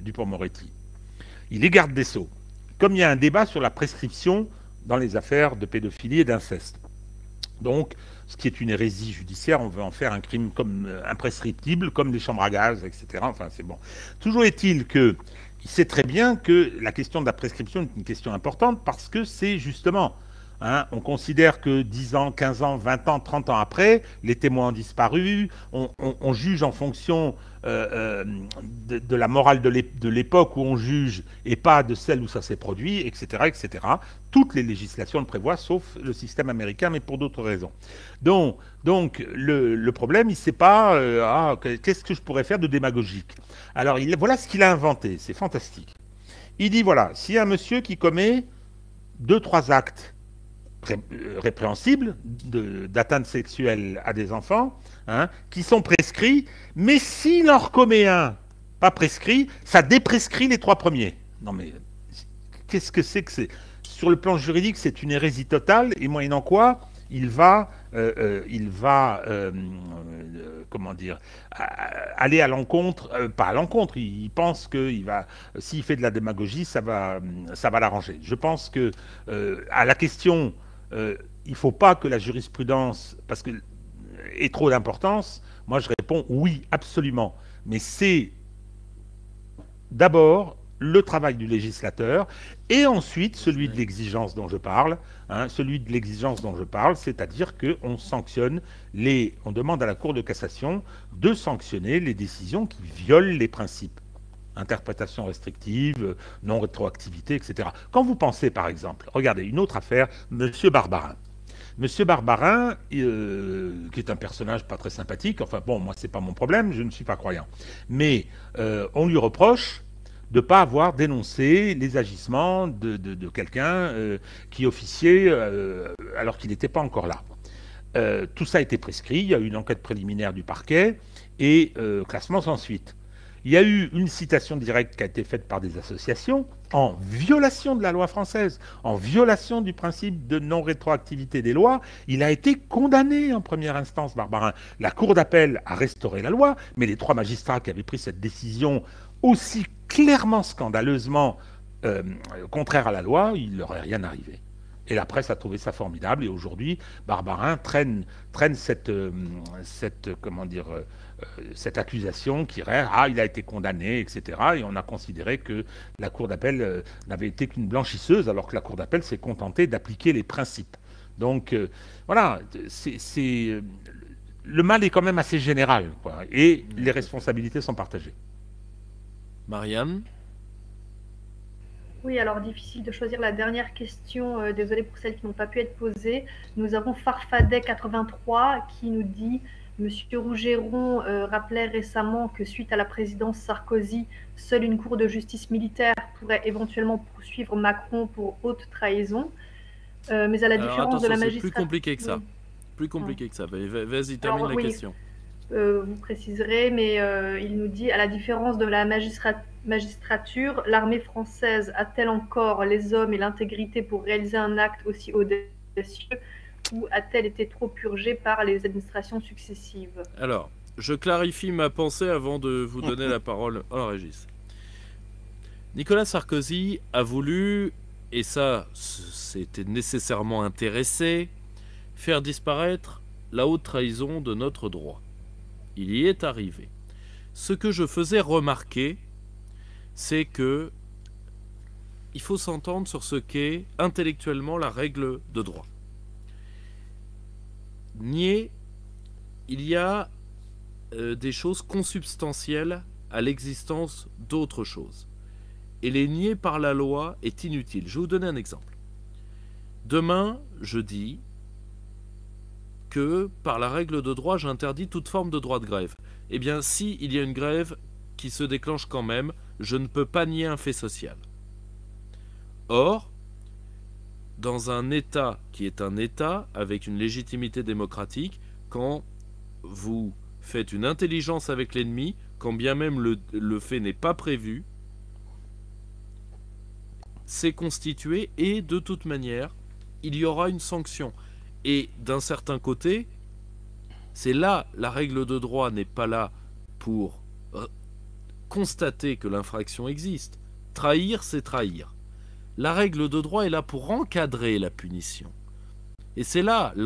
Dupond-Moretti? Il est garde des Sceaux. Comme il y a un débat sur la prescription dans les affaires de pédophilie et d'inceste. Donc, ce qui est une hérésie judiciaire, on veut en faire un crime imprescriptible, comme les chambres à gaz, etc. Enfin, c'est bon. Toujours est-il qu'il sait très bien que la question de la prescription est une question importante parce que c'est justement, hein, on considère que 10 ans, 15 ans, 20 ans, 30 ans après, les témoins ont disparu, on juge en fonction de la morale de l'époque où on juge et pas de celle où ça s'est produit, etc., etc. Toutes les législations le prévoient, sauf le système américain, mais pour d'autres raisons. Donc le problème, il ne sait pas qu'est-ce que je pourrais faire de démagogique. Alors voilà ce qu'il a inventé, c'est fantastique. Il dit, voilà, s'il y a un monsieur qui commet 2-3 actes répréhensibles d'atteinte sexuelle à des enfants, hein, qui sont prescrits, mais s'il en recommet un pas prescrit, ça déprescrit les 3 premiers. Non mais, qu'est-ce que c'est que c'est ? Sur le plan juridique, c'est une hérésie totale, et moyennant quoi, il va il va comment dire, aller à l'encontre, pas à l'encontre, il pense que s'il fait de la démagogie, ça va l'arranger. Je pense que à la question, il ne faut pas que la jurisprudence ait trop d'importance. Moi, je réponds oui, absolument. Mais c'est d'abord le travail du législateur et ensuite celui de l'exigence dont je parle, c'est-à-dire qu'on sanctionne on demande à la Cour de cassation de sanctionner les décisions qui violent les principes. Interprétation restrictive, non-rétroactivité, etc. Quand vous pensez, par exemple, regardez, une autre affaire, Monsieur Barbarin. Monsieur Barbarin, qui est un personnage pas très sympathique, enfin bon, moi c'est pas mon problème, je ne suis pas croyant, mais on lui reproche de ne pas avoir dénoncé les agissements de quelqu'un qui officiait alors qu'il n'était pas encore là. Tout ça a été prescrit, il y a eu une enquête préliminaire du parquet et classement sans suite. Il y a eu une citation directe qui a été faite par des associations en violation de la loi française, en violation du principe de non-rétroactivité des lois. Il a été condamné en première instance, Barbarin. La Cour d'appel a restauré la loi, mais les trois magistrats qui avaient pris cette décision aussi clairement, scandaleusement contraire à la loi, il leur est rien arrivé. Et la presse a trouvé ça formidable. Et aujourd'hui, Barbarin traîne cette accusation qui erre. Ah, il a été condamné, etc. Et on a considéré que la Cour d'appel n'avait été qu'une blanchisseuse, alors que la Cour d'appel s'est contentée d'appliquer les principes. Donc, voilà, le mal est quand même assez général, quoi. Et les responsabilités sont partagées. Mariam? Oui, alors difficile de choisir la dernière question, désolée pour celles qui n'ont pas pu être posées. Nous avons Farfadet83 qui nous dit « Monsieur Rougeron rappelait récemment que suite à la présidence Sarkozy, seule une cour de justice militaire pourrait éventuellement poursuivre Macron pour haute trahison. Mais à la différence de la magistrature... » C'est plus compliqué que ça. Oui. Plus compliqué que ça. Vas-y, termine la question. Vous préciserez, mais il nous dit « À la différence de la magistrature, l'armée française a-t-elle encore les hommes et l'intégrité pour réaliser un acte aussi audacieux ou a-t-elle été trop purgée par les administrations successives ?» Alors, je clarifie ma pensée avant de vous donner la parole. Alors, Régis. Nicolas Sarkozy a voulu, et ça, c'était nécessairement intéressé, faire disparaître la haute trahison de notre droit. Il y est arrivé. Ce que je faisais remarquer, c'est que il faut s'entendre sur ce qu'est intellectuellement la règle de droit. Nier, il y a des choses consubstantielles à l'existence d'autres choses. Et les nier par la loi est inutile. Je vais vous donner un exemple. Demain, je dis que par la règle de droit, j'interdis toute forme de droit de grève. Eh bien, s'il y a une grève qui se déclenche quand même, je ne peux pas nier un fait social. Or, dans un État qui est un État avec une légitimité démocratique, quand vous faites une intelligence avec l'ennemi, quand bien même le fait n'est pas prévu, c'est constitué et de toute manière, il y aura une sanction. Et d'un certain côté, c'est là, la règle de droit n'est pas là pour constater que l'infraction existe. Trahir, c'est trahir. La règle de droit est là pour encadrer la punition. Et c'est là,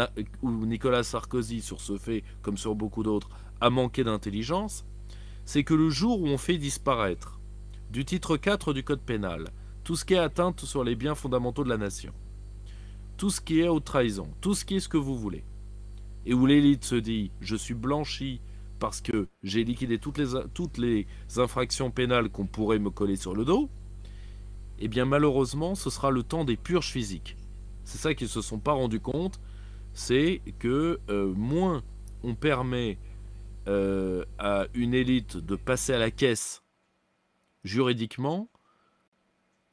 où Nicolas Sarkozy, sur ce fait, comme sur beaucoup d'autres, a manqué d'intelligence, c'est que le jour où on fait disparaître du titre 4 du Code pénal, tout ce qui est atteinte sur les biens fondamentaux de la nation, tout ce qui est haute trahison, tout ce qui est ce que vous voulez, et où l'élite se dit « je suis blanchi parce que j'ai liquidé toutes les infractions pénales qu'on pourrait me coller sur le dos », eh bien malheureusement ce sera le temps des purges physiques. C'est ça qu'ils ne se sont pas rendus compte, c'est que moins on permet à une élite de passer à la caisse juridiquement,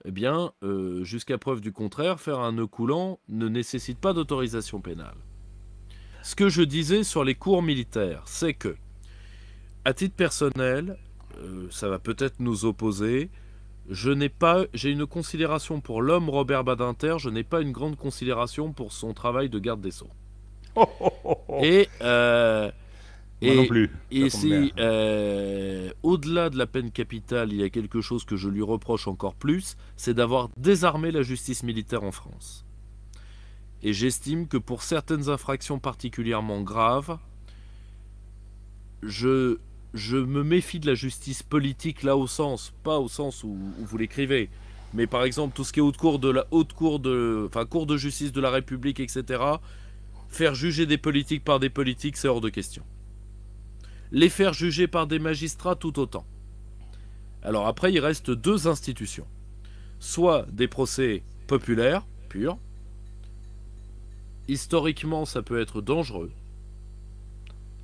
eh bien, jusqu'à preuve du contraire, faire un nœud coulant ne nécessite pas d'autorisation pénale. Ce que je disais sur les cours militaires, c'est que, à titre personnel, ça va peut-être nous opposer, j'ai une considération pour l'homme Robert Badinter, je n'ai pas une grande considération pour son travail de garde des Sceaux. Et moi non plus. Et si au-delà de la peine capitale, il y a quelque chose que je lui reproche encore plus, c'est d'avoir désarmé la justice militaire en France. Et j'estime que pour certaines infractions particulièrement graves, je me méfie de la justice politique là au sens, pas au sens où vous l'écrivez, mais par exemple tout ce qui est cour de justice de la République, etc. Faire juger des politiques par des politiques, c'est hors de question. Les faire juger par des magistrats tout autant. Alors après, il reste deux institutions. Soit des procès populaires, purs. Historiquement, ça peut être dangereux.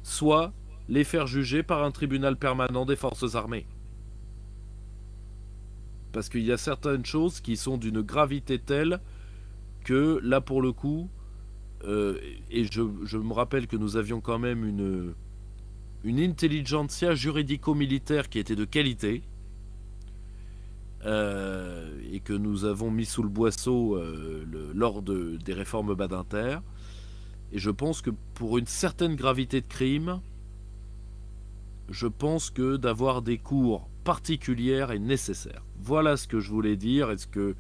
Soit les faire juger par un tribunal permanent des forces armées. Parce qu'il y a certaines choses qui sont d'une gravité telle que, là pour le coup, et je me rappelle que nous avions quand même une intelligentsia juridico-militaire qui était de qualité, et que nous avons mis sous le boisseau lors des réformes Badinter. Et je pense que pour une certaine gravité de crime, je pense que d'avoir des cours particulières est nécessaire. Voilà ce que je voulais dire. Est-ce que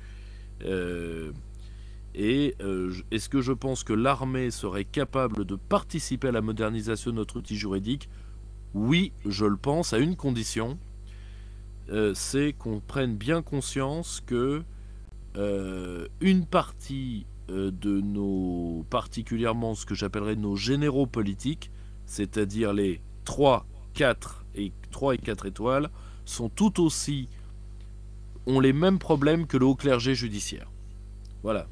je pense que l'armée serait capable de participer à la modernisation de notre outil juridique ? Oui, je le pense, à une condition, c'est qu'on prenne bien conscience que une partie de nos, particulièrement ce que j'appellerais nos généraux politiques, c'est-à-dire les 3 et 4 étoiles, sont tout aussi, ont les mêmes problèmes que le haut clergé judiciaire. Voilà,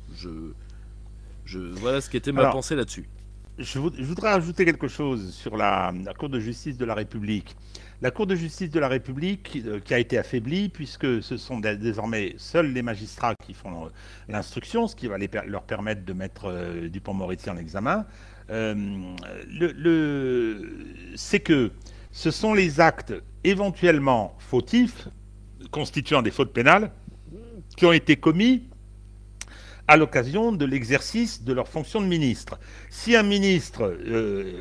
voilà ce qu'était ma pensée là-dessus. Je voudrais ajouter quelque chose sur la Cour de justice de la République. La Cour de justice de la République qui a été affaiblie, puisque ce sont désormais seuls les magistrats qui font l'instruction, ce qui va leur permettre de mettre Dupond-Moretti en examen, c'est que ce sont les actes éventuellement fautifs, constituant des fautes pénales, qui ont été commis à l'occasion de l'exercice de leur fonction de ministre. Si un ministre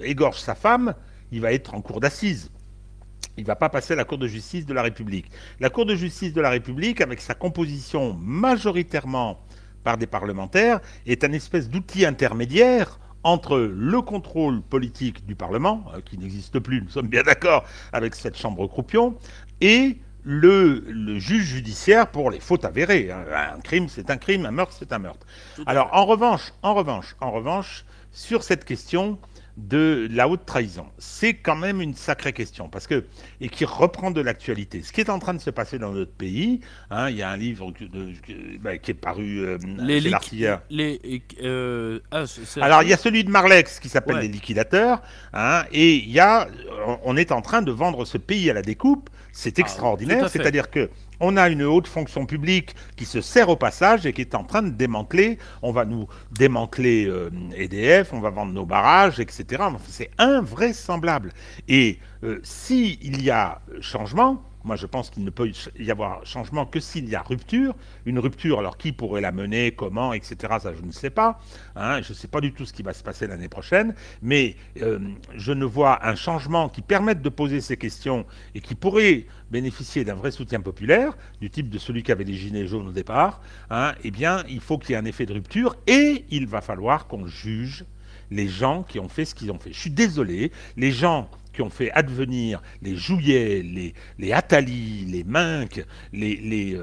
égorge sa femme, il va être en cour d'assises. Il ne va pas passer à la Cour de justice de la République. La Cour de justice de la République, avec sa composition majoritairement par des parlementaires, est un espèce d'outil intermédiaire entre le contrôle politique du Parlement, qui n'existe plus, nous sommes bien d'accord avec cette chambre croupion, et le juge judiciaire pour les fautes avérées. Un crime, c'est un crime, un meurtre, c'est un meurtre. Alors, en revanche, sur cette question de la haute trahison, c'est quand même une sacrée question, parce que, et qui reprend de l'actualité. Ce qui est en train de se passer dans notre pays, hein, il y a un livre qui est paru chez l'Artilleur. Alors, il y a celui de Marlex qui s'appelle Les Liquidateurs, hein, et il y a, on est en train de vendre ce pays à la découpe. C'est extraordinaire, c'est-à-dire que on a une haute fonction publique qui se sert au passage et qui est en train de démanteler. On va nous démanteler EDF, on va vendre nos barrages, etc. C'est invraisemblable. Et s'il y a changement, moi je pense qu'il ne peut y avoir changement que s'il y a rupture. Une rupture, alors qui pourrait la mener, comment, etc. Ça je ne sais pas. Hein, je ne sais pas du tout ce qui va se passer l'année prochaine. Mais je ne vois un changement qui permette de poser ces questions et qui pourrait bénéficier d'un vrai soutien populaire, du type de celui qu'avaient les Gilets jaunes au départ. Hein, eh bien, il faut qu'il y ait un effet de rupture et il va falloir qu'on juge les gens qui ont fait ce qu'ils ont fait. Je suis désolé, les gens qui ont fait advenir les Jouyet, les Attali, les Minc, les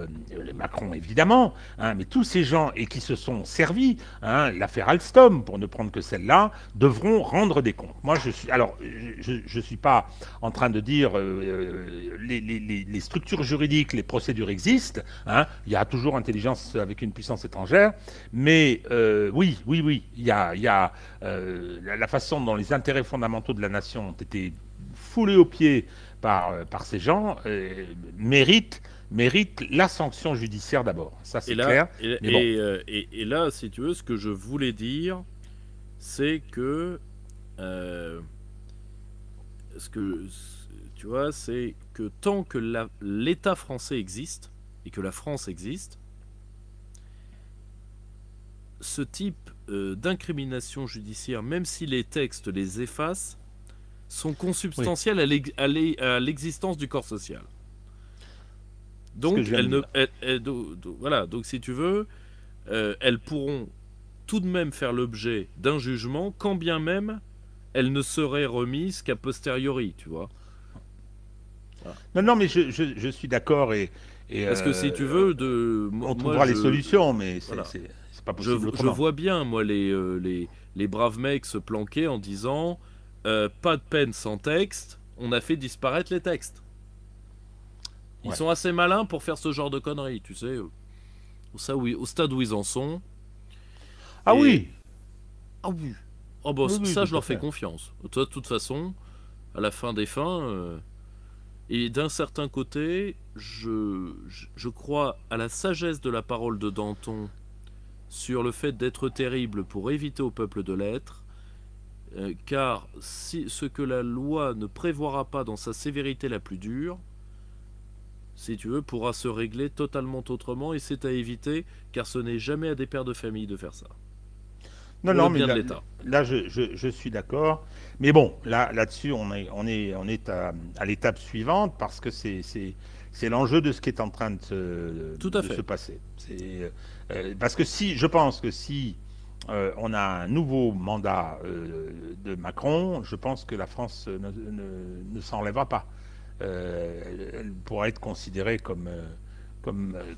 Macron évidemment, hein, mais tous ces gens et qui se sont servis, hein, l'affaire Alstom pour ne prendre que celle-là, devront rendre des comptes. Moi je suis, alors je suis pas en train de dire les structures juridiques, les procédures existent, hein, il y a toujours intelligence avec une puissance étrangère, mais oui, il y a la façon dont les intérêts fondamentaux de la nation ont été foulé aux pieds par ces gens, mérite la sanction judiciaire d'abord. Ça, c'est clair. Mais bon. Et là, si tu veux, ce que je voulais dire, c'est que... tu vois, c'est que tant que l'État français existe, et que la France existe, ce type d'incrimination judiciaire, même si les textes les effacent, sont consubstantielles à l'existence du corps social. Donc, voilà, donc si tu veux, elles pourront tout de même faire l'objet d'un jugement, quand bien même elles ne seraient remises qu'à posteriori, tu vois. Voilà. Non, non, mais je suis d'accord. Et parce que si tu veux, on trouvera les solutions, mais c'est pas possible autrement. Je vois bien, moi, les braves mecs se planquer en disant pas de peine sans texte, on a fait disparaître les textes. Ils sont assez malins pour faire ce genre de conneries, tu sais, au stade où ils en sont. Ah oui. Ah oui. Oh bah, oui, ça, je leur fais confiance. De toute façon, à la fin des fins, et d'un certain côté, je crois à la sagesse de la parole de Danton sur le fait d'être terrible pour éviter au peuple de l'être, car ce que la loi ne prévoira pas dans sa sévérité la plus dure, si tu veux, pourra se régler totalement autrement, et c'est à éviter, car ce n'est jamais à des pères de famille de faire ça. Non, non, mais là je suis d'accord. Mais bon, là-dessus, on est à l'étape suivante, parce que c'est l'enjeu de ce qui est en train de se passer. Parce que je pense que si on a un nouveau mandat de Macron, je pense que la France ne s'enlèvera pas. Elle pourra être considérée comme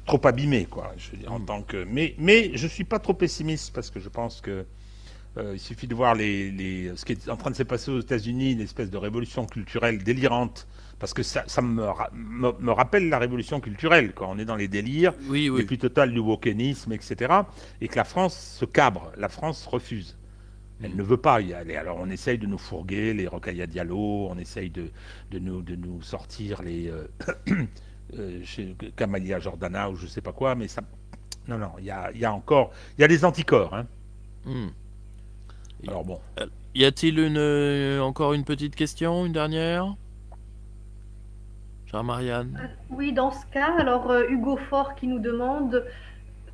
trop abîmé, quoi. Mais je suis pas trop pessimiste, parce que je pense que il suffit de voir ce qui est en train de se passer aux États-Unis, une espèce de révolution culturelle délirante, parce que ça me rappelle la révolution culturelle, quoi. On est dans les délires, le plus total du wokenisme, etc. Et que la France se cabre, la France refuse. Elle ne veut pas y aller. Alors on essaye de nous fourguer les Rokhaya Diallo, on essaye de nous sortir les chez Kamalia Jordana ou je sais pas quoi, mais ça... Non, non, il y a encore... Il y a des anticorps, hein. Alors bon. Y a-t-il encore une petite question, une dernière ? Jean-Marianne ? Oui, dans ce cas, alors Hugo Faure qui nous demande...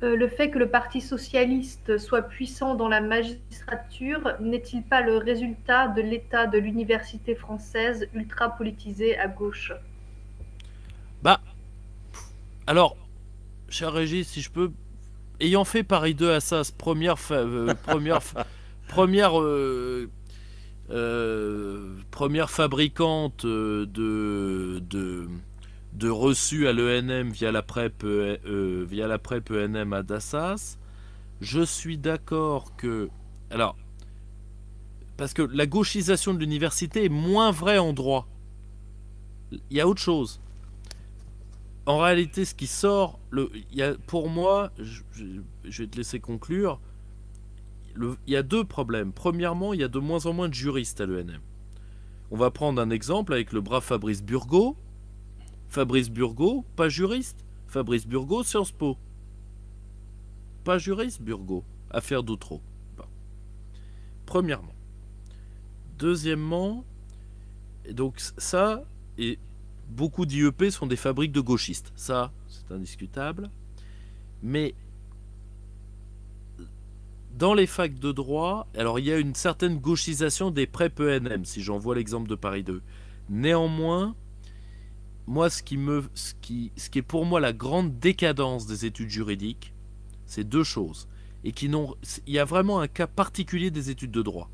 le fait que le Parti socialiste soit puissant dans la magistrature n'est-il pas le résultat de l'état de l'université française ultra politisée à gauche? Bah, alors, cher Régis, si je peux, ayant fait Paris 2 Assas, première fabricante de reçu à l'ENM via la PrEP ENM à Dassas, je suis d'accord que... Alors, parce que la gauchisation de l'université est moins vraie en droit. Il y a autre chose. En réalité, ce qui sort... pour moi, je vais te laisser conclure, il y a deux problèmes. Premièrement, il y a de moins en moins de juristes à l'ENM. On va prendre un exemple avec le brave Fabrice Burgaud. Fabrice Burgaud, pas juriste. Fabrice Burgaud, Sciences Po. Pas juriste, Burgaud. Affaire d'Outreau. Bon. Premièrement. Deuxièmement, donc ça, et beaucoup d'IEP sont des fabriques de gauchistes. Ça, c'est indiscutable. Mais dans les facs de droit, alors il y a une certaine gauchisation des PrEP ENM, si j'en vois l'exemple de Paris 2. Néanmoins, moi, ce qui est pour moi la grande décadence des études juridiques, c'est deux choses. Et qui n'ont, il y a vraiment un cas particulier des études de droit.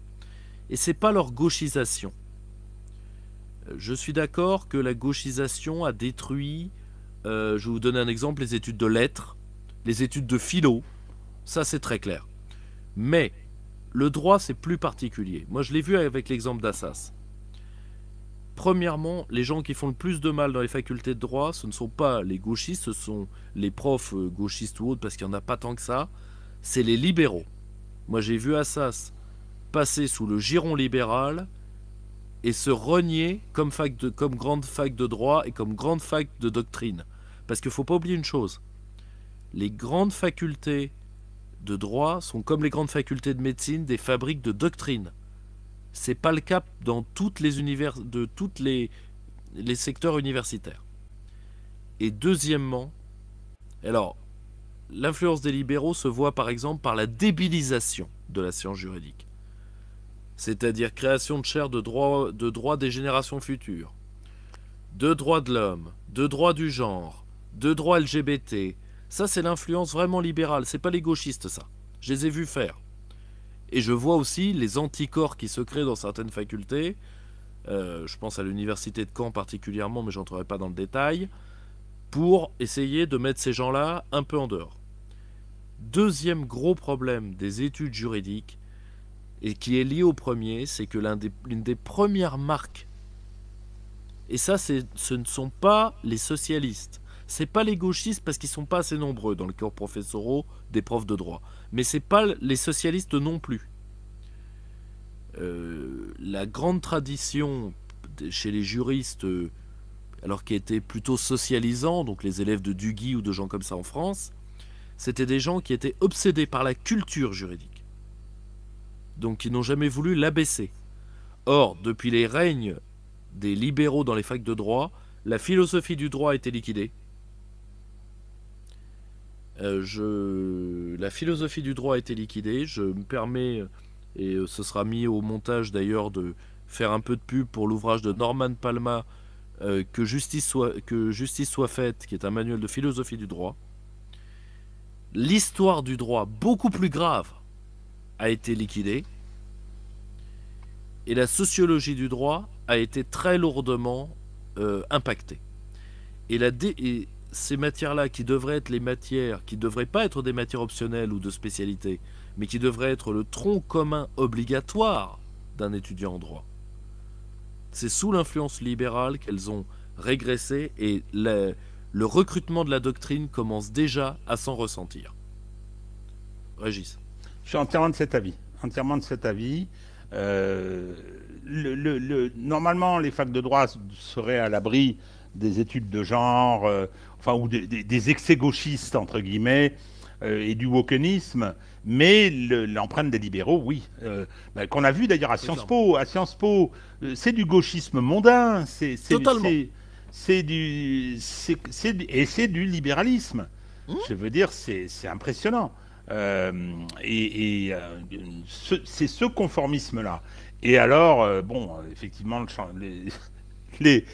Et c'est pas leur gauchisation. Je suis d'accord que la gauchisation a détruit, je vais vous donner un exemple, les études de lettres, les études de philo. Ça, c'est très clair. Mais le droit, c'est plus particulier. Moi, je l'ai vu avec l'exemple d'Assas. Premièrement, les gens qui font le plus de mal dans les facultés de droit, ce ne sont pas les gauchistes, ce sont les profs gauchistes ou autres, parce qu'il n'y en a pas tant que ça, c'est les libéraux. Moi, j'ai vu Assas passer sous le giron libéral et se renier comme grande fac de droit et comme grande fac de doctrine. Parce qu'il ne faut pas oublier une chose, les grandes facultés de droit sont comme les grandes facultés de médecine, des fabriques de doctrine. C'est pas le cas dans toutes les univers, de toutes les secteurs universitaires. Et deuxièmement, alors, l'influence des libéraux se voit par exemple par la débilisation de la science juridique. C'est-à-dire création de chaire de droit des générations futures, de droits de l'homme, de droits du genre, de droits LGBT. Ça, c'est l'influence vraiment libérale. C'est pas les gauchistes, ça. Je les ai vus faire. Et je vois aussi les anticorps qui se créent dans certaines facultés. Je pense à l'université de Caen particulièrement, mais je n'entrerai pas dans le détail, pour essayer de mettre ces gens-là un peu en dehors. Deuxième gros problème des études juridiques, et qui est lié au premier, c'est que l'une des premières marques, et ça ce ne sont pas les socialistes, c'est pas les gauchistes parce qu'ils sont pas assez nombreux dans le corps professoraux des profs de droit, mais c'est pas les socialistes non plus. La grande tradition chez les juristes, alors qui était plutôt socialisant, donc les élèves de Duguy ou de gens comme ça en France, c'était des gens qui étaient obsédés par la culture juridique, donc ils n'ont jamais voulu l'abaisser. Or, depuis les règnes des libéraux dans les facs de droit, la philosophie du droit a été liquidée. La philosophie du droit a été liquidée, je me permets... Et ce sera mis au montage d'ailleurs de faire un peu de pub pour l'ouvrage de Norman Palma, Que justice soit faite, qui est un manuel de philosophie du droit. L'histoire du droit, beaucoup plus grave, a été liquidée. Et la sociologie du droit a été très lourdement impactée. Et ces matières-là qui devraient être les matières, qui ne devraient pas être des matières optionnelles ou de spécialité, mais qui devrait être le tronc commun obligatoire d'un étudiant en droit. C'est sous l'influence libérale qu'elles ont régressé et le recrutement de la doctrine commence déjà à s'en ressentir. Régis. Je suis entièrement de cet avis. Entièrement de cet avis. Normalement, les facs de droit seraient à l'abri des études de genre, ou des excès gauchistes, entre guillemets, et du wokenisme, mais l'empreinte des libéraux, oui. Qu'on a vu d'ailleurs à Sciences Po. À Sciences Po, c'est du gauchisme mondain. Totalement. Et c'est du libéralisme. Je veux dire, c'est impressionnant. C'est ce conformisme-là. Et alors, effectivement, les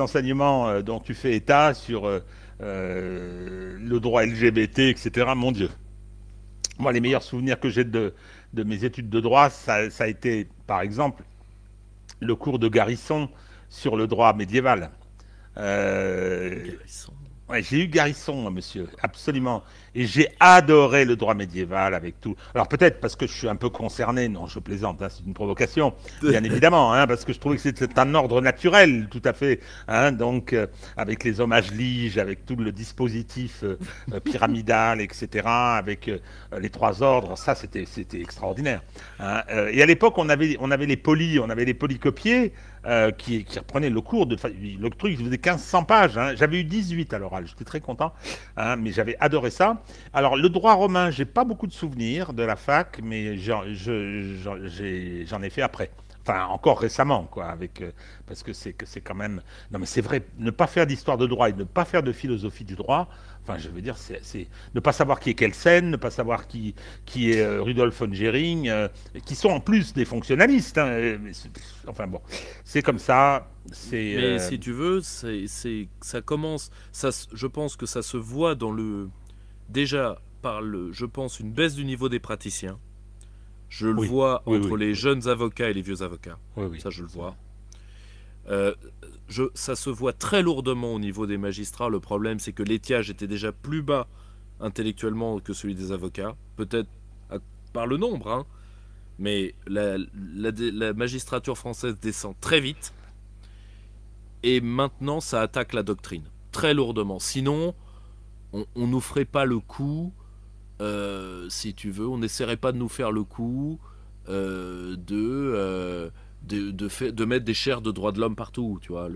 enseignements dont tu fais état sur... le droit LGBT, etc. Mon Dieu. Moi, les meilleurs souvenirs que j'ai de mes études de droit, ça a été, par exemple, le cours de Garrison sur le droit médiéval. Ouais, j'ai eu Garrison, moi, monsieur, absolument. Et j'ai adoré le droit médiéval avec tout. Alors peut-être parce que je suis un peu concerné, non, je plaisante, hein, c'est une provocation, bien évidemment, hein, parce que je trouvais que c'était un ordre naturel, tout à fait. Hein, donc, avec les hommages liges, avec tout le dispositif pyramidal, etc., avec les trois ordres, ça, c'était extraordinaire. Hein. Et à l'époque, on avait les polis, on avait les polycopiés, qui reprenait le cours, le truc, je faisais 1500 pages, hein. J'avais eu 18 à l'oral, j'étais très content, hein, mais j'avais adoré ça. Alors le droit romain, j'ai pas beaucoup de souvenirs de la fac, mais j'en ai fait après, enfin encore récemment, quoi, parce que c'est quand même... Non mais c'est vrai, ne pas faire d'histoire de droit et ne pas faire de philosophie du droit, enfin je veux dire, c'est ne pas savoir qui est Kelsen, ne pas savoir qui est Rudolf von Gering, qui sont en plus des fonctionnalistes, hein, enfin bon, c'est comme ça, c'est... Mais si tu veux, ça commence, je pense que ça se voit dans le... Déjà, par je pense, une baisse du niveau des praticiens. Je le vois entre les jeunes avocats et les vieux avocats. Oui. Ça, je le vois. Ça se voit très lourdement au niveau des magistrats. Le problème, c'est que l'étiage était déjà plus bas intellectuellement que celui des avocats. Peut-être par le nombre, hein, mais la magistrature française descend très vite. Et maintenant, ça attaque la doctrine très lourdement. Sinon, on nous ferait pas le coup... si tu veux, on n'essaierait pas de nous faire le coup de mettre des chaires de droits de l'homme partout, tu vois,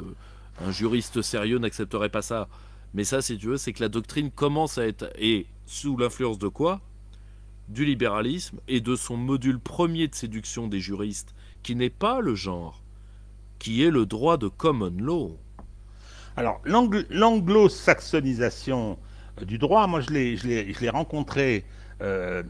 un juriste sérieux n'accepterait pas ça. Mais ça, si tu veux, c'est que la doctrine commence à être... Et sous l'influence de quoi? Du libéralisme et de son module premier de séduction des juristes, qui n'est pas le genre, qui est le droit de common law. Alors, l'anglo-saxonisation... du droit, moi je l'ai rencontré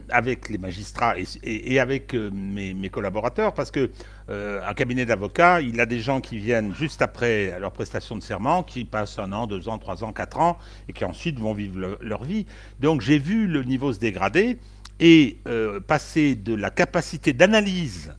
avec les magistrats et avec mes collaborateurs, parce que un cabinet d'avocats, il a des gens qui viennent juste après leur prestation de serment, qui passent 1 an, 2 ans, 3 ans, 4 ans, et qui ensuite vont vivre leur vie. Donc j'ai vu le niveau se dégrader et passer de la capacité d'analyse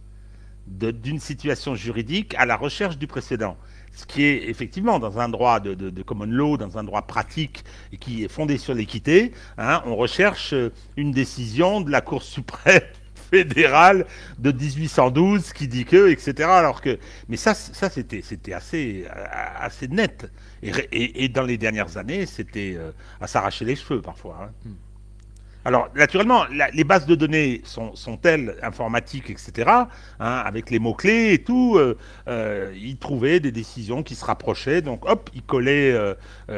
d'une situation juridique à la recherche du précédent. Ce qui est effectivement dans un droit de common law, dans un droit pratique et qui est fondé sur l'équité, hein, on recherche une décision de la Cour suprême fédérale de 1812 qui dit que, etc. Alors que, mais ça c'était assez net. Et dans les dernières années, c'était à s'arracher les cheveux parfois. Hein. Alors, naturellement, les bases de données sont-elles informatiques, etc., hein, avec les mots-clés et tout, ils trouvaient des décisions qui se rapprochaient, donc hop, ils collaient.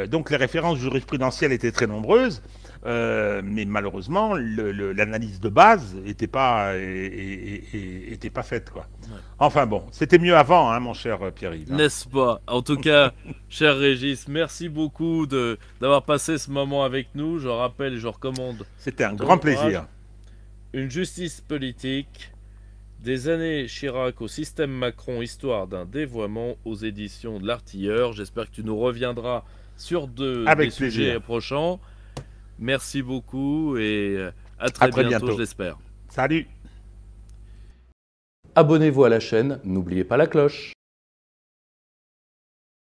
Donc les références jurisprudentielles étaient très nombreuses, mais malheureusement, l'analyse de base n'était pas, était pas faite, quoi. Ouais. Enfin bon, c'était mieux avant, hein, mon cher Pierre-Yves. Hein. N'est-ce pas? En tout cas, cher Régis, merci beaucoup d'avoir passé ce moment avec nous. Je rappelle et je recommande... C'était un grand plaisir. Une justice politique, des années Chirac au système Macron, histoire d'un dévoiement aux éditions de l'Artilleur. J'espère que tu nous reviendras sur des sujets prochains. Merci beaucoup et à très bientôt. Je l'espère. Salut. Abonnez-vous à la chaîne, n'oubliez pas la cloche.